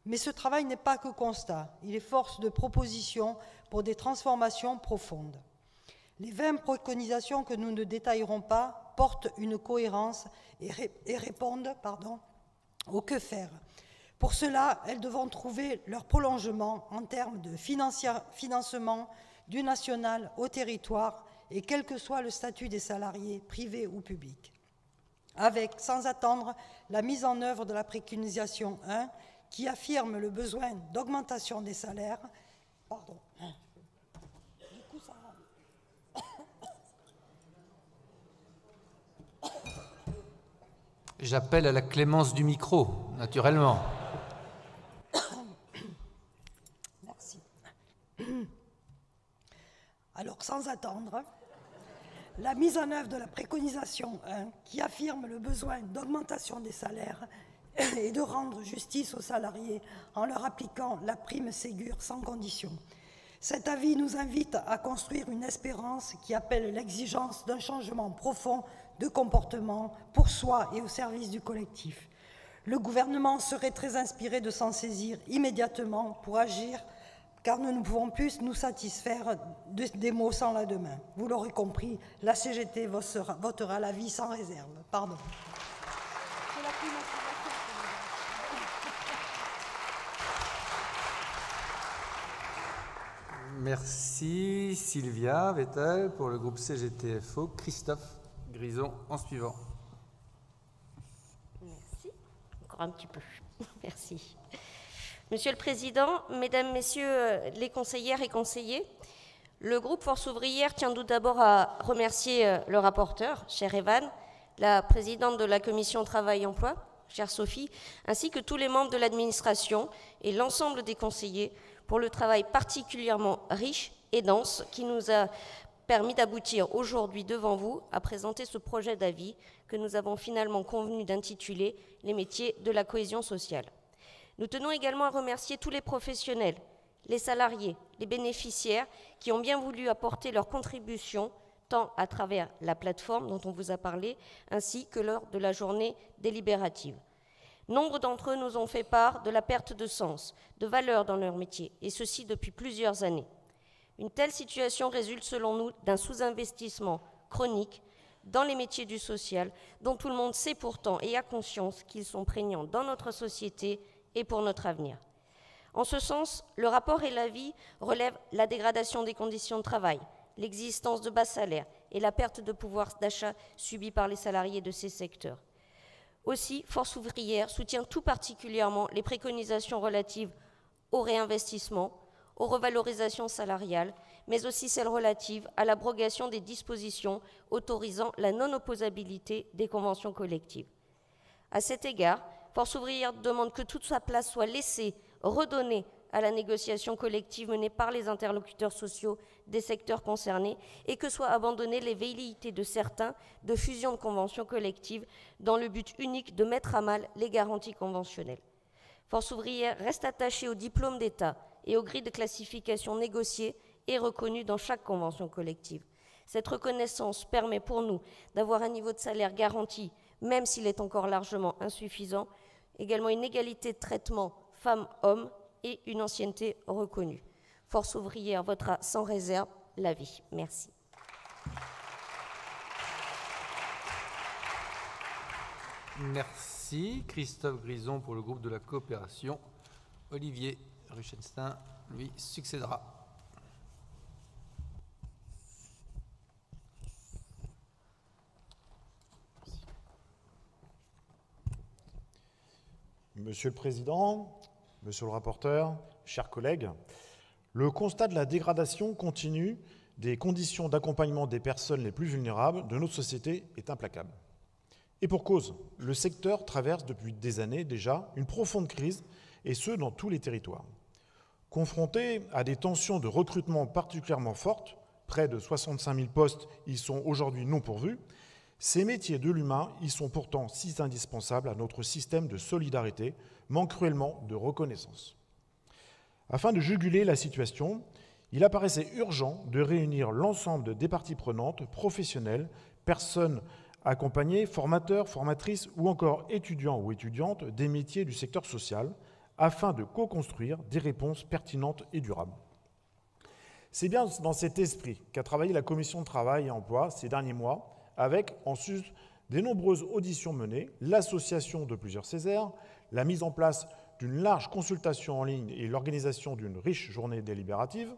Mais ce travail n'est pas que constat, il est force de proposition pour des transformations profondes. Les 20 préconisations que nous ne détaillerons pas portent une cohérence et répondent, au que faire. Pour cela, elles devront trouver leur prolongement en termes de financement du national au territoire et quel que soit le statut des salariés, privés ou publics. Avec, sans attendre, la mise en œuvre de la préconisation 1, qui affirme le besoin d'augmentation des salaires. J'appelle à la clémence du micro, naturellement. Merci. Alors, sans attendre, la mise en œuvre de la préconisation 1, qui affirme le besoin d'augmentation des salaires et de rendre justice aux salariés en leur appliquant la prime Ségur sans condition. Cet avis nous invite à construire une espérance qui appelle l'exigence d'un changement profond de comportement pour soi et au service du collectif. Le gouvernement serait très inspiré de s'en saisir immédiatement pour agir, car nous ne pouvons plus nous satisfaire des mots sans la demain. Vous l'aurez compris, la CGT votera l'avis sans réserve. Pardon. Merci Sylvia Vettel. Pour le groupe CGT-FO, Christophe Grison en suivant. Merci. encore un petit peu. Merci. Monsieur le Président, Mesdames, Messieurs les conseillères et conseillers, le groupe Force Ouvrière tient tout d'abord à remercier le rapporteur, cher Évan, la présidente de la commission Travail et Emploi, chère Sophie, ainsi que tous les membres de l'administration et l'ensemble des conseillers pour le travail particulièrement riche et dense qui nous a permis d'aboutir aujourd'hui devant vous à présenter ce projet d'avis que nous avons finalement convenu d'intituler « Les métiers de la cohésion sociale ». Nous tenons également à remercier tous les professionnels, les salariés, les bénéficiaires qui ont bien voulu apporter leur contribution tant à travers la plateforme dont on vous a parlé, ainsi que lors de la journée délibérative. Nombre d'entre eux nous ont fait part de la perte de sens, de valeur dans leur métier, et ceci depuis plusieurs années. Une telle situation résulte selon nous d'un sous-investissement chronique dans les métiers du social, dont tout le monde sait pourtant et a conscience qu'ils sont prégnants dans notre société et pour notre avenir. En ce sens, le rapport et l'avis relèvent la dégradation des conditions de travail, l'existence de bas salaires et la perte de pouvoir d'achat subie par les salariés de ces secteurs. Aussi, Force Ouvrière soutient tout particulièrement les préconisations relatives au réinvestissement, aux revalorisations salariales, mais aussi celles relatives à l'abrogation des dispositions autorisant la non-opposabilité des conventions collectives. À cet égard, Force Ouvrière demande que toute sa place soit laissée, redonnée à la négociation collective menée par les interlocuteurs sociaux des secteurs concernés et que soient abandonnées les velléités de certains de fusion de conventions collectives dans le but unique de mettre à mal les garanties conventionnelles. Force Ouvrière reste attachée aux diplômes d'État et aux grilles de classification négociées et reconnues dans chaque convention collective. Cette reconnaissance permet pour nous d'avoir un niveau de salaire garanti, même s'il est encore largement insuffisant, également une égalité de traitement femmes-hommes et une ancienneté reconnue. Force Ouvrière votera sans réserve l'avis. Merci. Merci. Christophe Grison pour le groupe de la coopération. Olivier Ruchenstein lui succédera. Monsieur le Président, Monsieur le rapporteur, chers collègues, le constat de la dégradation continue des conditions d'accompagnement des personnes les plus vulnérables de notre société est implacable. Et pour cause, le secteur traverse depuis des années déjà une profonde crise, et ce, dans tous les territoires. Confronté à des tensions de recrutement particulièrement fortes, près de 65 000 postes y sont aujourd'hui non pourvus, ces métiers de l'humain y sont pourtant si indispensables à notre système de solidarité, manque cruellement de reconnaissance. Afin de juguler la situation, il apparaissait urgent de réunir l'ensemble des parties prenantes, professionnelles, personnes accompagnées, formateurs, formatrices ou encore étudiants ou étudiantes des métiers du secteur social, afin de co-construire des réponses pertinentes et durables. C'est bien dans cet esprit qu'a travaillé la commission de travail et emploi ces derniers mois, avec, en sus des nombreuses auditions menées, l'association de plusieurs CESE, la mise en place d'une large consultation en ligne et l'organisation d'une riche journée délibérative.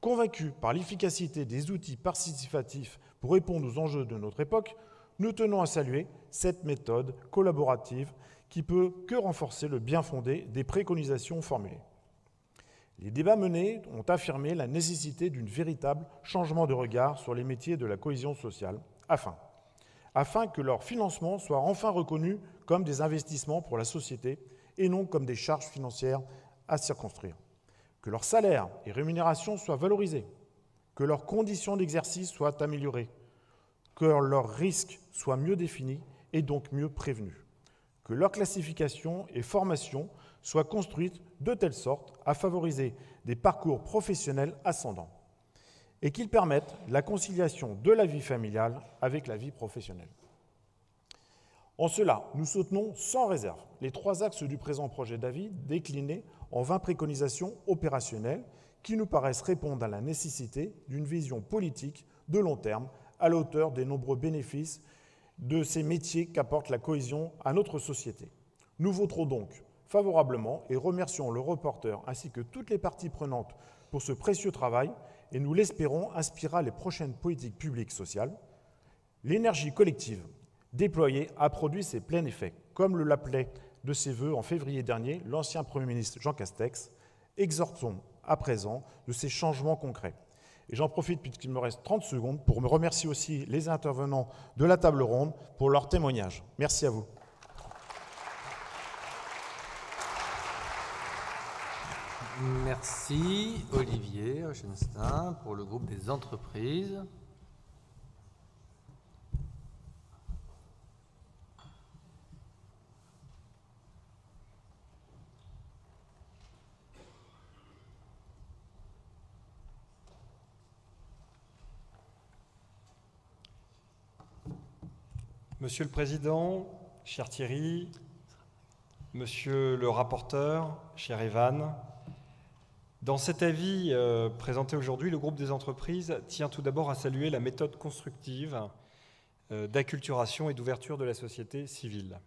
Convaincus par l'efficacité des outils participatifs pour répondre aux enjeux de notre époque, nous tenons à saluer cette méthode collaborative qui peut que renforcer le bien fondé des préconisations formulées. Les débats menés ont affirmé la nécessité d'un véritable changement de regard sur les métiers de la cohésion sociale, afin que leur financement soit enfin reconnu comme des investissements pour la société et non comme des charges financières à circonscrire, que leurs salaires et rémunérations soient valorisés, que leurs conditions d'exercice soient améliorées, que leurs risques soient mieux définis et donc mieux prévenus, que leur classification et formation soient construites de telle sorte à favoriser des parcours professionnels ascendants et qu'ils permettent la conciliation de la vie familiale avec la vie professionnelle. En cela, nous soutenons sans réserve les trois axes du présent projet d'avis déclinés en 20 préconisations opérationnelles qui nous paraissent répondre à la nécessité d'une vision politique de long terme à la hauteur des nombreux bénéfices de ces métiers qu'apporte la cohésion à notre société. Nous voterons donc favorablement et remercions le rapporteur ainsi que toutes les parties prenantes pour ce précieux travail et nous l'espérons inspirera les prochaines politiques publiques sociales. L'énergie collective déployée a produit ses pleins effets, comme l'appelait de ses voeux en février dernier, l'ancien Premier ministre Jean Castex. Exhortons à présent de ces changements concrets. Et j'en profite puisqu'il me reste 30 secondes pour me remercier aussi les intervenants de la table ronde pour leur témoignage. Merci à vous. Merci Olivier Hochstein pour le groupe des entreprises. Monsieur le Président, cher Thierry, Monsieur le rapporteur, cher Évan, dans cet avis présenté aujourd'hui, le groupe des entreprises tient tout d'abord à saluer la méthode constructive d'acculturation et d'ouverture de la société civile.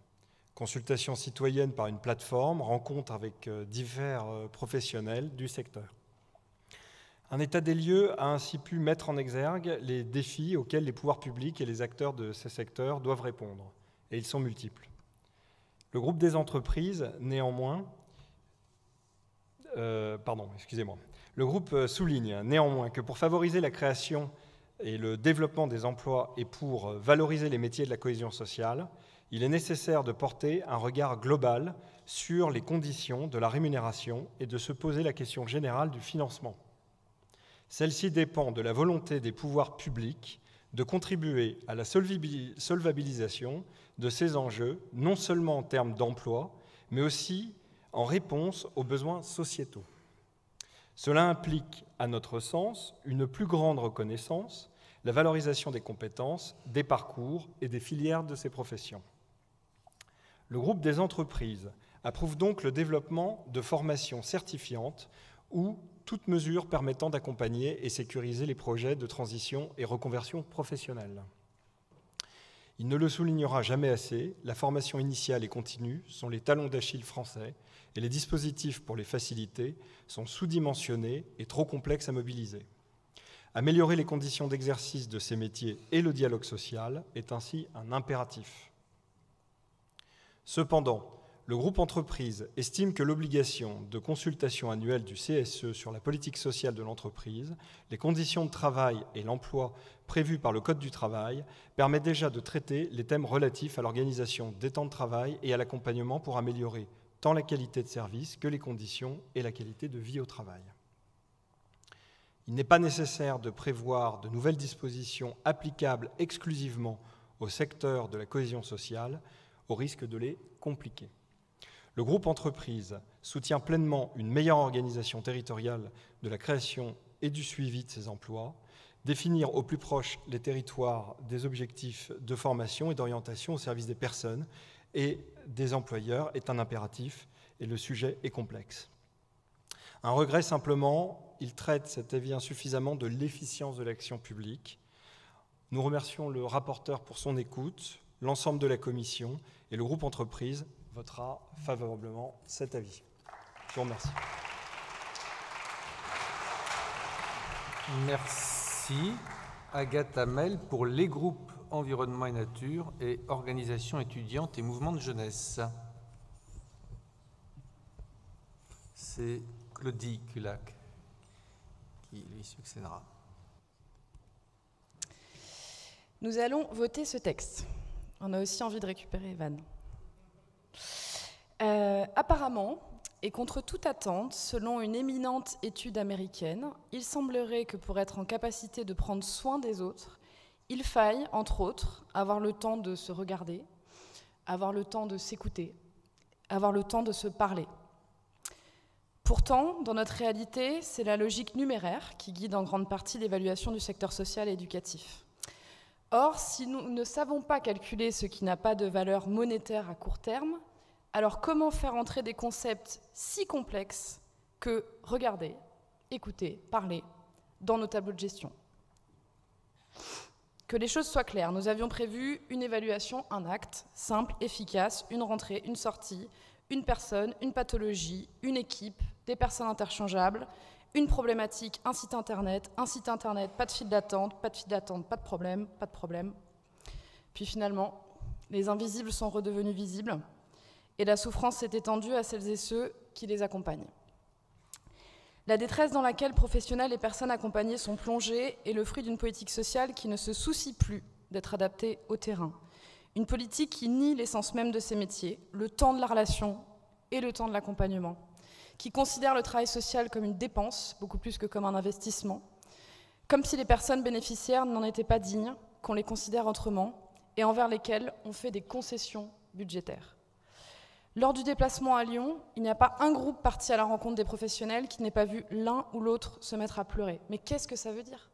Consultation citoyenne par une plateforme, rencontre avec divers professionnels du secteur. Un état des lieux a ainsi pu mettre en exergue les défis auxquels les pouvoirs publics et les acteurs de ces secteurs doivent répondre, et ils sont multiples. Le groupe des entreprises, néanmoins, Le groupe souligne néanmoins que pour favoriser la création et le développement des emplois et pour valoriser les métiers de la cohésion sociale, il est nécessaire de porter un regard global sur les conditions de la rémunération et de se poser la question générale du financement. Celle-ci dépend de la volonté des pouvoirs publics de contribuer à la solvabilisation de ces enjeux, non seulement en termes d'emploi, mais aussi en réponse aux besoins sociétaux. Cela implique, à notre sens, une plus grande reconnaissance, la valorisation des compétences, des parcours et des filières de ces professions. Le groupe des entreprises approuve donc le développement de formations certifiantes ou toute mesure permettant d'accompagner et sécuriser les projets de transition et reconversion professionnelle. Il ne le soulignera jamais assez, la formation initiale et continue sont les talons d'Achille français et les dispositifs pour les faciliter sont sous-dimensionnés et trop complexes à mobiliser. Améliorer les conditions d'exercice de ces métiers et le dialogue social est ainsi un impératif. Cependant, le groupe entreprise estime que l'obligation de consultation annuelle du CSE sur la politique sociale de l'entreprise, les conditions de travail et l'emploi prévues par le Code du travail permet déjà de traiter les thèmes relatifs à l'organisation des temps de travail et à l'accompagnement pour améliorer tant la qualité de service que les conditions et la qualité de vie au travail. Il n'est pas nécessaire de prévoir de nouvelles dispositions applicables exclusivement au secteur de la cohésion sociale, au risque de les compliquer. Le groupe entreprise soutient pleinement une meilleure organisation territoriale de la création et du suivi de ces emplois, définir au plus proche les territoires des objectifs de formation et d'orientation au service des personnes et des employeurs est un impératif et le sujet est complexe. Un regret simplement, il traite cet avis insuffisamment de l'efficience de l'action publique. Nous remercions le rapporteur pour son écoute, l'ensemble de la commission et le groupe entreprise votera favorablement cet avis. Je vous remercie. Merci. Agathe Hamel pour les groupes Environnement et Nature et Organisations étudiantes et Mouvements de jeunesse. C'est Claudie Kulak qui lui succédera. Nous allons voter ce texte. On a aussi envie de récupérer Évan. Apparemment, et contre toute attente, selon une éminente étude américaine, il semblerait que pour être en capacité de prendre soin des autres, il faille, entre autres, avoir le temps de se regarder, avoir le temps de s'écouter, avoir le temps de se parler. Pourtant, dans notre réalité, c'est la logique numéraire qui guide en grande partie l'évaluation du secteur social et éducatif. Or, si nous ne savons pas calculer ce qui n'a pas de valeur monétaire à court terme, alors comment faire entrer des concepts si complexes que regarder, écouter, parler dans nos tableaux de gestion? Que les choses soient claires, nous avions prévu une évaluation, un acte, simple, efficace, une rentrée, une sortie, une personne, une pathologie, une équipe, des personnes interchangeables, une problématique, un site internet, pas de file d'attente, pas de file d'attente, pas de problème, pas de problème. Puis finalement, les invisibles sont redevenus visibles. et la souffrance s'est étendue à celles et ceux qui les accompagnent. La détresse dans laquelle professionnels et personnes accompagnées sont plongés est le fruit d'une politique sociale qui ne se soucie plus d'être adaptée au terrain. Une politique qui nie l'essence même de ces métiers, le temps de la relation et le temps de l'accompagnement, qui considère le travail social comme une dépense, beaucoup plus que comme un investissement, comme si les personnes bénéficiaires n'en étaient pas dignes, qu'on les considère autrement et envers lesquelles on fait des concessions budgétaires. Lors du déplacement à Lyon, il n'y a pas un groupe parti à la rencontre des professionnels qui n'ait pas vu l'un ou l'autre se mettre à pleurer. Mais qu'est-ce que ça veut dire?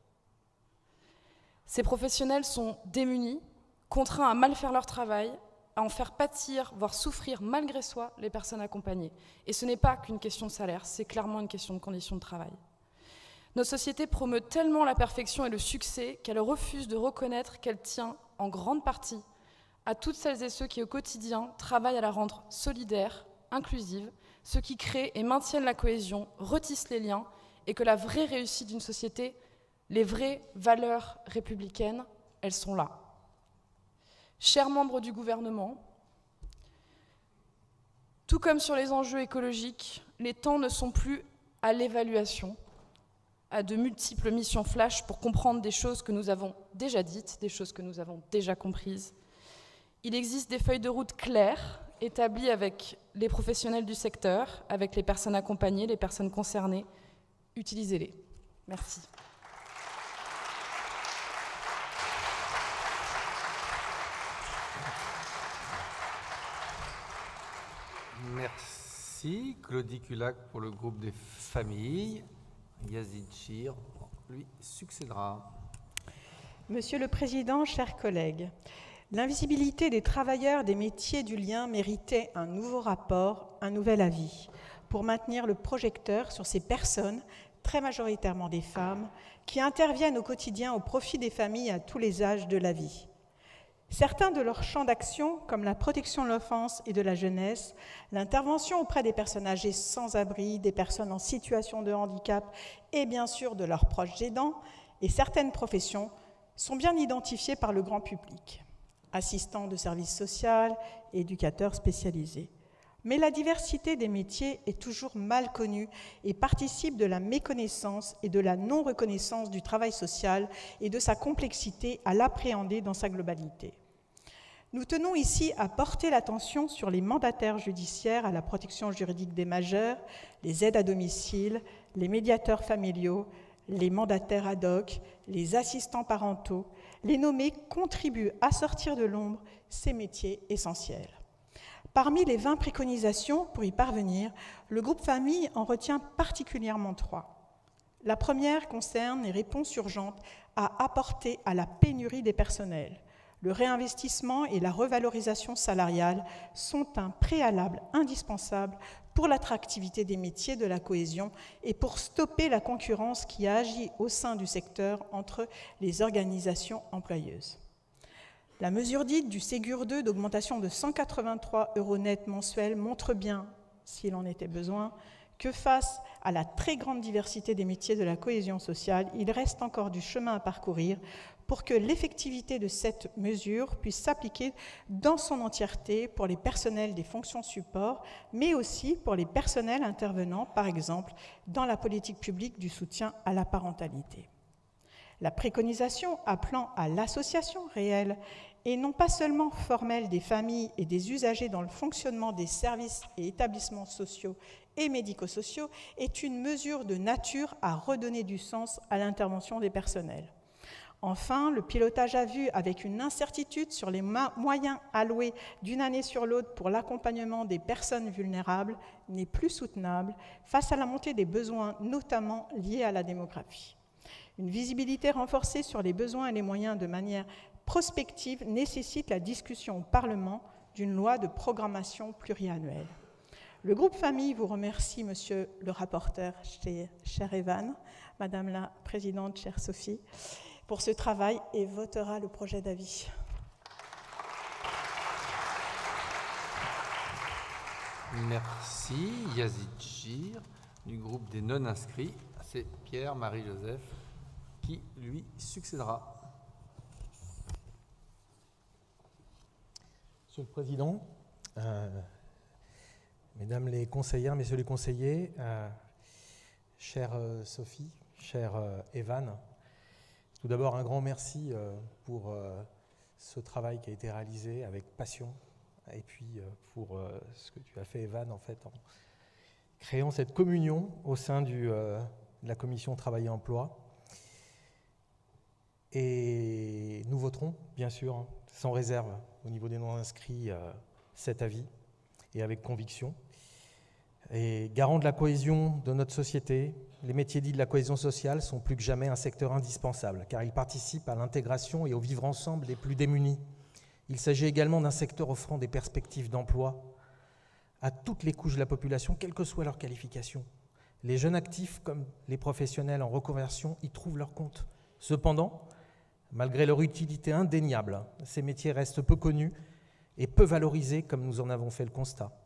Ces professionnels sont démunis, contraints à mal faire leur travail, à en faire pâtir, voire souffrir malgré soi les personnes accompagnées. Et ce n'est pas qu'une question de salaire, c'est clairement une question de conditions de travail. Notre société promeut tellement la perfection et le succès qu'elle refuse de reconnaître qu'elle tient en grande partie à toutes celles et ceux qui, au quotidien, travaillent à la rendre solidaire, inclusive, ceux qui créent et maintiennent la cohésion, retissent les liens, et que la vraie réussite d'une société, les vraies valeurs républicaines, elles sont là. Chers membres du gouvernement, tout comme sur les enjeux écologiques, les temps ne sont plus à l'évaluation, à de multiples missions flash pour comprendre des choses que nous avons déjà dites, des choses que nous avons déjà comprises. Il existe des feuilles de route claires, établies avec les professionnels du secteur, avec les personnes accompagnées, les personnes concernées. Utilisez-les. Merci. Merci. Claudie Kulak pour le groupe des familles. Yazid Chir lui succédera. Monsieur le Président, chers collègues, l'invisibilité des travailleurs des métiers du lien méritait un nouveau rapport, un nouvel avis, pour maintenir le projecteur sur ces personnes, très majoritairement des femmes, qui interviennent au quotidien au profit des familles à tous les âges de la vie. Certains de leurs champs d'action, comme la protection de l'enfance et de la jeunesse, l'intervention auprès des personnes âgées sans abri, des personnes en situation de handicap et bien sûr de leurs proches aidants, et certaines professions sont bien identifiées par le grand public. Assistants de services sociaux, éducateurs spécialisés. Mais la diversité des métiers est toujours mal connue et participe de la méconnaissance et de la non-reconnaissance du travail social et de sa complexité à l'appréhender dans sa globalité. Nous tenons ici à porter l'attention sur les mandataires judiciaires à la protection juridique des majeurs, les aides à domicile, les médiateurs familiaux, les mandataires ad hoc, les assistants parentaux. Les nommés contribuent à sortir de l'ombre ces métiers essentiels. Parmi les 20 préconisations pour y parvenir, le groupe Famille en retient particulièrement 3. La première concerne les réponses urgentes à apporter à la pénurie des personnels. Le réinvestissement et la revalorisation salariale sont un préalable indispensable pour l'attractivité des métiers de la cohésion et pour stopper la concurrence qui agit au sein du secteur entre les organisations employeuses. La mesure dite du Ségur 2 d'augmentation de 183 € net mensuels montre bien, s'il en était besoin, que face à la très grande diversité des métiers de la cohésion sociale, il reste encore du chemin à parcourir pour que l'effectivité de cette mesure puisse s'appliquer dans son entièreté pour les personnels des fonctions support, mais aussi pour les personnels intervenant, par exemple, dans la politique publique du soutien à la parentalité. La préconisation appelant à l'association réelle et non pas seulement formelle des familles et des usagers dans le fonctionnement des services et établissements sociaux et médico-sociaux est une mesure de nature à redonner du sens à l'intervention des personnels. Enfin, le pilotage à vue avec une incertitude sur les moyens alloués d'une année sur l'autre pour l'accompagnement des personnes vulnérables n'est plus soutenable face à la montée des besoins, notamment liés à la démographie. Une visibilité renforcée sur les besoins et les moyens de manière prospective nécessite la discussion au Parlement d'une loi de programmation pluriannuelle. Le groupe Famille vous remercie, monsieur le rapporteur, cher Évan, madame la présidente, chère Sophie, pour ce travail et votera le projet d'avis. Merci. Yazid Chir, du groupe des non-inscrits. C'est Pierre-Marie-Joseph qui lui succédera. Monsieur le Président, Mesdames les conseillères, messieurs les conseillers, chère Sophie, chère Évan, tout d'abord un grand merci pour ce travail qui a été réalisé avec passion et puis pour ce que tu as fait, Évan, en fait, en créant cette communion au sein de la commission Travail et Emploi. Et nous voterons, bien sûr, sans réserve, au niveau des non-inscrits, cet avis, et avec conviction. Et garant de la cohésion de notre société, les métiers dits de la cohésion sociale sont plus que jamais un secteur indispensable, car ils participent à l'intégration et au vivre ensemble des plus démunis. Il s'agit également d'un secteur offrant des perspectives d'emploi à toutes les couches de la population, quelle que soit leur qualification. Les jeunes actifs, comme les professionnels en reconversion, y trouvent leur compte. Cependant, malgré leur utilité indéniable, ces métiers restent peu connus et peu valorisés, comme nous en avons fait le constat.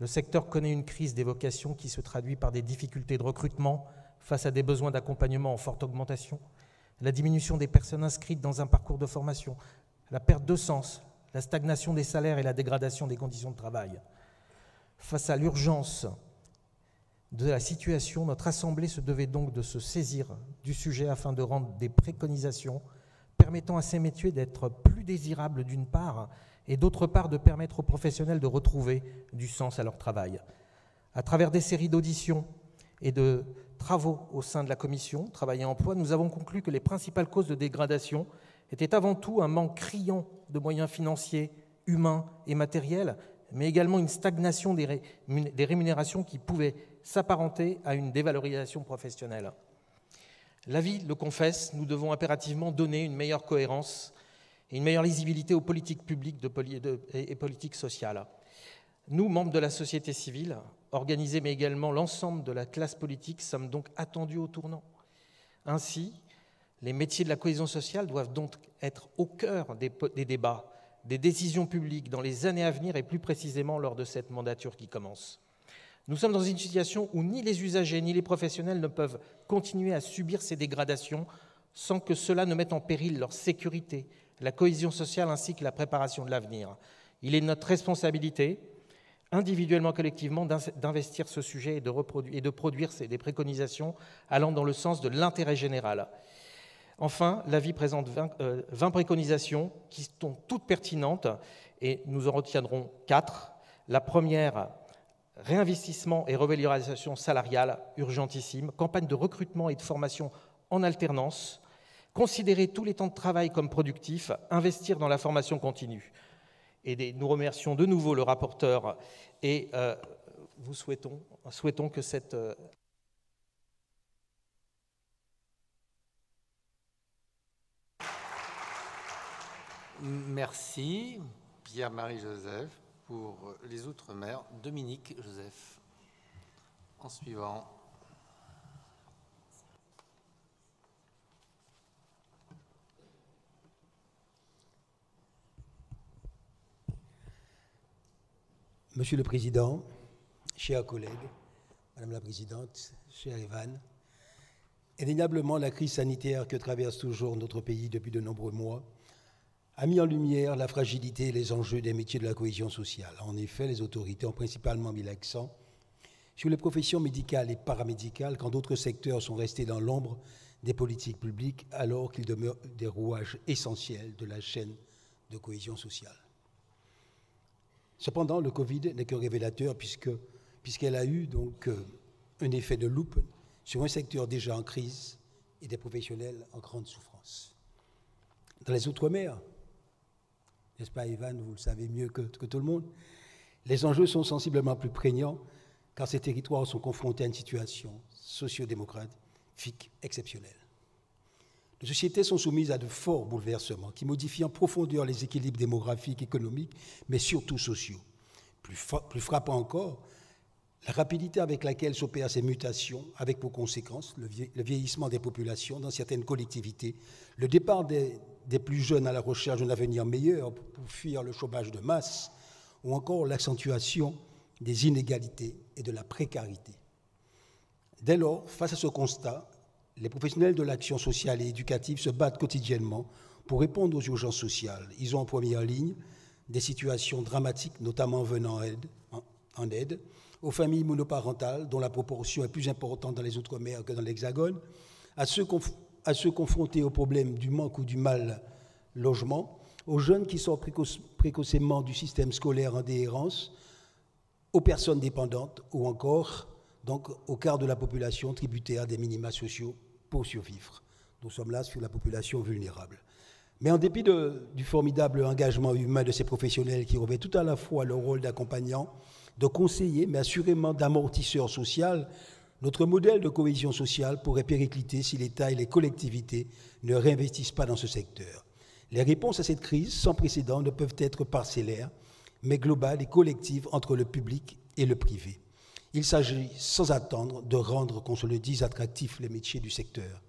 Le secteur connaît une crise des vocations qui se traduit par des difficultés de recrutement face à des besoins d'accompagnement en forte augmentation, la diminution des personnes inscrites dans un parcours de formation, la perte de sens, la stagnation des salaires et la dégradation des conditions de travail. Face à l'urgence de la situation, notre Assemblée se devait donc de se saisir du sujet afin de rendre des préconisations permettant à ces métiers d'être plus désirables d'une part et d'autre part de permettre aux professionnels de retrouver du sens à leur travail. À travers des séries d'auditions et de travaux au sein de la commission Travail et Emploi, nous avons conclu que les principales causes de dégradation étaient avant tout un manque criant de moyens financiers, humains et matériels, mais également une stagnation des rémunérations qui pouvaient s'apparenter à une dévalorisation professionnelle. L'avis le confesse, nous devons impérativement donner une meilleure cohérence et une meilleure lisibilité aux politiques publiques et politiques sociales. Nous, membres de la société civile, organisés mais également l'ensemble de la classe politique, sommes donc attendus au tournant. Ainsi, les métiers de la cohésion sociale doivent donc être au cœur des débats, des décisions publiques dans les années à venir et plus précisément lors de cette mandature qui commence. Nous sommes dans une situation où ni les usagers ni les professionnels ne peuvent continuer à subir ces dégradations sans que cela ne mette en péril leur sécurité, la cohésion sociale ainsi que la préparation de l'avenir. Il est de notre responsabilité, individuellement, collectivement, d'investir ce sujet et de produire des préconisations allant dans le sens de l'intérêt général. Enfin, l'avis présente 20 préconisations qui sont toutes pertinentes et nous en retiendrons 4. La première, réinvestissement et revalorisation salariale, urgentissime, campagne de recrutement et de formation en alternance, considérer tous les temps de travail comme productifs, investir dans la formation continue. Et nous remercions de nouveau le rapporteur et vous souhaitons que cette... Merci, Pierre-Marie Joseph. Pour les Outre-mer, Dominique Joseph. En suivant. Monsieur le Président, chers collègues, Madame la Présidente, chère Évan, indéniablement, la crise sanitaire que traverse toujours notre pays depuis de nombreux mois a mis en lumière la fragilité et les enjeux des métiers de la cohésion sociale. En effet, les autorités ont principalement mis l'accent sur les professions médicales et paramédicales quand d'autres secteurs sont restés dans l'ombre des politiques publiques alors qu'ils demeurent des rouages essentiels de la chaîne de cohésion sociale. Cependant, le Covid n'est que révélateur puisqu'elle a eu donc un effet de loupe sur un secteur déjà en crise et des professionnels en grande souffrance. Dans les Outre-mer, n'est-ce pas, Évan, vous le savez mieux que tout le monde, les enjeux sont sensiblement plus prégnants car ces territoires sont confrontés à une situation socio-démographique exceptionnelle. Les sociétés sont soumises à de forts bouleversements qui modifient en profondeur les équilibres démographiques, économiques, mais surtout sociaux. Plus frappant encore, la rapidité avec laquelle s'opèrent ces mutations, avec pour conséquence le vieillissement des populations dans certaines collectivités, le départ des plus jeunes à la recherche d'un avenir meilleur pour fuir le chômage de masse, ou encore l'accentuation des inégalités et de la précarité. Dès lors, face à ce constat, les professionnels de l'action sociale et éducative se battent quotidiennement pour répondre aux urgences sociales. Ils ont en première ligne des situations dramatiques, notamment venant en aide aux familles monoparentales, dont la proportion est plus importante dans les Outre-mer que dans l'Hexagone, à ceux confrontés au problème du manque ou du mal logement, aux jeunes qui sortent précocement du système scolaire en déshérence, aux personnes dépendantes ou encore donc, au quart de la population tributaire des minima sociaux pour survivre. Nous sommes là sur la population vulnérable. Mais en dépit du formidable engagement humain de ces professionnels qui revêtent tout à la fois le rôle d'accompagnant, de conseiller, mais assurément d'amortisseur social, notre modèle de cohésion sociale pourrait péricliter si l'État et les collectivités ne réinvestissent pas dans ce secteur. Les réponses à cette crise sans précédent ne peuvent être parcellaires, mais globales et collectives entre le public et le privé. Il s'agit sans attendre de rendre, qu'on se le dise, attractifs les métiers du secteur.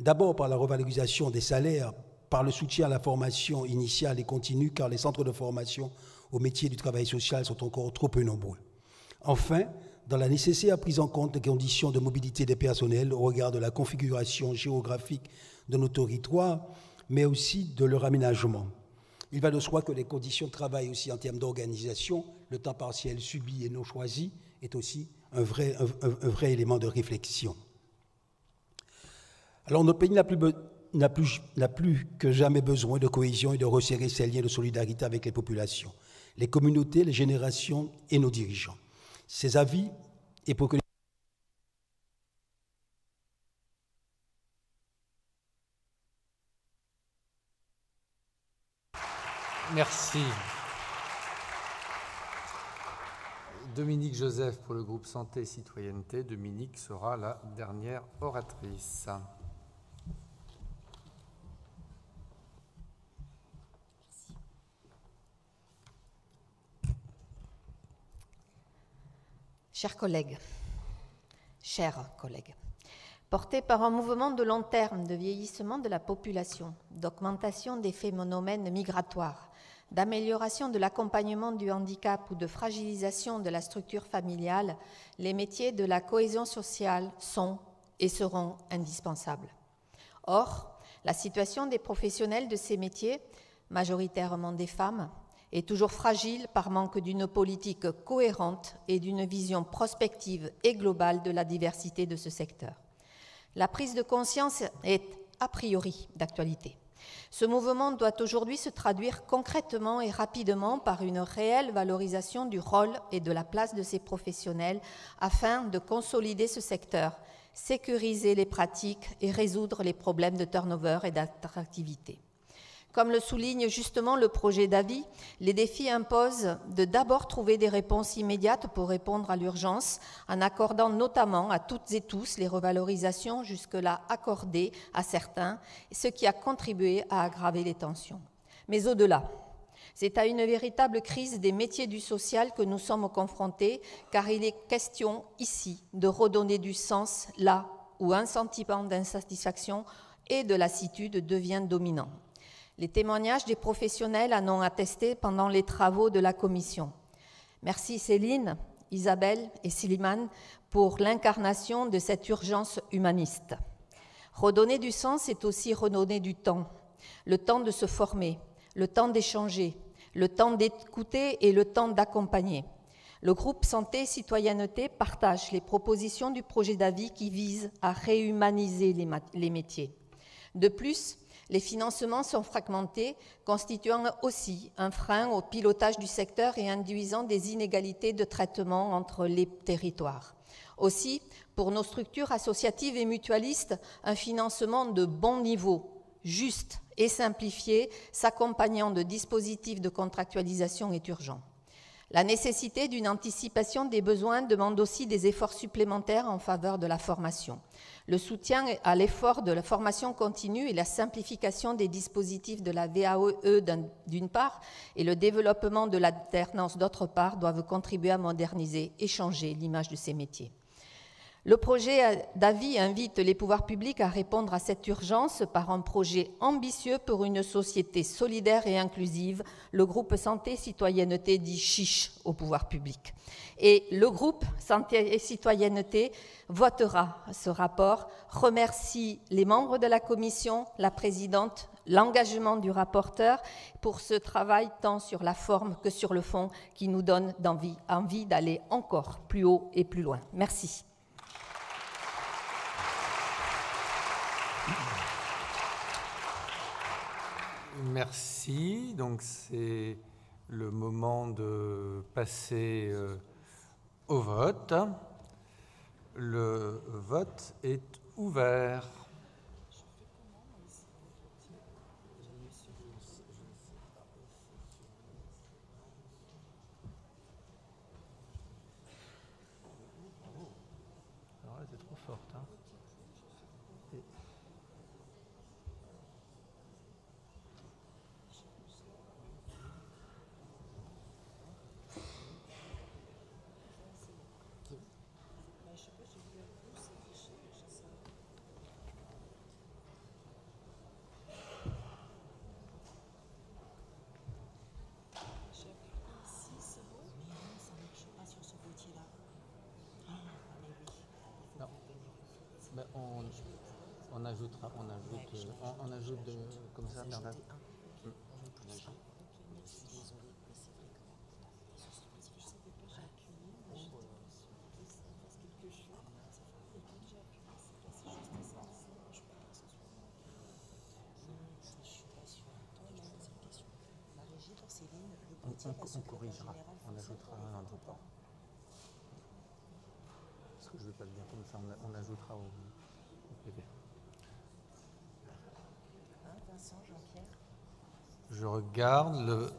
D'abord par la revalorisation des salaires, par le soutien à la formation initiale et continue, car les centres de formation aux métiers du travail social sont encore trop peu nombreux. Enfin, dans la nécessaire prise en compte des conditions de mobilité des personnels au regard de la configuration géographique de nos territoires, mais aussi de leur aménagement. Il va de soi que les conditions de travail aussi en termes d'organisation, le temps partiel subi et non choisi, est aussi un vrai élément de réflexion. Alors notre pays n'a plus que jamais besoin de cohésion et de resserrer ces liens de solidarité avec les populations, les communautés, les générations et nos dirigeants. Ces avis, et pour que les Merci. Dominique Joseph pour le groupe Santé et Citoyenneté. Dominique sera la dernière oratrice. Chers collègues, portés par un mouvement de long terme de vieillissement de la population, d'augmentation des phénomènes migratoires, d'amélioration de l'accompagnement du handicap ou de fragilisation de la structure familiale, les métiers de la cohésion sociale sont et seront indispensables. Or, la situation des professionnels de ces métiers, majoritairement des femmes, est toujours fragile par manque d'une politique cohérente et d'une vision prospective et globale de la diversité de ce secteur. La prise de conscience est a priori d'actualité. Ce mouvement doit aujourd'hui se traduire concrètement et rapidement par une réelle valorisation du rôle et de la place de ces professionnels afin de consolider ce secteur, sécuriser les pratiques et résoudre les problèmes de turnover et d'attractivité. Comme le souligne justement le projet d'avis, les défis imposent de d'abord trouver des réponses immédiates pour répondre à l'urgence, en accordant notamment à toutes et tous les revalorisations jusque-là accordées à certains, ce qui a contribué à aggraver les tensions. Mais au-delà, c'est à une véritable crise des métiers du social que nous sommes confrontés, car il est question ici de redonner du sens là où un sentiment d'insatisfaction et de lassitude devient dominant. Les témoignages des professionnels en ont attesté pendant les travaux de la commission. Merci Céline, Isabelle et Slimane pour l'incarnation de cette urgence humaniste. Redonner du sens, c'est aussi redonner du temps. Le temps de se former, le temps d'échanger, le temps d'écouter et le temps d'accompagner. Le groupe Santé et Citoyenneté partage les propositions du projet d'avis qui vise à réhumaniser les métiers. De plus, les financements sont fragmentés, constituant aussi un frein au pilotage du secteur et induisant des inégalités de traitement entre les territoires. Aussi, pour nos structures associatives et mutualistes, un financement de bon niveau, juste et simplifié, s'accompagnant de dispositifs de contractualisation est urgent. La nécessité d'une anticipation des besoins demande aussi des efforts supplémentaires en faveur de la formation. Le soutien à l'effort de la formation continue et la simplification des dispositifs de la VAE d'une part et le développement de l'alternance d'autre part doivent contribuer à moderniser et changer l'image de ces métiers. Le projet d'avis invite les pouvoirs publics à répondre à cette urgence par un projet ambitieux pour une société solidaire et inclusive, le groupe Santé Citoyenneté dit chiche aux pouvoirs publics. Et le groupe Santé et Citoyenneté votera ce rapport, remercie les membres de la commission, la présidente, l'engagement du rapporteur pour ce travail tant sur la forme que sur le fond qui nous donne envie d'aller encore plus haut et plus loin. Merci. Merci. Donc c'est le moment de passer au vote. Le vote est ouvert. On ajoute de, comme ça, Bernard. On corrigera, on ajoutera un autre point. Parce que je ne veux pas le dire comme ça, on ajoutera au PV. Je regarde le...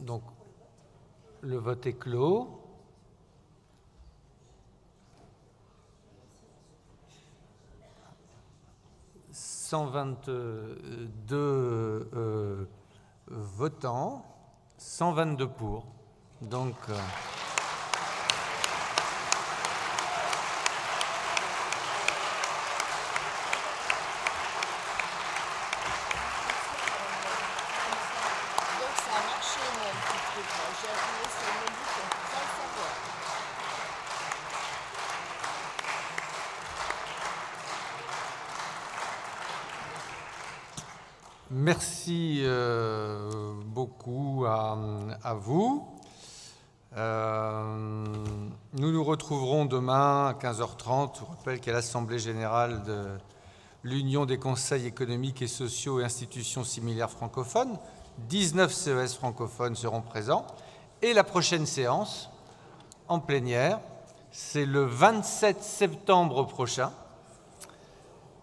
Donc, le vote est clos. – 122 votants, 122 pour. Donc... Merci beaucoup à vous. Nous nous retrouverons demain à 15h30. Je vous rappelle qu'il y a l'Assemblée générale de l'Union des conseils économiques et sociaux et institutions similaires francophones. 19 CES francophones seront présents. Et la prochaine séance, en plénière, c'est le 27 septembre prochain.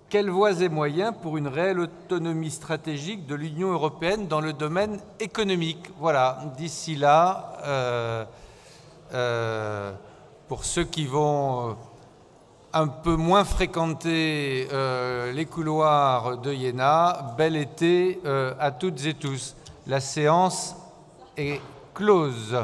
Quelles voies et moyens pour une réelle autonomie stratégique de l'Union européenne dans le domaine économique? Voilà, d'ici là, pour ceux qui vont un peu moins fréquenter les couloirs de Iéna, bel été à toutes et tous. La séance est close.